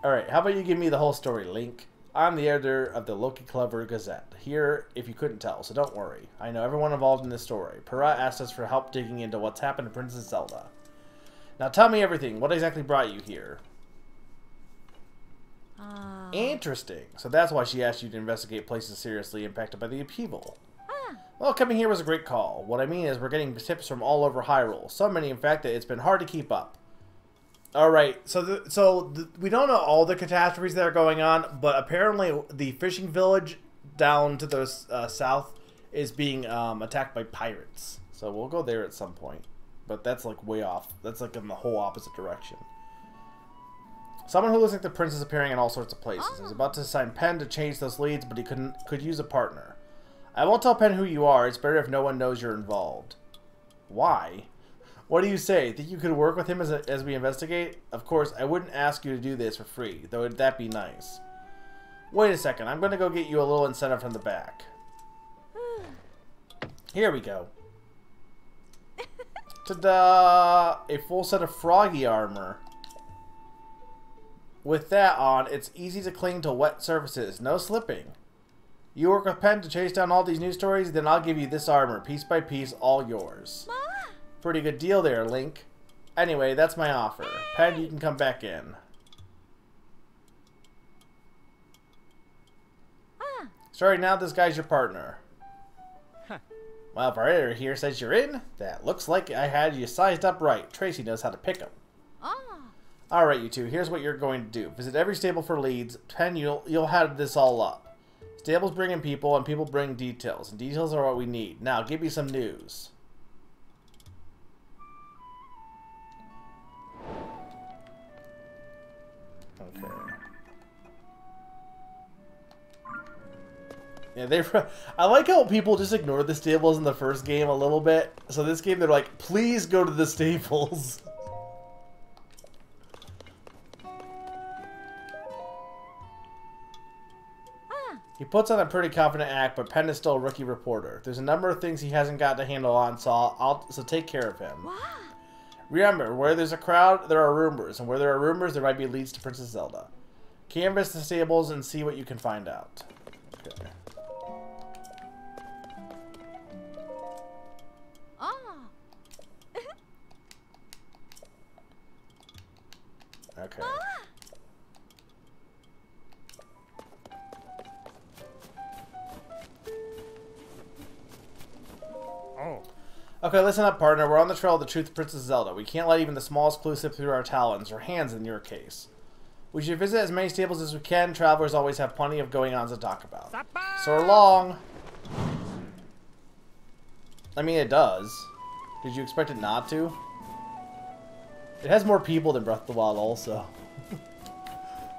Alright, how about you give me the whole story, Link? I'm the editor of the Lucky Clover Gazette, here if you couldn't tell, so don't worry. I know everyone involved in this story. Pera asked us for help digging into what's happened to Princess Zelda. Now tell me everything. What exactly brought you here? Uh... Interesting. So that's why she asked you to investigate places seriously impacted by the upheaval. Ah. Well, coming here was a great call. What I mean is we're getting tips from all over Hyrule. So many, in fact, that it's been hard to keep up. All right, so the, so the, we don't know all the catastrophes that are going on, but apparently the fishing village down to the uh, south is being um, attacked by pirates. So we'll go there at some point, but that's like way off. That's like in the whole opposite direction. Someone who looks like the prince is appearing in all sorts of places. He was about to assign Penn to change those leads, but he couldn't could use a partner. I won't tell Penn who you are. It's better if no one knows you're involved. Why? What do you say? Think you could work with him as, a, as we investigate? Of course, I wouldn't ask you to do this for free, though would that be nice. Wait a second. I'm going to go get you a little incentive from the back. Here we go. Ta-da! A full set of froggy armor. With that on, it's easy to cling to wet surfaces. No slipping. You work with Penn to chase down all these news stories, then I'll give you this armor. Piece by piece, all yours. Mama. Pretty good deal there, Link. Anyway, that's my offer. Hey. Penn, you can come back in. Ah. Starting now, this guy's your partner. Huh. Well, if our editor here says you're in, that looks like I had you sized up right. Tracy knows how to pick him. Alright, you two, here's what you're going to do. Visit every stable for leads. Penn, you'll, you'll have this all up. Stables bring in people, and people bring details. And details are what we need. Now, give me some news. Okay. Yeah, they. I like how people just ignored the stables in the first game a little bit. So this game, they're like, please go to the stables. He puts on a pretty confident act, but Penn is still a rookie reporter. There's a number of things he hasn't got to handle on, so, I'll, so take care of him. Wow. Remember, where there's a crowd, there are rumors, and where there are rumors, there might be leads to Princess Zelda. Canvas the stables and see what you can find out. Okay. Oh. Okay. Ah. Okay, listen up, partner. We're on the trail of the truth of Princess Zelda. We can't let even the smallest clue slip through our talons, or hands in your case. We should visit as many stables as we can. Travelers always have plenty of going-ons to talk about. So long! I mean, it does. Did you expect it not to? It has more people than Breath of the Wild, also.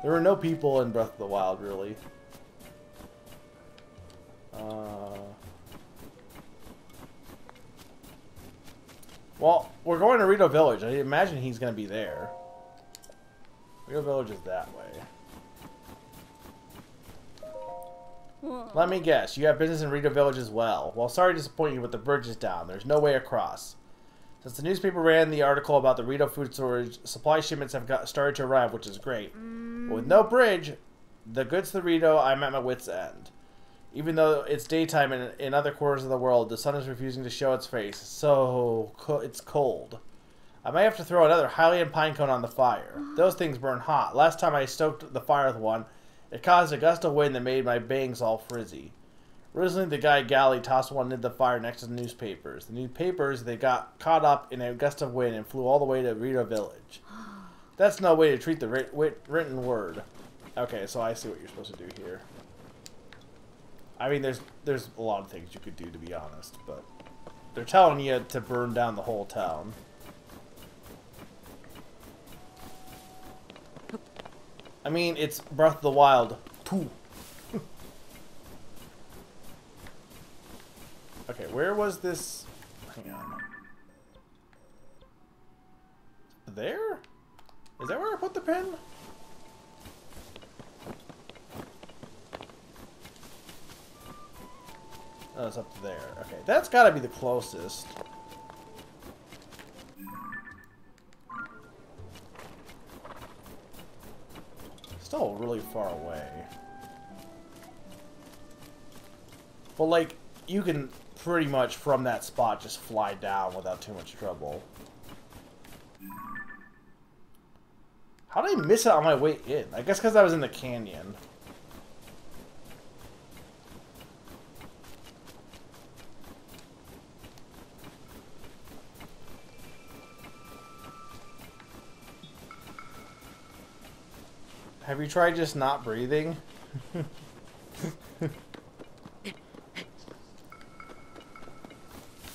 There were no people in Breath of the Wild, really. Uh... Well, we're going to Rito Village. I imagine he's going to be there. Rito Village is that way. Whoa. Let me guess. You have business in Rito Village as well. Well, sorry to disappoint you, but the bridge is down. There's no way across. Since the newspaper ran the article about the Rito food storage, supply shipments have got started to arrive, which is great. Mm. But with no bridge, the goods to the Rito, I'm at my wit's end. Even though it's daytime in, in other quarters of the world, the sun is refusing to show its face. So co it's cold. I may have to throw another Hylian pine cone on the fire. Those things burn hot. Last time I stoked the fire with one, it caused a gust of wind that made my bangs all frizzy. Originally, the guy Galley tossed one into the fire next to the newspapers. The newspapers, they got caught up in a gust of wind and flew all the way to Rito Village. That's no way to treat the writ writ written word. Okay, so I see what you're supposed to do here. I mean, there's there's a lot of things you could do, to be honest, but they're telling you to burn down the whole town. I mean, it's Breath of the Wild two. Okay, where was this? Hang on. There? Is that where I put the Penn? Oh, it's up there. Okay, that's gotta be the closest. Still really far away. But, like, you can pretty much from that spot just fly down without too much trouble. How did I miss it on my way in? I guess because I was in the canyon. Have you tried just not breathing?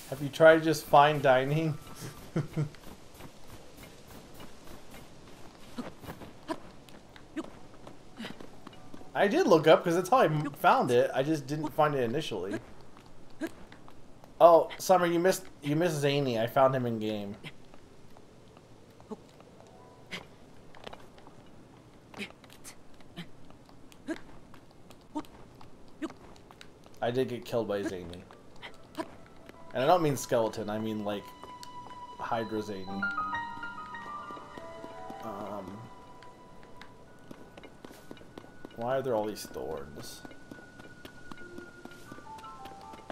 Have you tried just fine dining? I did look up because that's how I found it. I just didn't find it initially. Oh, Summer, you missed you missed Zany. I found him in game. I did get killed by Zany. And I don't mean skeleton, I mean like Hydra Zany. Um, Why are there all these thorns?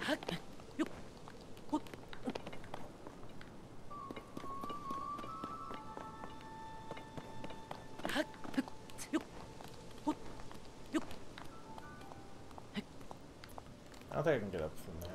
I don't think I can get up from there.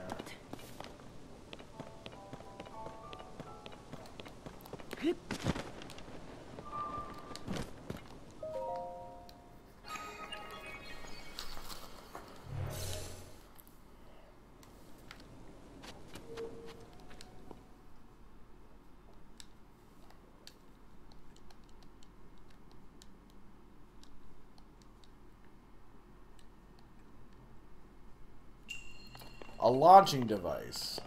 A launching device.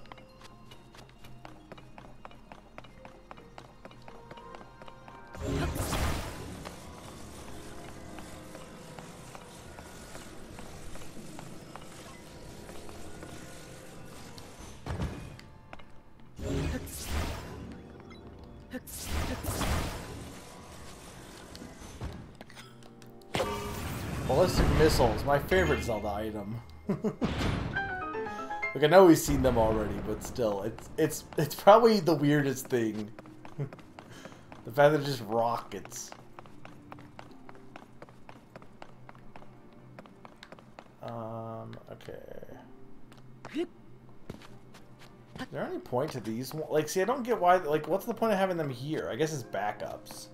Ballistic missiles, my favorite Zelda item. Like, I know we've seen them already, but still, it's it's it's probably the weirdest thing. The fact that it's just rockets. Um, okay. Is there any point to these? Like, see, I don't get why, like, what's the point of having them here? I guess it's backups.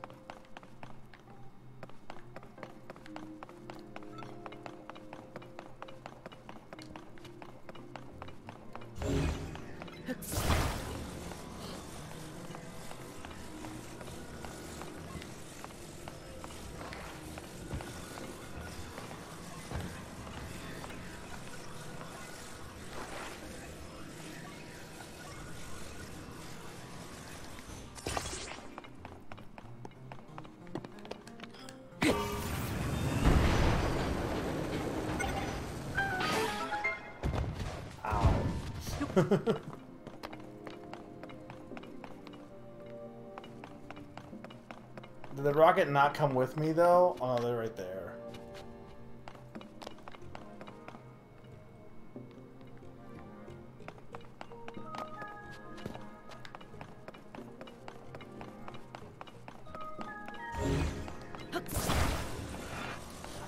Did the rocket not come with me though? Oh, they're right there.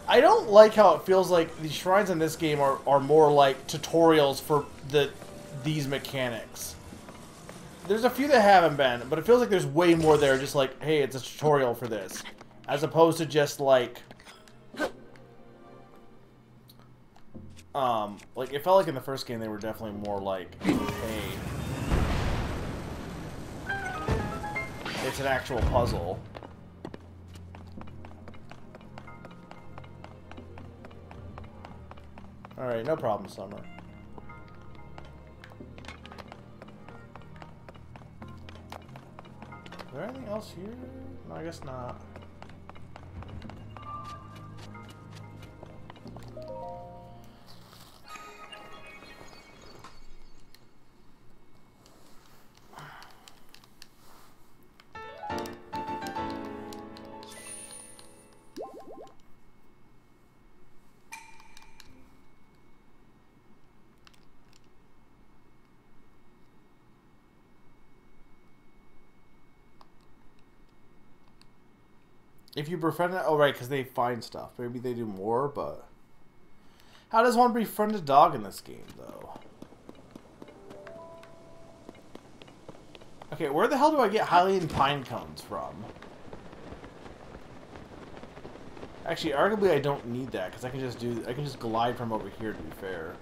I don't like how it feels like the shrines in this game are, are more like tutorials for the these mechanics. There's a few that haven't been, but it feels like there's way more there just like, hey, it's a tutorial for this, as opposed to just like um like it felt like in the first game they were definitely more like, hey, it's an actual puzzle. Alright, no problem, Summer. Is there anything else here? No, I guess not. If you befriend it, oh right, because they find stuff. Maybe they do more, but how does one befriend a dog in this game, though? Okay, where the hell do I get Hylian pine cones from? Actually, arguably, I don't need that because I can just do. I can just glide from over here. To be fair.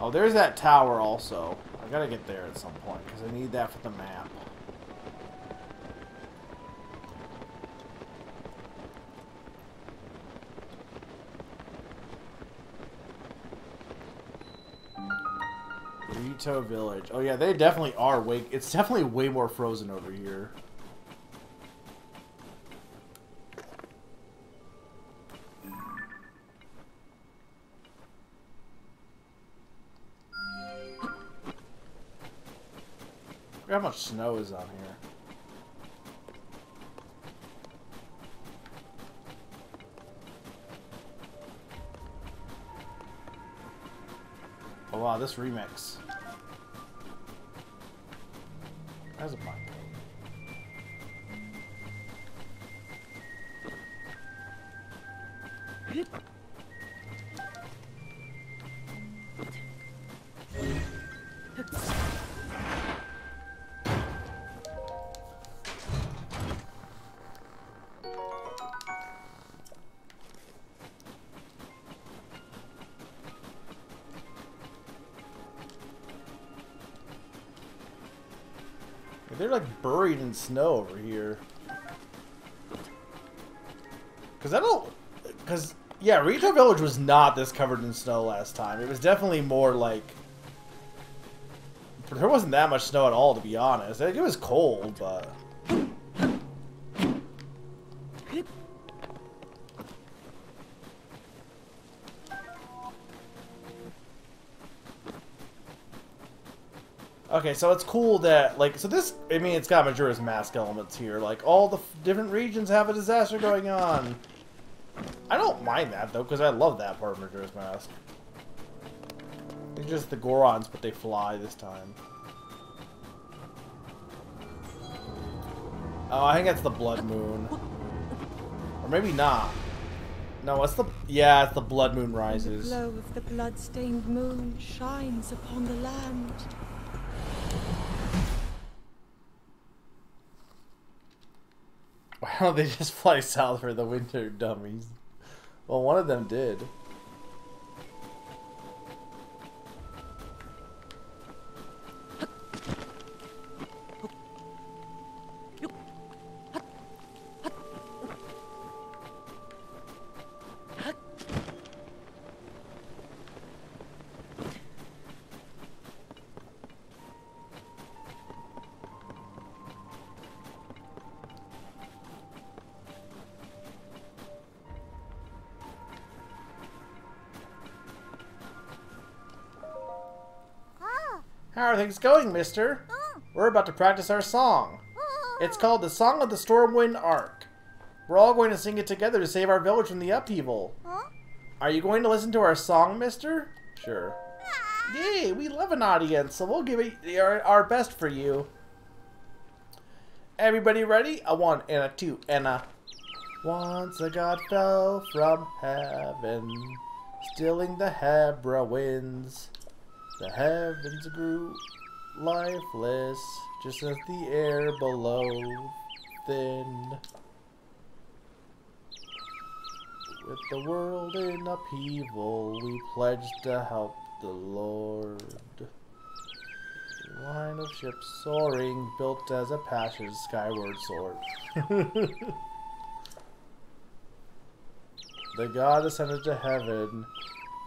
Oh, there's that tower also. I gotta get there at some point, because I need that for the map. Rito Village. Oh yeah, they definitely are way... It's definitely way more frozen over here. Look how much snow is on here. Oh wow, this remix. That's a fun game. They're like buried in snow over here. Cause I don't, cause yeah, Rito Village was not this covered in snow last time. It was definitely more like, there wasn't that much snow at all, to be honest. It was cold, but. Okay, so it's cool that, like, so this, I mean, it's got Majora's Mask elements here. Like, all the f different regions have a disaster going on. I don't mind that, though, because I love that part of Majora's Mask. It's just the Gorons, but they fly this time. Oh, I think that's the Blood Moon. Or maybe not. No, it's the, yeah, it's the Blood Moon Rises. The glow of the blood-stained moon shines upon the land. Why don't they just fly south for the winter, dummies? Well, one of them did. How are things going, mister? We're about to practice our song. It's called the Song of the Stormwind Arc. We're all going to sing it together to save our village from the upheaval. Are you going to listen to our song, mister? Sure. Yay, we love an audience, so we'll give it our, our best for you. Everybody ready? A one and a two and a... Once a god fell from heaven, stilling the Hebra winds. The heavens grew lifeless, just as the air below thinned. With the world in upheaval, we pledged to help the Lord. A line of ships soaring, built as a passage skyward sword. The god ascended to heaven,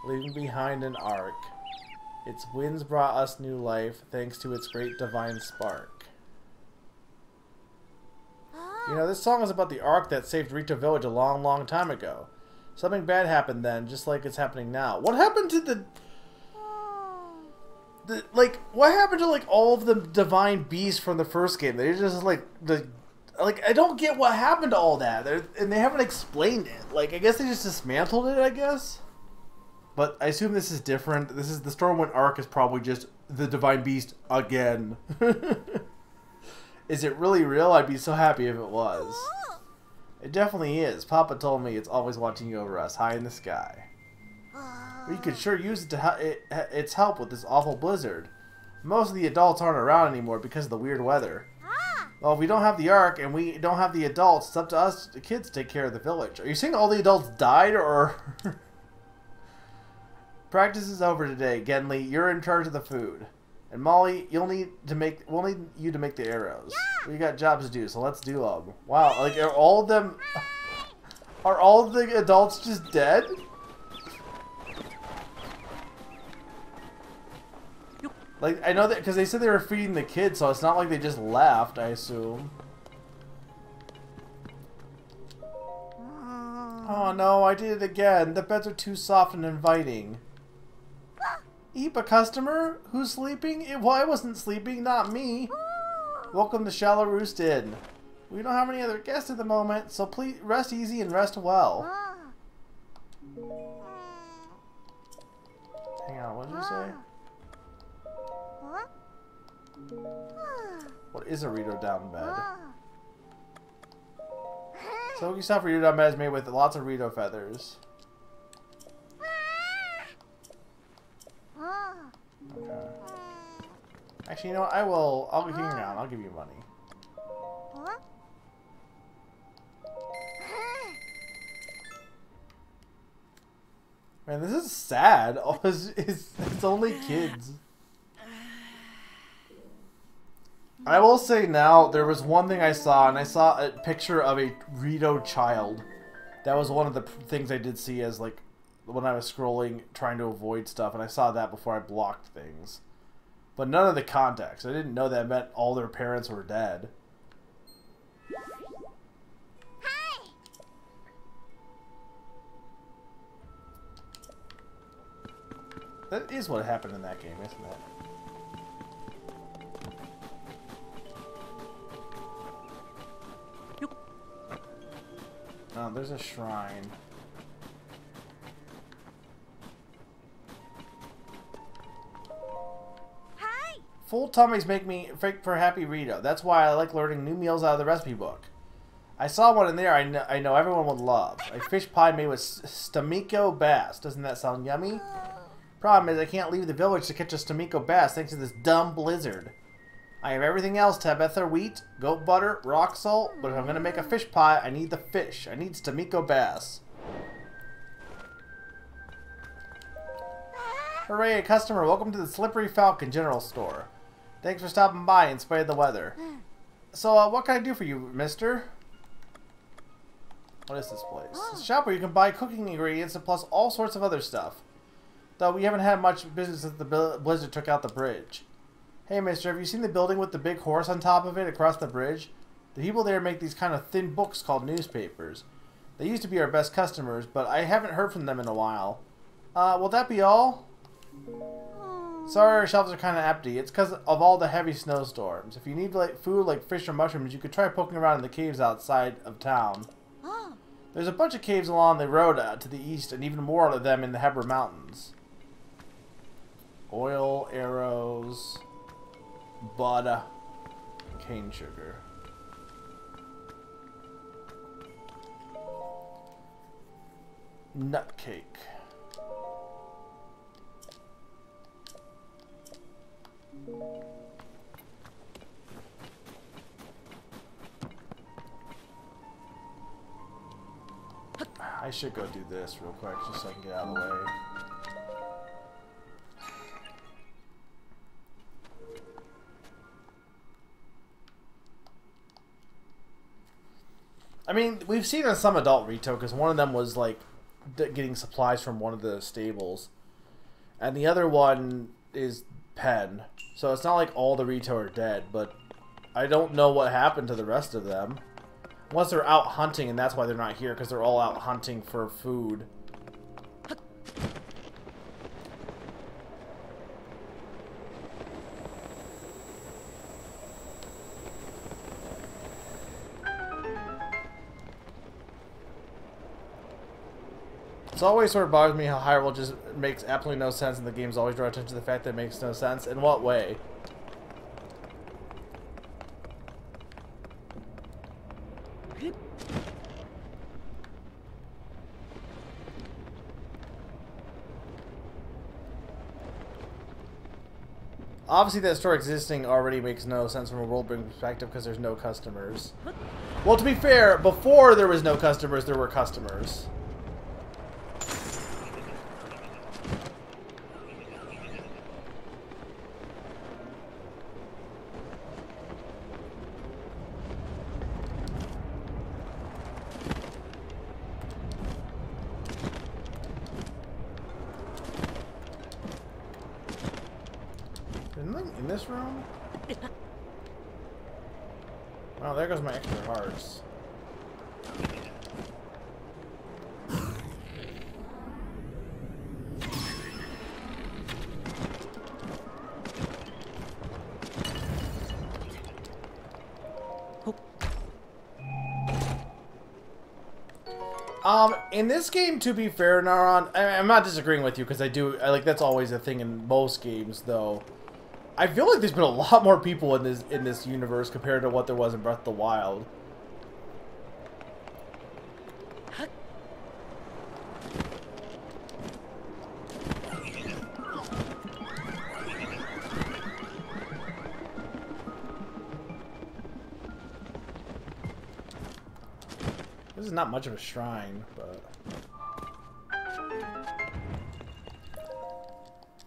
leaving behind an ark. Its winds brought us new life, thanks to its great divine spark. You know, this song is about the ark that saved Rito Village a long, long time ago. Something bad happened then, just like it's happening now. What happened to the... the like, what happened to, like, all of the divine beasts from the first game? They just, like... the, like, I don't get what happened to all that. They're, and they haven't explained it. Like, I guess they just dismantled it, I guess? But I assume this is different. This is the Stormwind Arc is probably just the Divine Beast again. Is it really real? I'd be so happy if it was. It definitely is. Papa told me it's always watching over us, high in the sky. We could sure use it to ha it, its help with this awful blizzard. Most of the adults aren't around anymore because of the weird weather. Well, if we don't have the Ark and we don't have the adults, it's up to us, the kids, to take care of the village. Are you saying all the adults died or... Practice is over today, Genly. You're in charge of the food, and Molly, you'll need to make. We'll need you to make the arrows. Yeah. We got jobs to do, so let's do them. Wow, like are all of them? Are all of the adults just dead? Like I know that because they said they were feeding the kids, so it's not like they just left. I assume. Oh no, I did it again. The beds are too soft and inviting. Impa customer? Who's sleeping? It, well, I wasn't sleeping, not me. Welcome to Shallow Roost Inn. We don't have any other guests at the moment, so please rest easy and rest well. Hang on, what did you say? What is a Rito down bed? So you suffer Rito down bed is made with lots of Rito feathers. Okay. Actually, you know what? I will. I'll hang around. I'll give you money. Man, this is sad. Oh, it's, it's, it's only kids. I will say now, there was one thing I saw, and I saw a picture of a Rito child. That was one of the things I did see as, like, when I was scrolling, trying to avoid stuff, and I saw that before I blocked things. But none of the context. I didn't know that meant all their parents were dead. Hi. That is what happened in that game, isn't it? Oh, there's a shrine. Full tummies make me fake for happy Rito. That's why I like learning new meals out of the recipe book. I saw one in there I, kn I know everyone would love. A fish pie made with stomiko bass. Doesn't that sound yummy? Problem is I can't leave the village to catch a stomiko bass thanks to this dumb blizzard. I have everything else, Tabitha. Wheat, goat butter, rock salt. But if I'm going to make a fish pie, I need the fish. I need stomiko bass. Hooray, a customer. Welcome to the Slippery Falcon General Store. Thanks for stopping by in spite of the weather. So, uh, what can I do for you, mister? What is this place? It's a shop where you can buy cooking ingredients and plus all sorts of other stuff. Though we haven't had much business since the blizzard took out the bridge. Hey, mister, have you seen the building with the big horse on top of it across the bridge? The people there make these kind of thin books called newspapers. They used to be our best customers, but I haven't heard from them in a while. Uh, will that be all? Sorry, our shelves are kind of empty. It's because of all the heavy snowstorms. If you need like food like fish or mushrooms, you could try poking around in the caves outside of town. There's a bunch of caves along the road to the east, and even more of them in the Hebra Mountains. Oil, arrows, butter, cane sugar. Nut cake. I should go do this real quick just so I can get out of the way. I mean, we've seen on some adult Rito because one of them was like d getting supplies from one of the stables, and the other one is Penn. So it's not like all the Rito are dead, but I don't know what happened to the rest of them. Unless they're out hunting, and that's why they're not here, because they're all out hunting for food. It's always sort of bothers me how Hyrule just makes absolutely no sense, and the games always draw attention to the fact that it makes no sense. In what way? Obviously that store existing already makes no sense from a world-building perspective because there's no customers. Well, to be fair, before there was no customers, there were customers. Um, in this game, to be fair, Naron, I, I'm not disagreeing with you, because I do, I, like, that's always a thing in most games, though. I feel like there's been a lot more people in this in this universe compared to what there was in Breath of the Wild. This is not much of a shrine, but...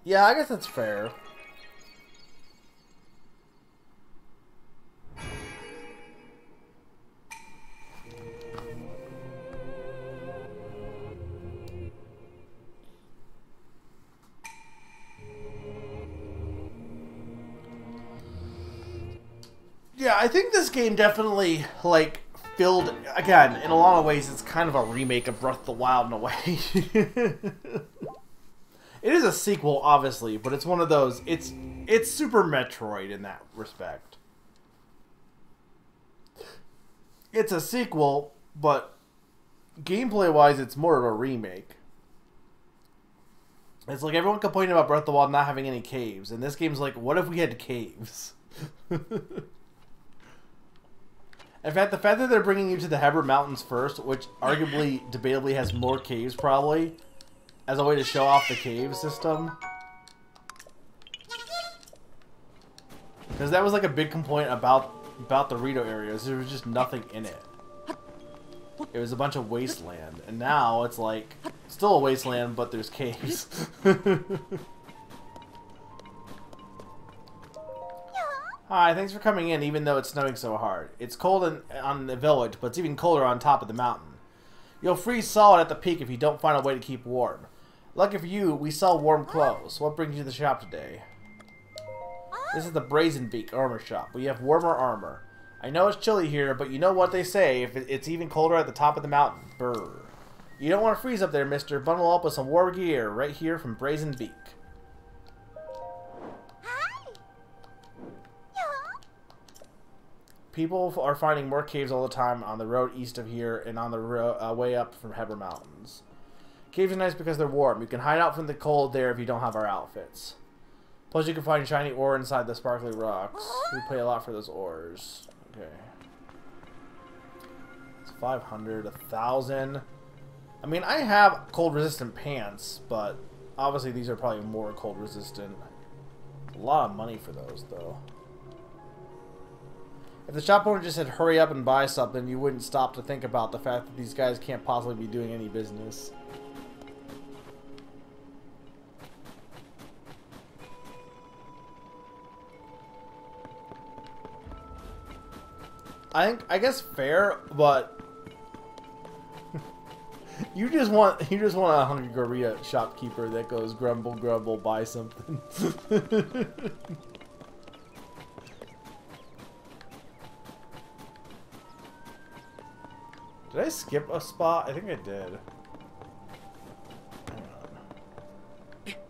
yeah, I guess that's fair. Yeah, I think this game definitely, like... filled, again, in a lot of ways, it's kind of a remake of Breath of the Wild in a way. It is a sequel, obviously, but it's one of those, it's, it's Super Metroid in that respect. It's a sequel, but gameplay-wise, it's more of a remake. It's like everyone complaining about Breath of the Wild not having any caves, and this game's like, what if we had caves? In fact, the fact that they're bringing you to the Hebra Mountains first, which arguably, debatably has more caves probably, as a way to show off the cave system. Because that was like a big complaint about, about the Rito areas. There was just nothing in it. It was a bunch of wasteland. And now it's like, still a wasteland, but there's caves. Hi, thanks for coming in, even though it's snowing so hard. It's cold in, on the village, but it's even colder on top of the mountain. You'll freeze solid at the peak if you don't find a way to keep warm. Lucky for you, we sell warm clothes. What brings you to the shop today? This is the Brazenbeak Armor Shop. We have warmer armor. I know it's chilly here, but you know what they say. If it's even colder at the top of the mountain. Brr. You don't want to freeze up there, mister. Bundle up with some warm gear right here from Brazenbeak. People are finding more caves all the time on the road east of here and on the ro uh, way up from Hebra Mountains. Caves are nice because they're warm. You can hide out from the cold there if you don't have our outfits. Plus you can find shiny ore inside the sparkly rocks. We pay a lot for those ores. Okay. It's five hundred, one thousand. I mean, I have cold resistant pants, but obviously these are probably more cold resistant. A lot of money for those though. If the shop owner just said hurry up and buy something, you wouldn't stop to think about the fact that these guys can't possibly be doing any business. I think, I guess fair, but you just want you just want a hungry gorilla shopkeeper that goes grumble grumble buy something. Did I skip a spot? I think I did. Hang on.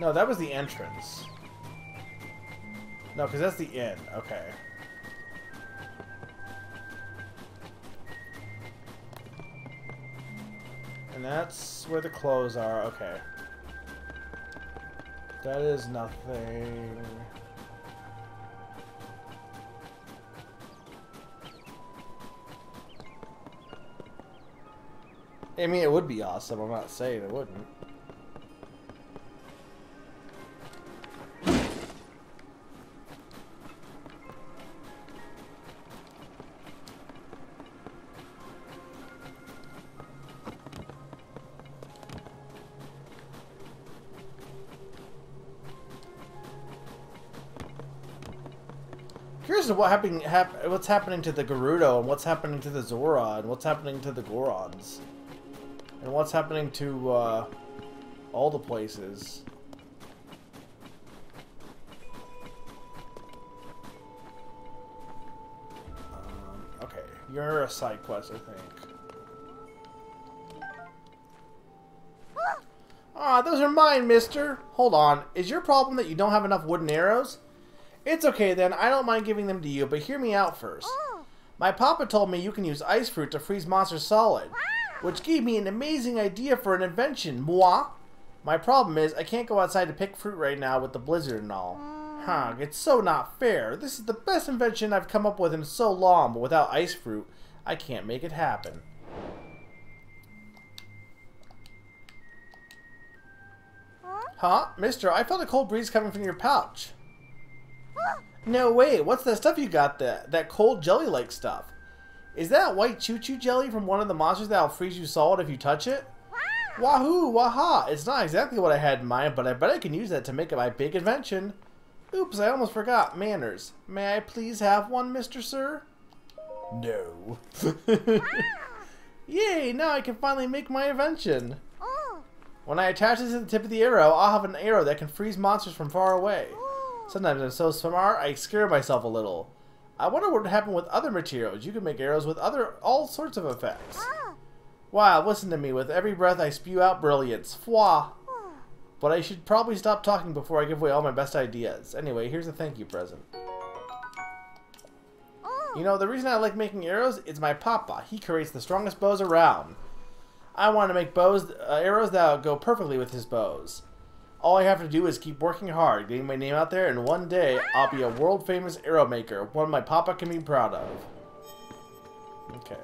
No, that was the entrance. No, because that's the inn. Okay. And that's where the clothes are. Okay. That is nothing. I mean, it would be awesome. I'm not saying it wouldn't. What happening, hap what's happening to the Gerudo, and what's happening to the Zora, and what's happening to the Gorons, and what's happening to uh, all the places. Um, okay, you're a side quest, I think. Ah, those are mine, mister. Hold on, is your problem that you don't have enough wooden arrows? It's okay then, I don't mind giving them to you, but hear me out first. Oh. My papa told me you can use ice fruit to freeze monsters solid, wow. which gave me an amazing idea for an invention, moi. My problem is, I can't go outside to pick fruit right now with the blizzard and all. Mm. Huh, it's so not fair. This is the best invention I've come up with in so long, but without ice fruit, I can't make it happen. Huh? Mister, I felt a cold breeze coming from your pouch. No way, what's that stuff you got there? That cold jelly-like stuff. Is that white choo-choo jelly from one of the monsters that'll freeze you solid if you touch it? Wow. Wahoo, waha! It's not exactly what I had in mind, but I bet I can use that to make it my big invention. Oops, I almost forgot. Manners. May I please have one, Mister Sir? No. Yay, now I can finally make my invention. When I attach this to the tip of the arrow, I'll have an arrow that can freeze monsters from far away. Sometimes I'm so smart, I scare myself a little. I wonder what would happen with other materials. You can make arrows with other all sorts of effects. Ah. Wow, listen to me. With every breath, I spew out brilliance. Fwa. Ah. But I should probably stop talking before I give away all my best ideas. Anyway, here's a thank you present. Oh. You know, the reason I like making arrows is my papa. He creates the strongest bows around. I want to make bows, uh, arrows that go perfectly with his bows. All I have to do is keep working hard, getting my name out there, and one day I'll be a world-famous arrow maker, one my papa can be proud of. Okay.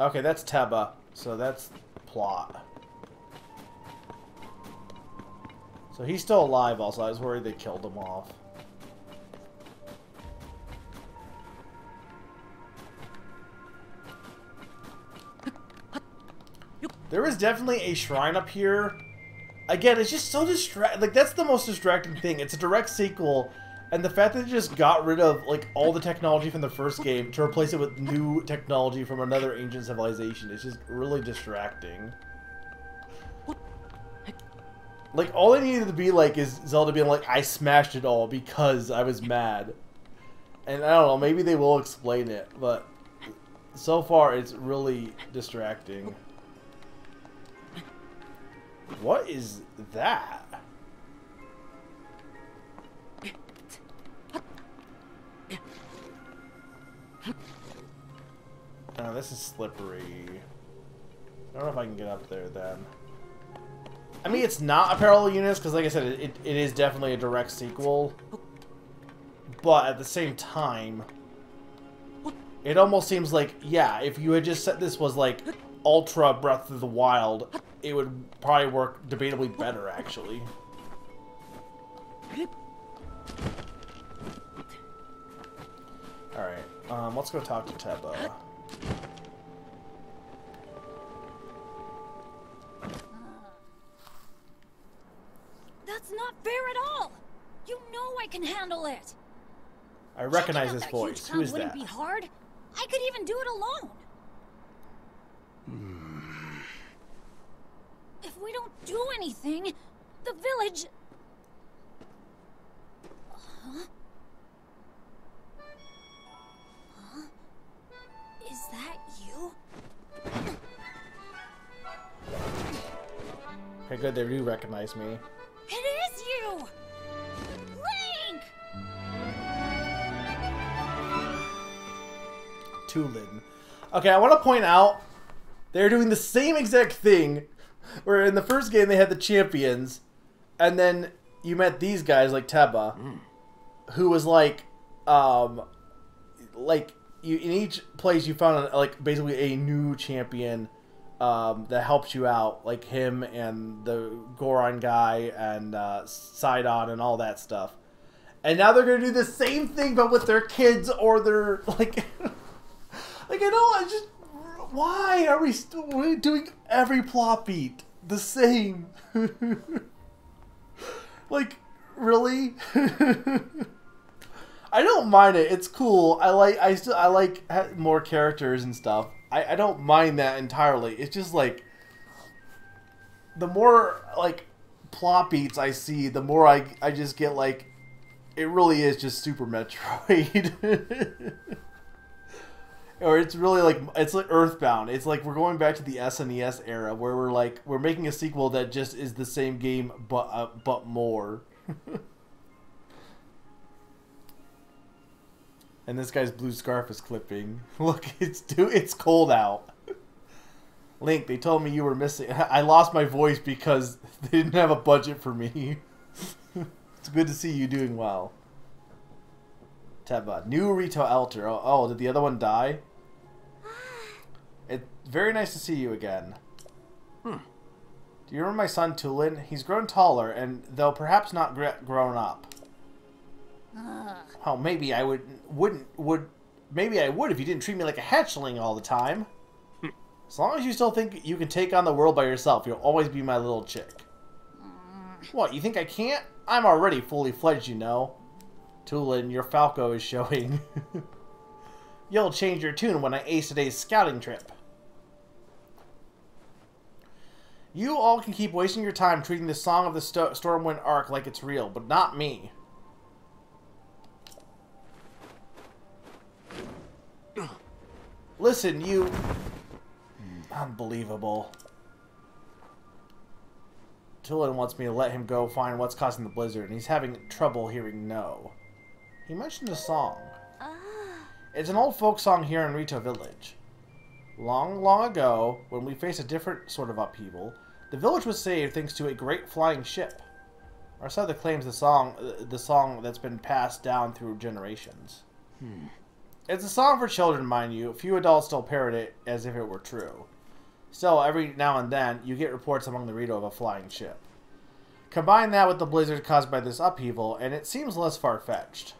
Okay, that's Teba, so that's plot. So he's still alive also, I was worried they killed him off. There is definitely a shrine up here. Again, it's just so distract. Like, that's the most distracting thing. It's a direct sequel, and the fact that they just got rid of, like, all the technology from the first game to replace it with new technology from another ancient civilization is just really distracting. Like, all they needed to be like is Zelda being like, I smashed it all because I was mad. And I don't know, maybe they will explain it, but so far it's really distracting. What is that? Oh, this is slippery. I don't know if I can get up there then. I mean, it's not a parallel universe because, like I said, it, it is definitely a direct sequel. But at the same time, it almost seems like, yeah, if you had just said this was like Ultra Breath of the Wild, it would probably work debatably better, actually. Alright, um, let's go talk to Teba. That's not fair at all! You know I can handle it! I recognize this voice. Who is that? Wouldn't be hard. I could even do it alone! Hmm. If we don't do anything, the village... Huh? Huh? Is that you? Okay, good, they do recognize me. It is you! Link! Tulin. Okay, I want to point out, they're doing the same exact thing where in the first game they had the champions, and then you met these guys like Teba, mm. who was like, um, like you in each place you found like basically a new champion um, that helps you out, like him and the Goron guy and uh, Sidon and all that stuff. And now they're gonna do the same thing but with their kids or their like, like I know I just. Why are we still we're doing every plot beat the same? Like, really? I don't mind it. It's cool. I like. I still. I like more characters and stuff. I. I don't mind that entirely. It's just like the more like plot beats I see, the more I. I just get like, it really is just Super Metroid. or it's really like it's like Earthbound. It's like we're going back to the S N E S era where we're like we're making a sequel that just is the same game but uh, but more. And this guy's blue scarf is clipping. Look, it's too, it's cold out. Link, they told me you were missing. I lost my voice because they didn't have a budget for me. It's good to see you doing well. Teba. New Rito Alter. Oh, oh, did the other one die? It's very nice to see you again. Hmm. Do you remember my son, Tulin? He's grown taller, and though perhaps not gr grown up. Uh. Oh, maybe I would, wouldn't, would, maybe I would if you didn't treat me like a hatchling all the time. Hmm. As long as you still think you can take on the world by yourself, you'll always be my little chick. Mm. What, you think I can't? I'm already fully fledged, you know. Tulin, your Falco is showing. You'll change your tune when I ace today's scouting trip. You all can keep wasting your time treating the Song of the Sto Stormwind Arc like it's real, but not me. Listen, you... Unbelievable. Tulin wants me to let him go find what's causing the blizzard, and he's having trouble hearing no. He mentioned a song. Ah. It's an old folk song here in Rito Village. Long, long ago, when we faced a different sort of upheaval, the village was saved thanks to a great flying ship. Our Sether claims the song, the song that's been passed down through generations. Hmm. It's a song for children, mind you. Few adults still parrot it as if it were true. Still, every now and then, you get reports among the Rito of a flying ship. Combine that with the blizzard caused by this upheaval, and it seems less far-fetched.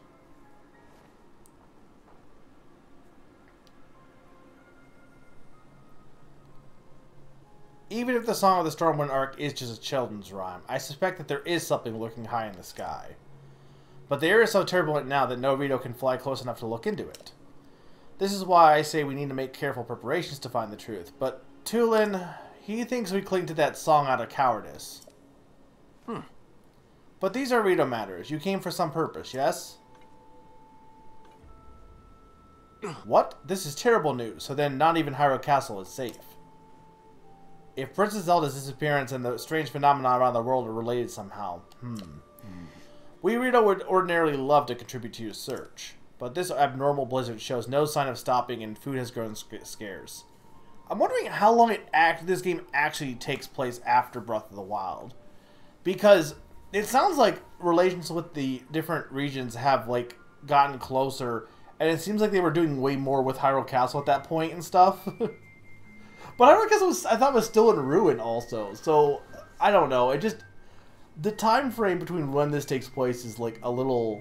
Even if the Song of the Stormwind Arc is just a children's rhyme, I suspect that there is something lurking high in the sky. But the air is so turbulent now that no Rito can fly close enough to look into it. This is why I say we need to make careful preparations to find the truth, but... Tulin, he thinks we cling to that song out of cowardice. Hmm. But these are Rito matters. You came for some purpose, yes? What? This is terrible news. So then not even Hyrule Castle is safe. If Princess Zelda's disappearance and the strange phenomena around the world are related somehow, hmm. hmm. We Rito would ordinarily love to contribute to your search, but this abnormal blizzard shows no sign of stopping and food has grown sc scarce. I'm wondering how long it act this game actually takes place after Breath of the Wild, because it sounds like relations with the different regions have like gotten closer, and it seems like they were doing way more with Hyrule Castle at that point and stuff. But Hyrule Castle was, I thought, was still in ruin also, so I don't know. It just the time frame between when this takes place is like a little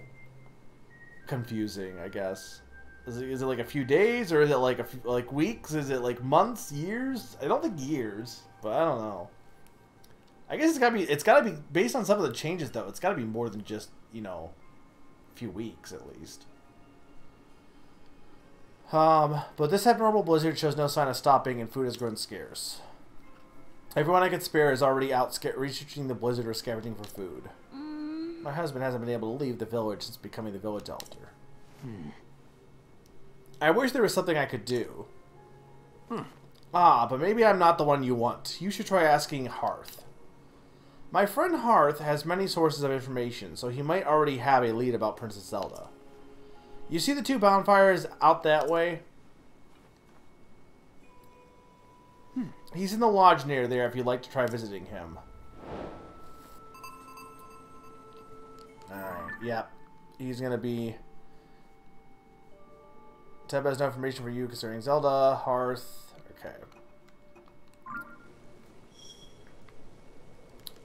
confusing, I guess. Is it, is it like a few days, or is it like a few, like weeks? Is it like months, years? I don't think years, but I don't know. I guess it's gotta be. It's gotta be based on some of the changes, though. It's gotta be more than just, you know, a few weeks at least. Um, but this abnormal blizzard shows no sign of stopping, and food has grown scarce. Everyone I could spare is already out researching the blizzard or scavenging for food. Mm. My husband hasn't been able to leave the village since becoming the village elder. Hmm. I wish there was something I could do. Hmm. Ah, but maybe I'm not the one you want. You should try asking Hearth. My friend Hearth has many sources of information, so he might already have a lead about Princess Zelda. You see the two bonfires out that way? Hmm. He's in the lodge near there if you'd like to try visiting him. Alright, yep. He's gonna be... Teb has no information for you concerning Zelda, Hearth. Okay.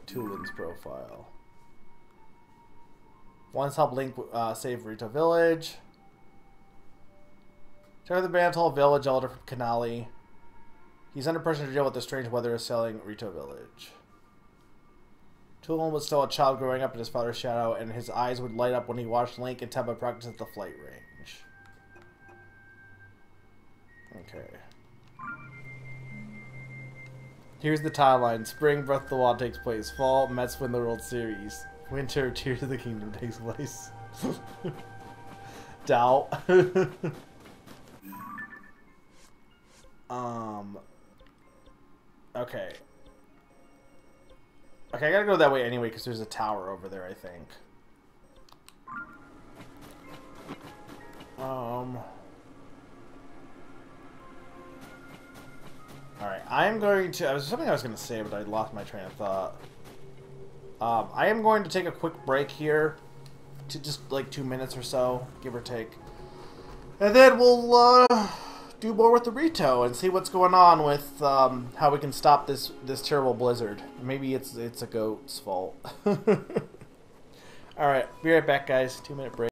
Tulin's profile. Once helped Link uh, save Rito Village. Terror the Bantal Village Elder from Kanali. He's under pressure to deal with the strange weather assailing Rito Village. Tulin was still a child growing up in his father's shadow, and his eyes would light up when he watched Link and Teba practice at the flight range. Okay. Here's the tile line. Spring, Breath of the Wild takes place. Fall, Mets win the World Series. Winter, Tears of the Kingdom takes place. Doubt. Um. Okay. Okay, I gotta go that way anyway because there's a tower over there, I think. Um. Alright, I am going to... I was something I was going to say, but I lost my train of thought. Um, I am going to take a quick break here. To just, like, two minutes or so, give or take. And then we'll, uh... do more with the Rito and see what's going on with, um... how we can stop this, this terrible blizzard. Maybe it's, it's a goat's fault. Alright, be right back, guys. Two minute break.